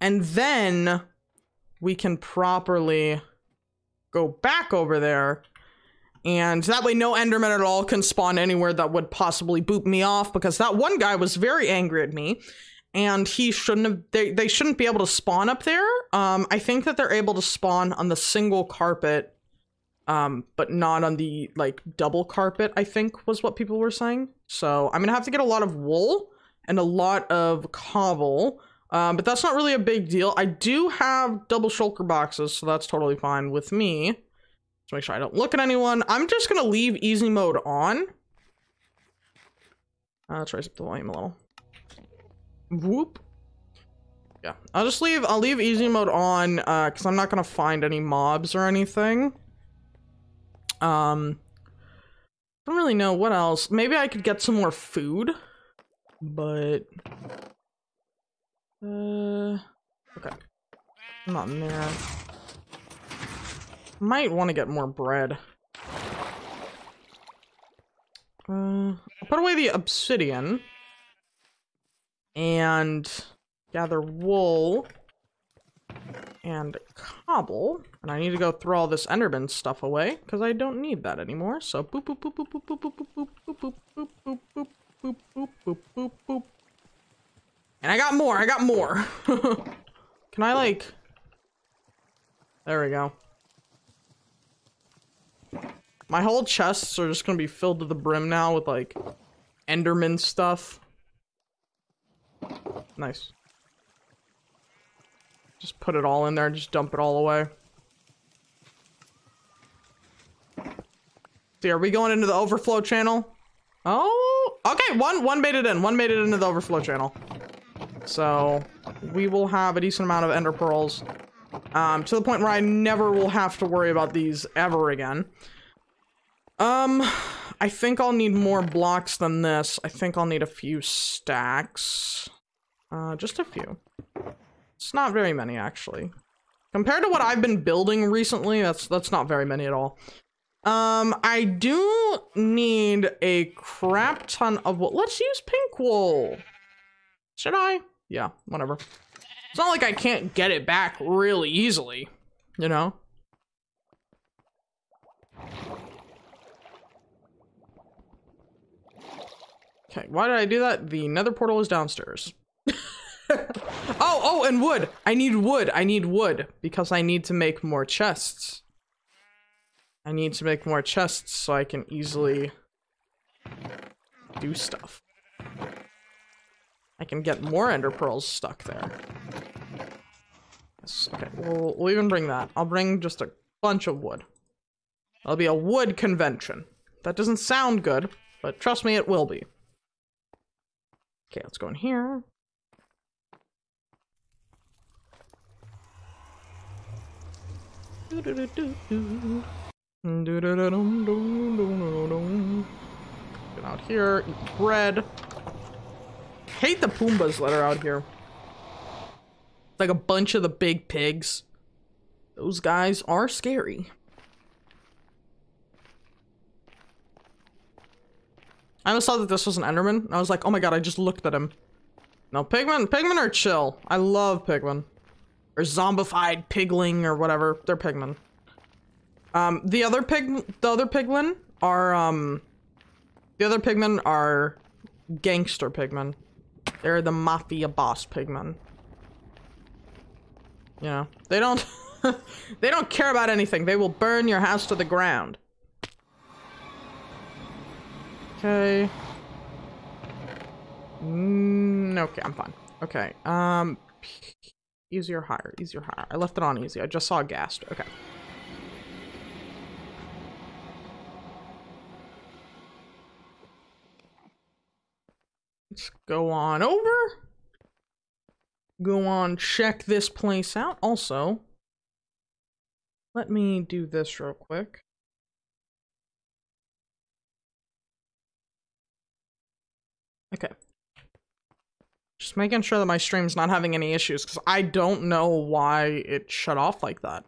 And then we can properly go back over there. And that way no Endermen at all can spawn anywhere that would possibly boot me off. Because that one guy was very angry at me. And he shouldn't have, they, they shouldn't be able to spawn up there. Um, I think that they're able to spawn on the single carpet, um, but not on the, like, double carpet, I think was what people were saying. So I'm gonna have to get a lot of wool and a lot of cobble, um, but that's not really a big deal. I do have double shulker boxes, so that's totally fine with me. Just make sure I don't look at anyone. I'm just gonna leave easy mode on. Uh, let's raise up the volume a little. Whoop. Yeah, I'll just leave, I'll leave easy mode on, uh, cause I'm not gonna find any mobs or anything. Um, don't really know what else. Maybe I could get some more food, but, uh, okay. I'm not mad. Might want to get more bread. Uh, I'll put away the obsidian. And gather wool and cobble. And I need to go throw all this Enderman stuff away because I don't need that anymore. So boop boop boop boop boop boop boop boop boop boop boop boop boop boop boop boop boop. And I got more, I got more. Can I like there we go. My whole chests are just gonna be filled to the brim now with like Enderman stuff. Nice. Just put it all in there, just dump it all away. See, are we going into the overflow channel? Oh, okay, one one made it in, one made it into the overflow channel. So we will have a decent amount of ender pearls, um, to the point where I never will have to worry about these ever again. Um, I think I'll need more blocks than this. I think I'll need a few stacks. Uh, just a few. It's not very many, actually. Compared to what I've been building recently, that's that's not very many at all. Um, I do need a crap ton of wool. Let's use pink wool. Should I? Yeah, whatever. It's not like I can't get it back really easily, you know? Okay, why did I do that? The nether portal is downstairs. oh, oh, and wood. I need wood. I need wood because I need to make more chests. I need to make more chests so I can easily do stuff. I can get more ender pearls stuck there. Yes, okay, we'll, we'll even bring that. I'll bring just a bunch of wood. It'll be a wood convention. That doesn't sound good, but trust me, it will be. Okay, let's go in here. Do do do do do. Get out here, eat bread. Hate the Pumbas that are out here. It's like a bunch of the big pigs. Those guys are scary. I almost thought that this was an Enderman. I was like, oh my god, I just looked at him. No, pigmen, pigmen are chill. I love pigmen. Or zombified pigling or whatever. They're pigmen. Um, the other pig, the other pigmen are, um, the other pigmen are gangster pigmen. They're the mafia boss pigmen. You know, they don't, they don't care about anything. They will burn your house to the ground. Okay. Mm, okay, I'm fine. Okay, um, easier, higher, easier, higher. I left it on easy. I just saw a ghast. Okay. Let's go on over. Go on, check this place out. Also, let me do this real quick. Okay. Just making sure that my stream's not having any issues, because I don't know why it shut off like that.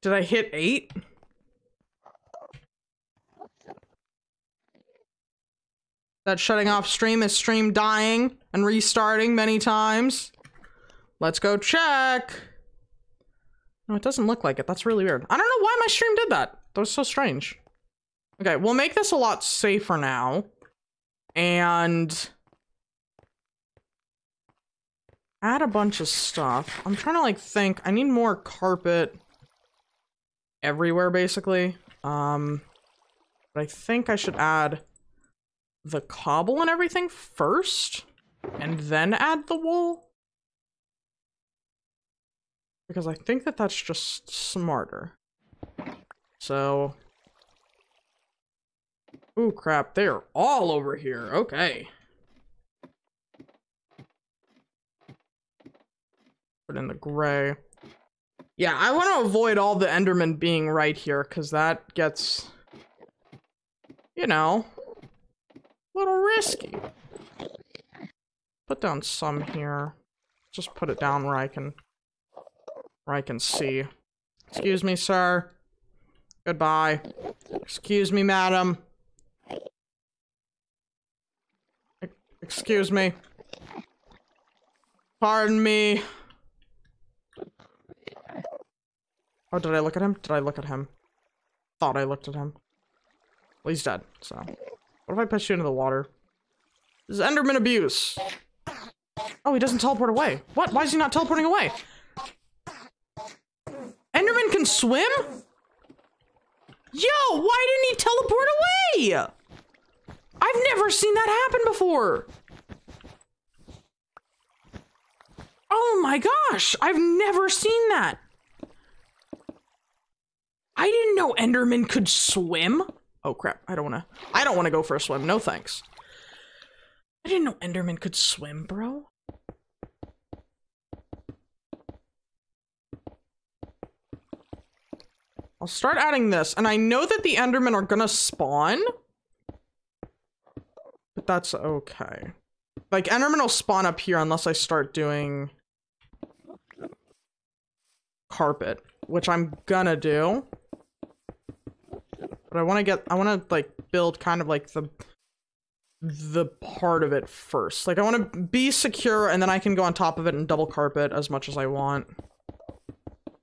Did I hit eight? That shutting off stream is stream dying and restarting many times. Let's go check. No, it doesn't look like it. That's really weird. I don't know why my stream did that. That was so strange. Okay, we'll make this a lot safer now. And add a bunch of stuff. I'm trying to like think. I need more carpet everywhere basically. Um, but I think I should add the cobble and everything first, and then add the wool, because I think that that's just smarter. So, ooh crap, they are all over here. Okay, put in the gray. Yeah, I want to avoid all the Endermen being right here, because that gets, you know, little risky. Put down some here. Just put it down where I can, where I can see. Excuse me, sir. Goodbye. Excuse me, madam. E- excuse me. Pardon me. Oh, did I look at him? Did I look at him? Thought I looked at him. Well, he's dead, so. What if I push you into the water? This is Enderman abuse. Oh, he doesn't teleport away. What? Why is he not teleporting away? Enderman can swim? Yo, why didn't he teleport away? I've never seen that happen before. Oh my gosh, I've never seen that. I didn't know Enderman could swim. Oh crap, I don't wanna- I don't wanna go for a swim, no thanks. I didn't know Enderman could swim, bro. I'll start adding this, and I know that the Endermen are gonna spawn. But that's okay. Like, Endermen will spawn up here unless I start doing carpet, which I'm gonna do. But I want to get, I want to like build kind of like the, the part of it first. Like I want to be secure and then I can go on top of it and double carpet as much as I want. But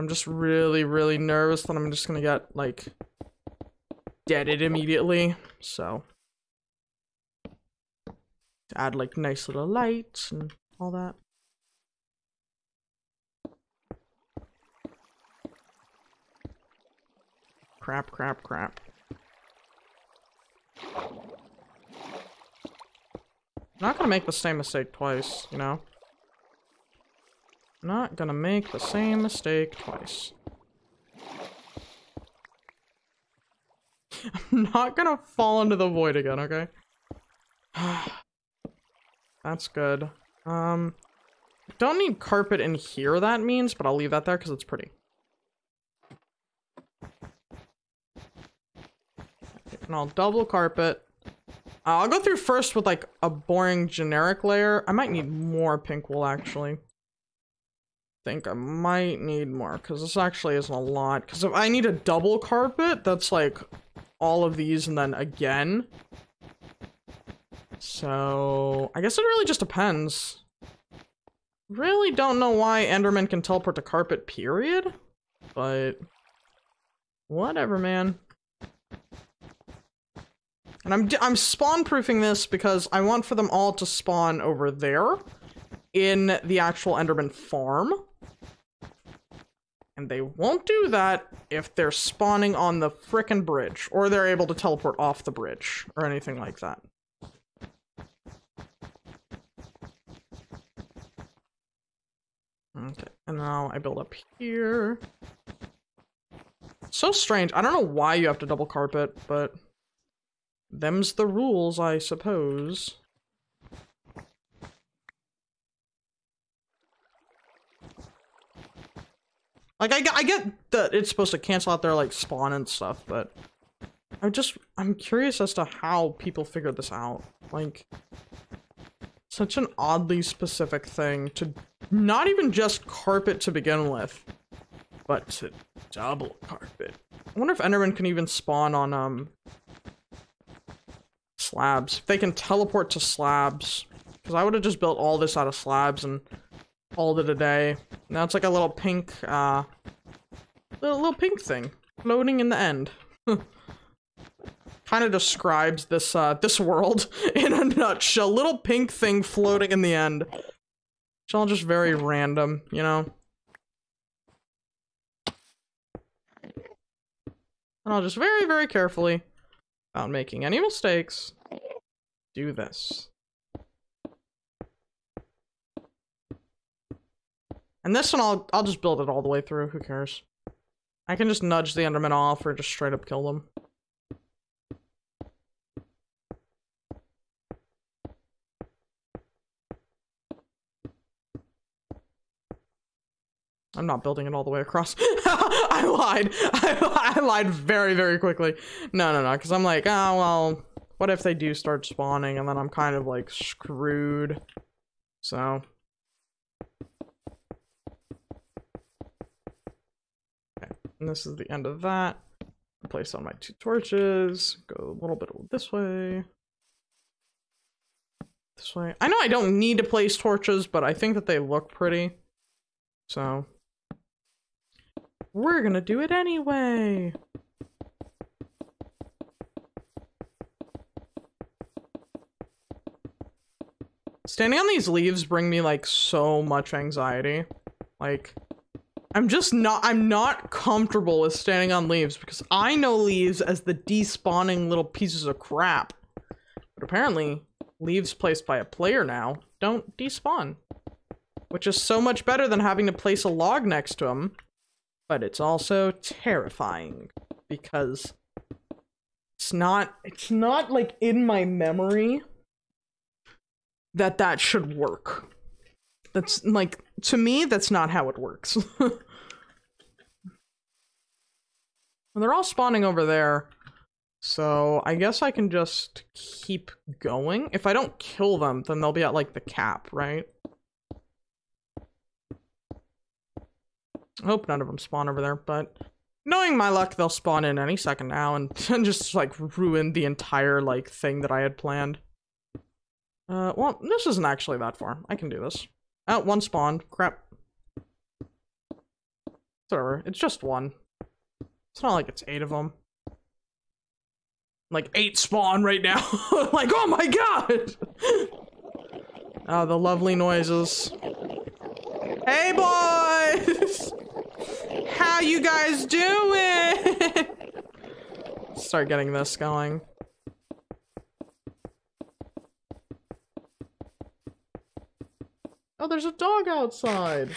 I'm just really, really nervous that I'm just gonna get like deaded immediately. So add like nice little lights and all that. Crap, crap, crap. I'm not gonna make the same mistake twice, you know? I'm not gonna make the same mistake twice. I'm not gonna fall into the void again, okay? That's good. Um, don't need carpet in here, that means, but I'll leave that there because it's pretty. And I'll double carpet. Uh, I'll go through first with like a boring generic layer. I might need more pink wool actually. I think I might need more because this actually isn't a lot. Because if I need a double carpet, that's like all of these and then again. So I guess it really just depends. Really don't know why Enderman can teleport to carpet, period. But whatever, man. And I'm, I'm spawn proofing this because I want for them all to spawn over there in the actual Enderman farm. And they won't do that if they're spawning on the frickin' bridge or they're able to teleport off the bridge or anything like that. Okay, and now I build up here. So strange. I don't know why you have to double carpet, but them's the rules, I suppose. Like, I, I get that it's supposed to cancel out their, like, spawn and stuff, but I just, I'm curious as to how people figured this out. Like, such an oddly specific thing to not even just carpet to begin with, but to double carpet. I wonder if Enderman can even spawn on, um... slabs. If they can teleport to slabs. Because I would have just built all this out of slabs and called it a day. Now it's like a little pink, uh, little, little pink thing floating in the end. Kind of describes this, uh, this world in a nutshell. Little pink thing floating in the end. It's all just very random, you know? And I'll just very, very carefully, without making any mistakes, do this. And this one, I'll, I'll just build it all the way through. Who cares? I can just nudge the Enderman off or just straight up kill them. I'm not building it all the way across. I lied. I, I lied very, very quickly. No, no, no. Because I'm like, oh, well, what if they do start spawning? And then I'm kind of like screwed. So. Okay. And this is the end of that. Place on my two torches. Go a little bit this way. This way. I know I don't need to place torches, but I think that they look pretty. So. We're gonna do it anyway! Standing on these leaves bring me, like, so much anxiety. Like, I'm just not- I'm not comfortable with standing on leaves because I know leaves as the despawning little pieces of crap. But apparently, leaves placed by a player now don't despawn. Which is so much better than having to place a log next to them. But it's also terrifying because it's not, it's not like in my memory that that should work. That's like, to me, that's not how it works. Well, they're all spawning over there. So I guess I can just keep going. If I don't kill them, then they'll be at like the cap, right? I hope none of them spawn over there, but knowing my luck, they'll spawn in any second now and, and just like ruin the entire like thing that I had planned. Uh, well, this isn't actually that far. I can do this. Oh, one spawned. Crap. Whatever. It's just one. It's not like it's eight of them. Like eight spawn right now. Like, oh my god! Oh, the lovely noises. Hey boys! How you guys doing? Start getting this going. Oh, there's a dog outside.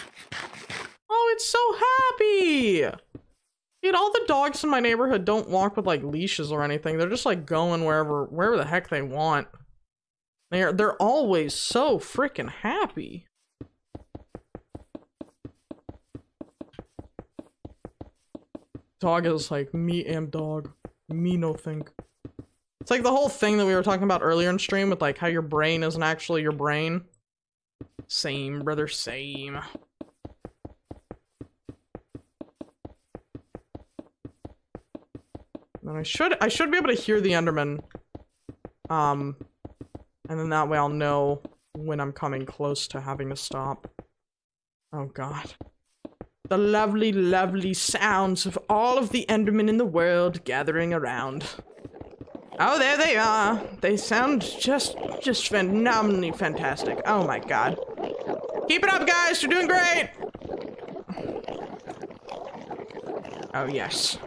Oh, it's so happy! Dude, all the dogs in my neighborhood don't walk with like leashes or anything. They're just like going wherever wherever the heck they want. They're they're always so freaking happy. Dog is like, me am dog. Me no think. It's like the whole thing that we were talking about earlier in stream with like how your brain isn't actually your brain. Same, brother, same. And I should I should be able to hear the Enderman, um, and then that way I'll know when I'm coming close to having to stop. Oh god, the lovely, lovely sounds of all of the Endermen in the world gathering around. Oh, there they are. They sound just just phenomenally fantastic. Oh my god, keep it up, guys. You're doing great. Oh yes.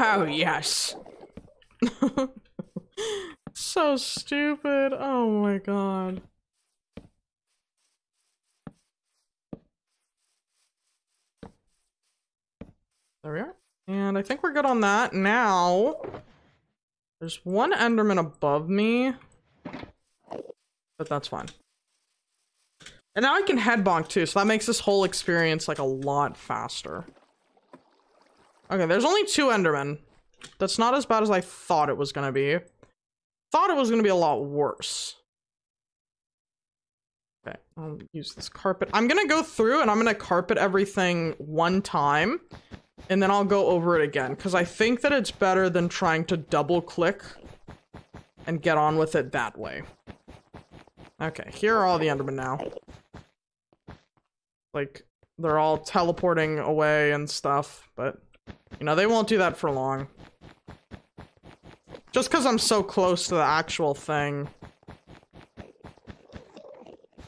Oh, yes. So stupid. Oh my god. There we are. And I think we're good on that. Now, there's one Enderman above me, but that's fine. And now I can head bonk too, so that makes this whole experience like a lot faster. Okay, there's only two Endermen. That's not as bad as I thought it was gonna be. Thought it was gonna be a lot worse. Okay, I'll use this carpet. I'm gonna go through and I'm gonna carpet everything one time, and then I'll go over it again, because I think that it's better than trying to double click and get on with it that way. Okay, here are all the Endermen now. Like, they're all teleporting away and stuff, but... you know, they won't do that for long. Just because I'm so close to the actual thing.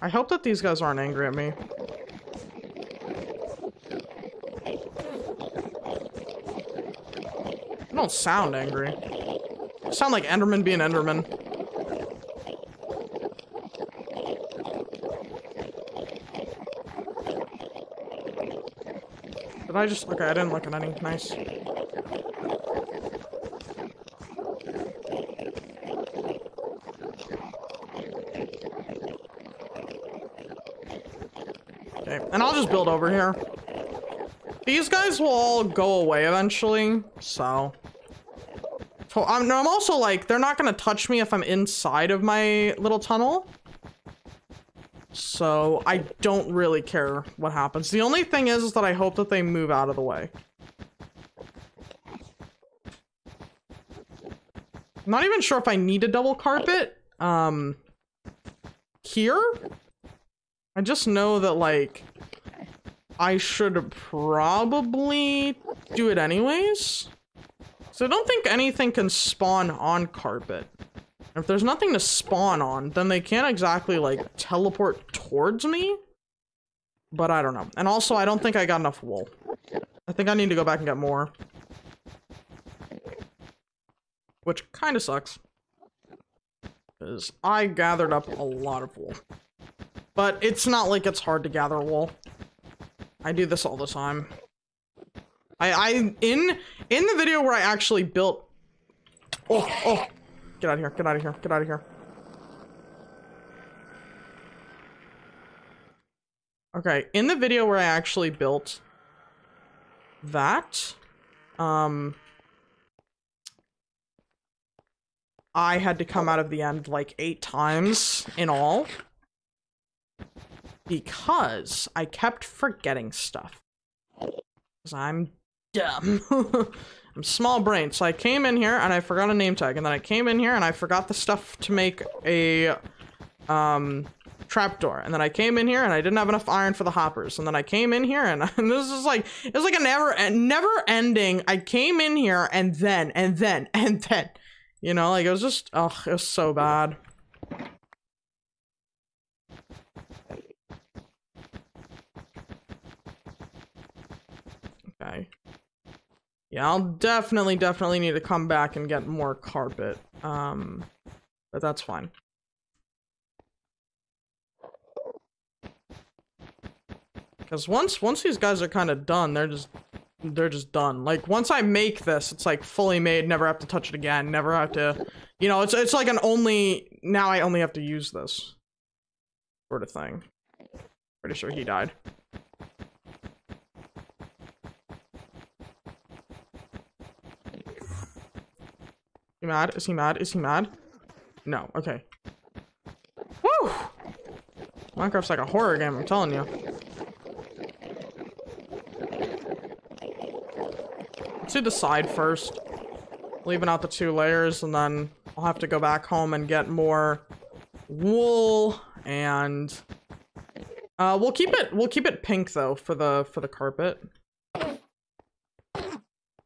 I hope that these guys aren't angry at me. They don't sound angry. They sound like Enderman being Enderman. Did I just- okay, I didn't look at any. Nice. Okay, and I'll just build over here. These guys will all go away eventually, so... so I'm, I'm also like, they're not gonna touch me if I'm inside of my little tunnel. So I don't really care what happens. The only thing is, is that I hope that they move out of the way. I'm not even sure if I need a double carpet um, here. I just know that like I should probably do it anyways. So I don't think anything can spawn on carpet. If there's nothing to spawn on, then they can't exactly, like, teleport towards me. But I don't know. And also, I don't think I got enough wool. I think I need to go back and get more. Which kind of sucks. Because I gathered up a lot of wool. But it's not like it's hard to gather wool. I do this all the time. I, I, in, in the video where I actually built... Oh, oh. Get out of here, get out of here, get out of here. Okay, in the video where I actually built that, um, I had to come out of the end like eight times in all. because I kept forgetting stuff. Because I'm dumb. I'm small brain. So I came in here and I forgot a name tag, and then I came in here and I forgot the stuff to make a um trapdoor, and then I came in here and I didn't have enough iron for the hoppers, and then I came in here and, and this is like it was like a never never ending. I came in here and then and then and then, you know, like it was just oh, it was so bad. Okay. Yeah, I'll definitely, definitely need to come back and get more carpet. Um, but that's fine. Because once, once these guys are kind of done, they're just, they're just done. Like, once I make this, it's like fully made, never have to touch it again, never have to, you know, it's, it's like an only, now I only have to use this sort of thing. Pretty sure he died. He mad? Is he mad? Is he mad? No. Okay. Woo! Minecraft's like a horror game, I'm telling you. Let's do the side first. Leaving out the two layers, and then I'll have to go back home and get more wool, and uh, we'll keep it. We'll keep it pink though for the for the carpet.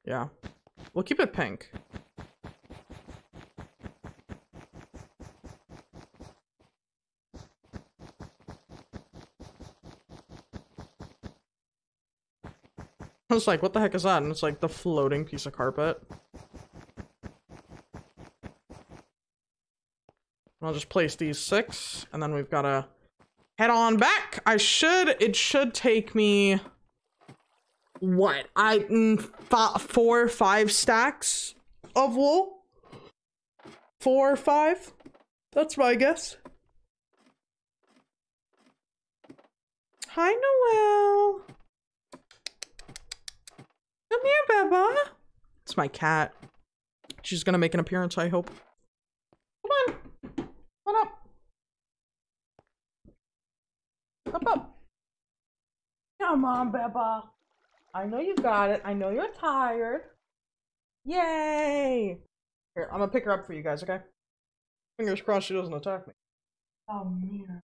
Yeah, we'll keep it pink. I was like, what the heck is that? And it's like the floating piece of carpet. I'll just place these six, and then we've got to head on back. I should, it should take me, what? I, mm, four, five stacks of wool? Four or five? That's my guess. Hi, Noelle. Come here, Baba. It's my cat. She's gonna make an appearance, I hope. Come on. Come on up. Up, up. Come on, Baba. I know you got it. I know you're tired. Yay! Here, I'm gonna pick her up for you guys, okay? Fingers crossed she doesn't attack me. Come here.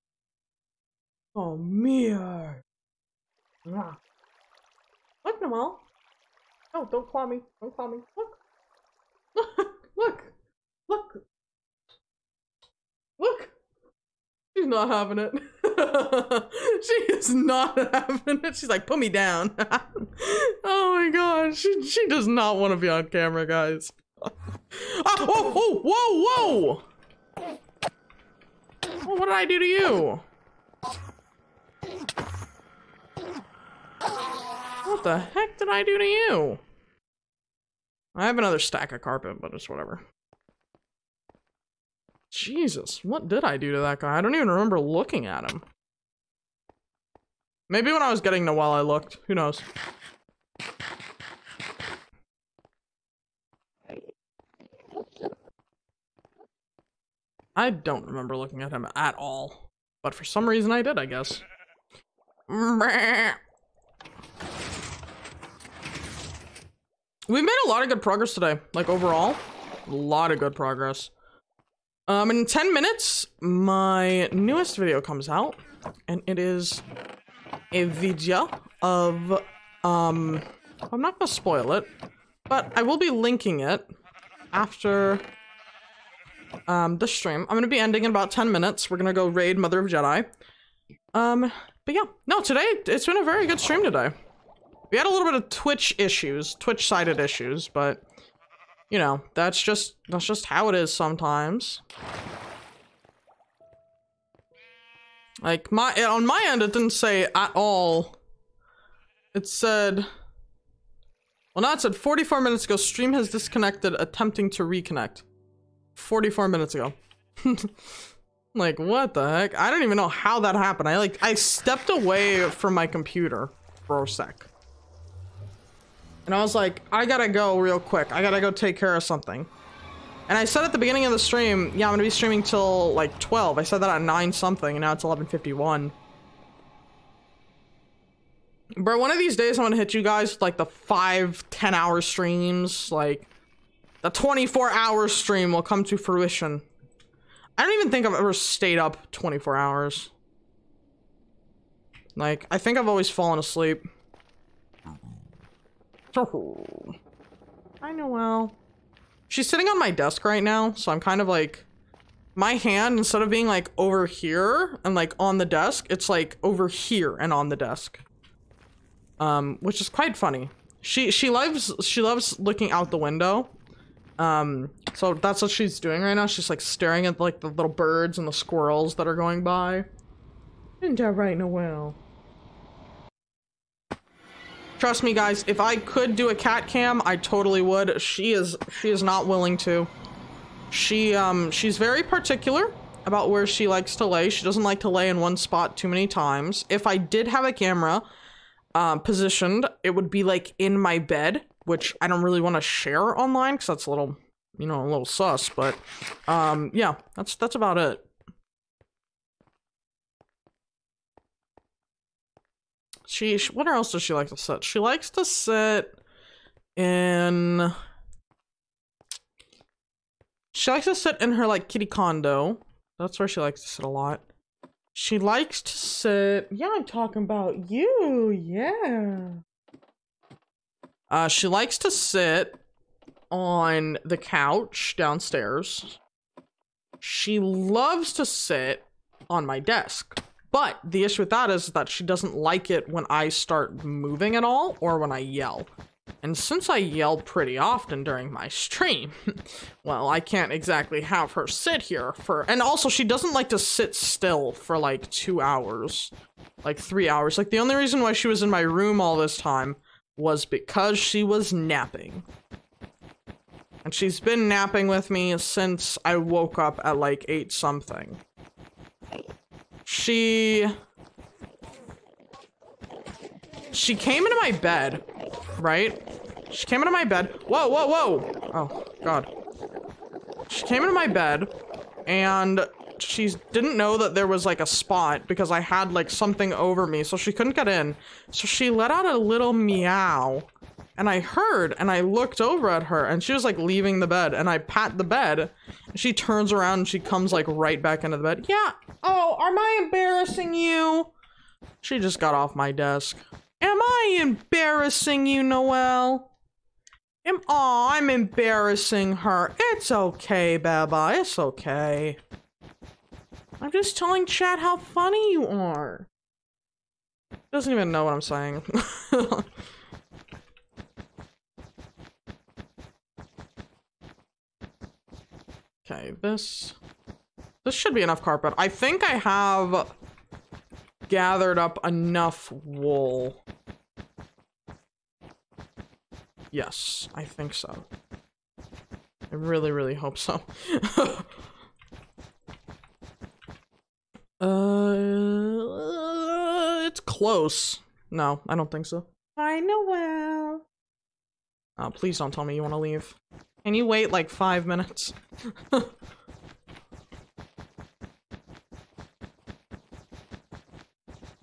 Come here. Yeah. Look, Noelle. Oh, don't claw me. Don't claw me. Look. Look. Look. Look. Look. She's not having it. She is not having it. She's like, put me down. Oh my god. She she does not want to be on camera, guys. Oh, oh, oh, whoa, whoa. Well, what did I do to you? What the heck did I do to you? I have another stack of carpet, but it's whatever. Jesus, what did I do to that guy? I don't even remember looking at him. Maybe when I was getting Noelle I looked. Who knows? I don't remember looking at him at all. But for some reason I did, I guess. We made a lot of good progress today, like overall, a lot of good progress. Um, in ten minutes, my newest video comes out, and it is a video of, um, I'm not gonna spoil it, but I will be linking it after um, the stream. I'm gonna be ending in about ten minutes. We're gonna go raid Mother of Jedi. Um, but yeah, no, today, it's been a very good stream today. We had a little bit of Twitch issues, Twitch-sided issues, but you know, that's just that's just how it is sometimes. Like my on my end, it didn't say at all. It said, well, now it said forty-four minutes ago, stream has disconnected, attempting to reconnect. forty-four minutes ago. Like what the heck? I don't even know how that happened. I like I stepped away from my computer for a sec. And I was like, I gotta go real quick. I gotta go take care of something. And I said at the beginning of the stream, yeah, I'm gonna be streaming till like twelve. I said that at nine something, and now it's eleven fifty-one. Bro, one of these days I'm gonna hit you guys with, like, the five, ten hour streams. Like, the twenty-four hour stream will come to fruition. I don't even think I've ever stayed up twenty-four hours. Like, I think I've always fallen asleep. Oh. I know well. She's sitting on my desk right now, so I'm kind of like... My hand, instead of being, like, over here and, like, on the desk, it's, like, over here and on the desk. Um, which is quite funny. She she loves she loves looking out the window. Um, so that's what she's doing right now. She's, like, staring at, like, the little birds and the squirrels that are going by. Isn't that right, Noelle? Trust me, guys, if I could do a cat cam, I totally would. She is she is not willing to. She, um, she's very particular about where she likes to lay. She doesn't like to lay in one spot too many times. If I did have a camera, uh, positioned, it would be, like, in my bed, which I don't really want to share online, because that's a little, you know, a little sus, but, um, yeah, that's, that's about it. She, she, what else does she like to sit? She likes to sit in... She likes to sit in her, like, kitty condo. That's where she likes to sit a lot. She likes to sit... Yeah, I'm talking about you. Yeah. Uh, she likes to sit on the couch downstairs. She loves to sit on my desk. But the issue with that is that she doesn't like it when I start moving at all or when I yell. And since I yell pretty often during my stream, well, I can't exactly have her sit here for- and also she doesn't like to sit still for like two hours, like three hours. Like the only reason why she was in my room all this time was because she was napping. And she's been napping with me since I woke up at like eight something. She... She came into my bed, right? She came into my bed. Whoa, whoa, whoa. Oh, God. She came into my bed and she didn't know that there was like a spot because I had like something over me. So she couldn't get in. So she let out a little meow and I heard and I looked over at her and she was like leaving the bed and I pat the bed. And she turns around and she comes like right back into the bed. Yeah. Oh, am I embarrassing you? She just got off my desk. Am I embarrassing you, Noelle? Am- Aw, I'm embarrassing her. It's okay, Baba. It's okay. I'm just telling chat how funny you are. Doesn't even know what I'm saying. Okay, this... This should be enough carpet. I think I have... gathered up enough wool. Yes, I think so. I really, really hope so. uh, it's close. No, I don't think so. I know well. Oh, please don't tell me you want to leave. Can you wait like five minutes?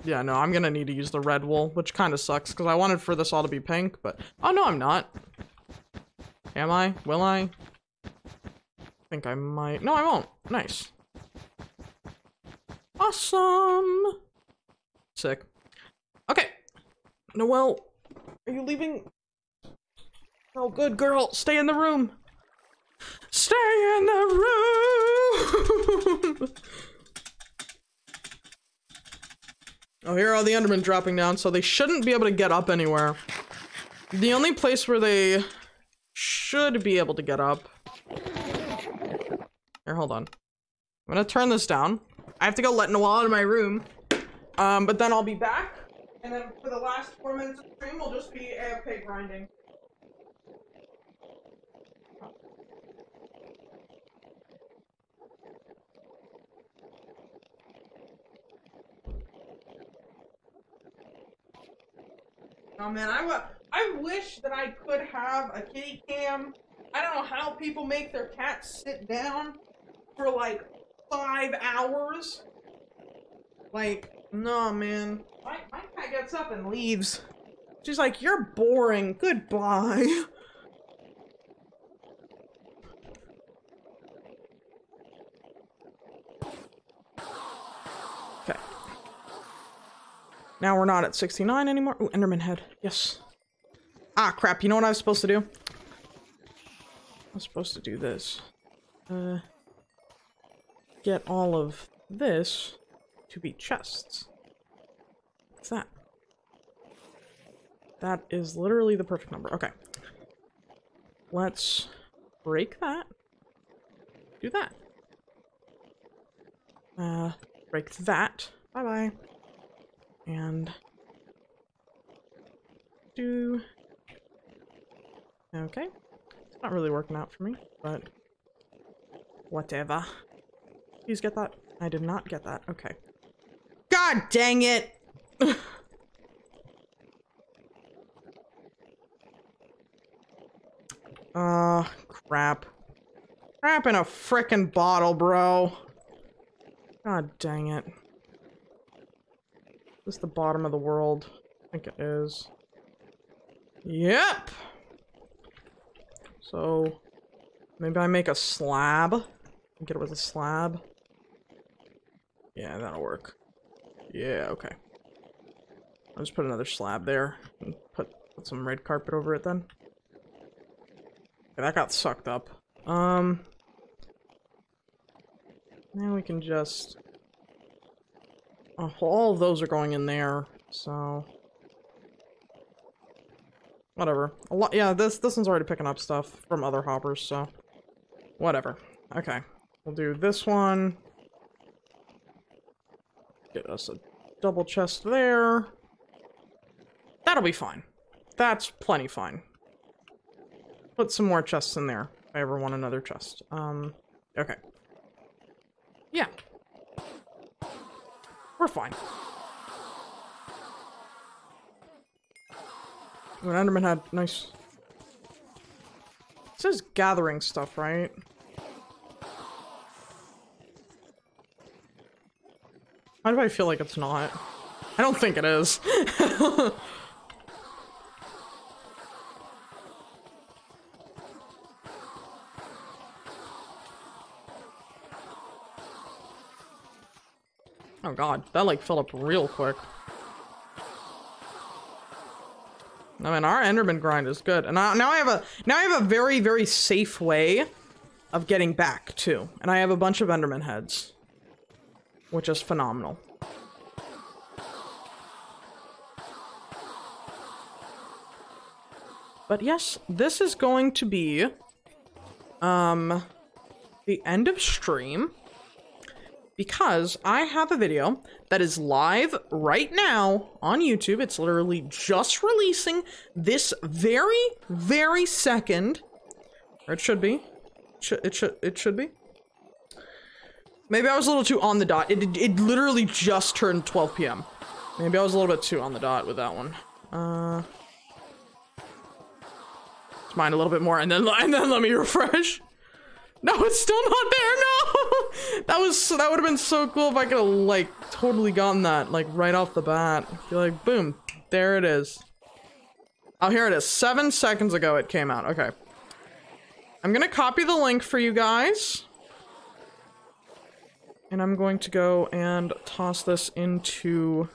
Yeah, no, I'm gonna need to use the red wool, which kind of sucks, because I wanted for this all to be pink, but... Oh, no, I'm not. Am I? Will I? I think I might. No, I won't. Nice. Awesome! Sick. Okay. Noelle, are you leaving? Oh, good girl. Stay in the room. Stay in the room! Oh, here are all the Endermen dropping down, so they shouldn't be able to get up anywhere. The only place where they should be able to get up... Here, hold on. I'm gonna turn this down. I have to go let Noelle out of my room. Um, but then I'll be back. And then for the last four minutes of the stream, we'll just be A F K grinding. Oh man, I, w I wish that I could have a kitty cam. I don't know how people make their cats sit down for like five hours. Like, no, man. My, my cat cat gets up and leaves. She's like, you're boring. Goodbye. Okay. Now we're not at sixty-nine anymore. Ooh, Enderman head. Yes. Ah, crap. You know what I was supposed to do? I was supposed to do this. Uh, get all of this to be chests. What's that? That is literally the perfect number. Okay. Let's break that. Do that. Uh, break that. Bye-bye. And... do... Okay. It's not really working out for me, but... whatever. Please get that. I did not get that. Okay. God dang it! Uh, crap. Crap in a frickin' bottle, bro. God dang it. Is this the bottom of the world? I think it is. Yep! So, maybe I make a slab. Get it with a slab. Yeah, that'll work. Yeah, okay. I'll just put another slab there and put, put some red carpet over it then. Yeah, that got sucked up. Um, now we can just... oh, all of those are going in there, so... whatever. A lot. Yeah, this, this one's already picking up stuff from other hoppers, so... whatever. Okay. We'll do this one. Get us a double chest there. That'll be fine. That's plenty fine. Put some more chests in there, if I ever want another chest. Um, okay. Yeah. We're fine. Ooh, an Enderman had nice... it says gathering stuff, right? Why do I feel like it's not? I don't think it is. Oh god, that like filled up real quick. I mean, our Enderman grind is good, and now, now I have a now I have a very very safe way of getting back too, and I have a bunch of Enderman heads, which is phenomenal. But yes, this is going to be um the end of stream, because I have a video that is live right now on YouTube. It's literally just releasing this very, very second. Or it should be. It should, it should, it should be. Maybe I was a little too on the dot. It, it, it literally just turned twelve P M Maybe I was a little bit too on the dot with that one. Uh, let's mine a little bit more and then, and then let me refresh. No, it's still not there, no! That was, that would've been so cool if I could've, like, totally gotten that, like, right off the bat. Be like, boom, there it is. Oh, here it is. Seven seconds ago it came out, okay. I'm gonna copy the link for you guys. And I'm going to go and toss this into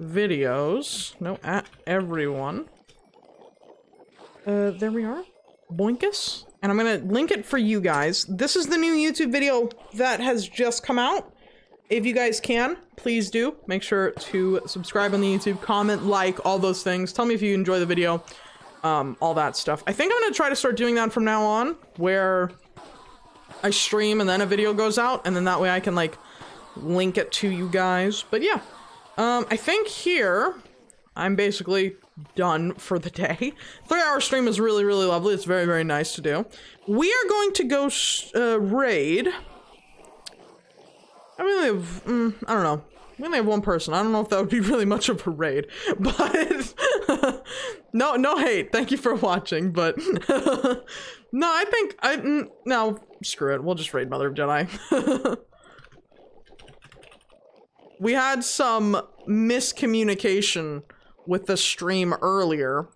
videos. No, at everyone. Uh, there we are. Boinkus. And I'm gonna link it for you guys. This is the new YouTube video that has just come out. If you guys can, please do. Make sure to subscribe on the YouTube, comment, like, all those things. Tell me if you enjoy the video, um, all that stuff. I think I'm gonna try to start doing that from now on, where I stream and then a video goes out, and then that way I can, like, link it to you guys. But yeah, um, I think here, I'm basically done for the day. Three hour stream is really, really lovely. It's very, very nice to do. We are going to go uh, raid. I really have, mm, I don't know. We only have one person. I don't know if that would be really much of a raid, but no, no hate. Thank you for watching, but no, I think I, mm, no, screw it. We'll just raid Mother of Jedi. we had some miscommunication with the stream earlier.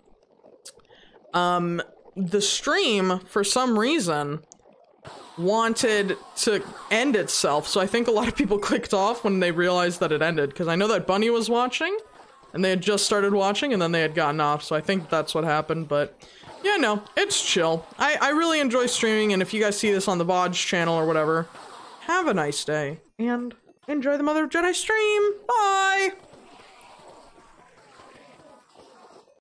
Um, the stream, for some reason, wanted to end itself, so I think a lot of people clicked off when they realized that it ended, because I know that Bunny was watching, and they had just started watching, and then they had gotten off, so I think that's what happened, but... Yeah, no, it's chill. I, I really enjoy streaming, and if you guys see this on the V O D's channel or whatever, have a nice day, and enjoy the Mother of Jedi stream! Bye!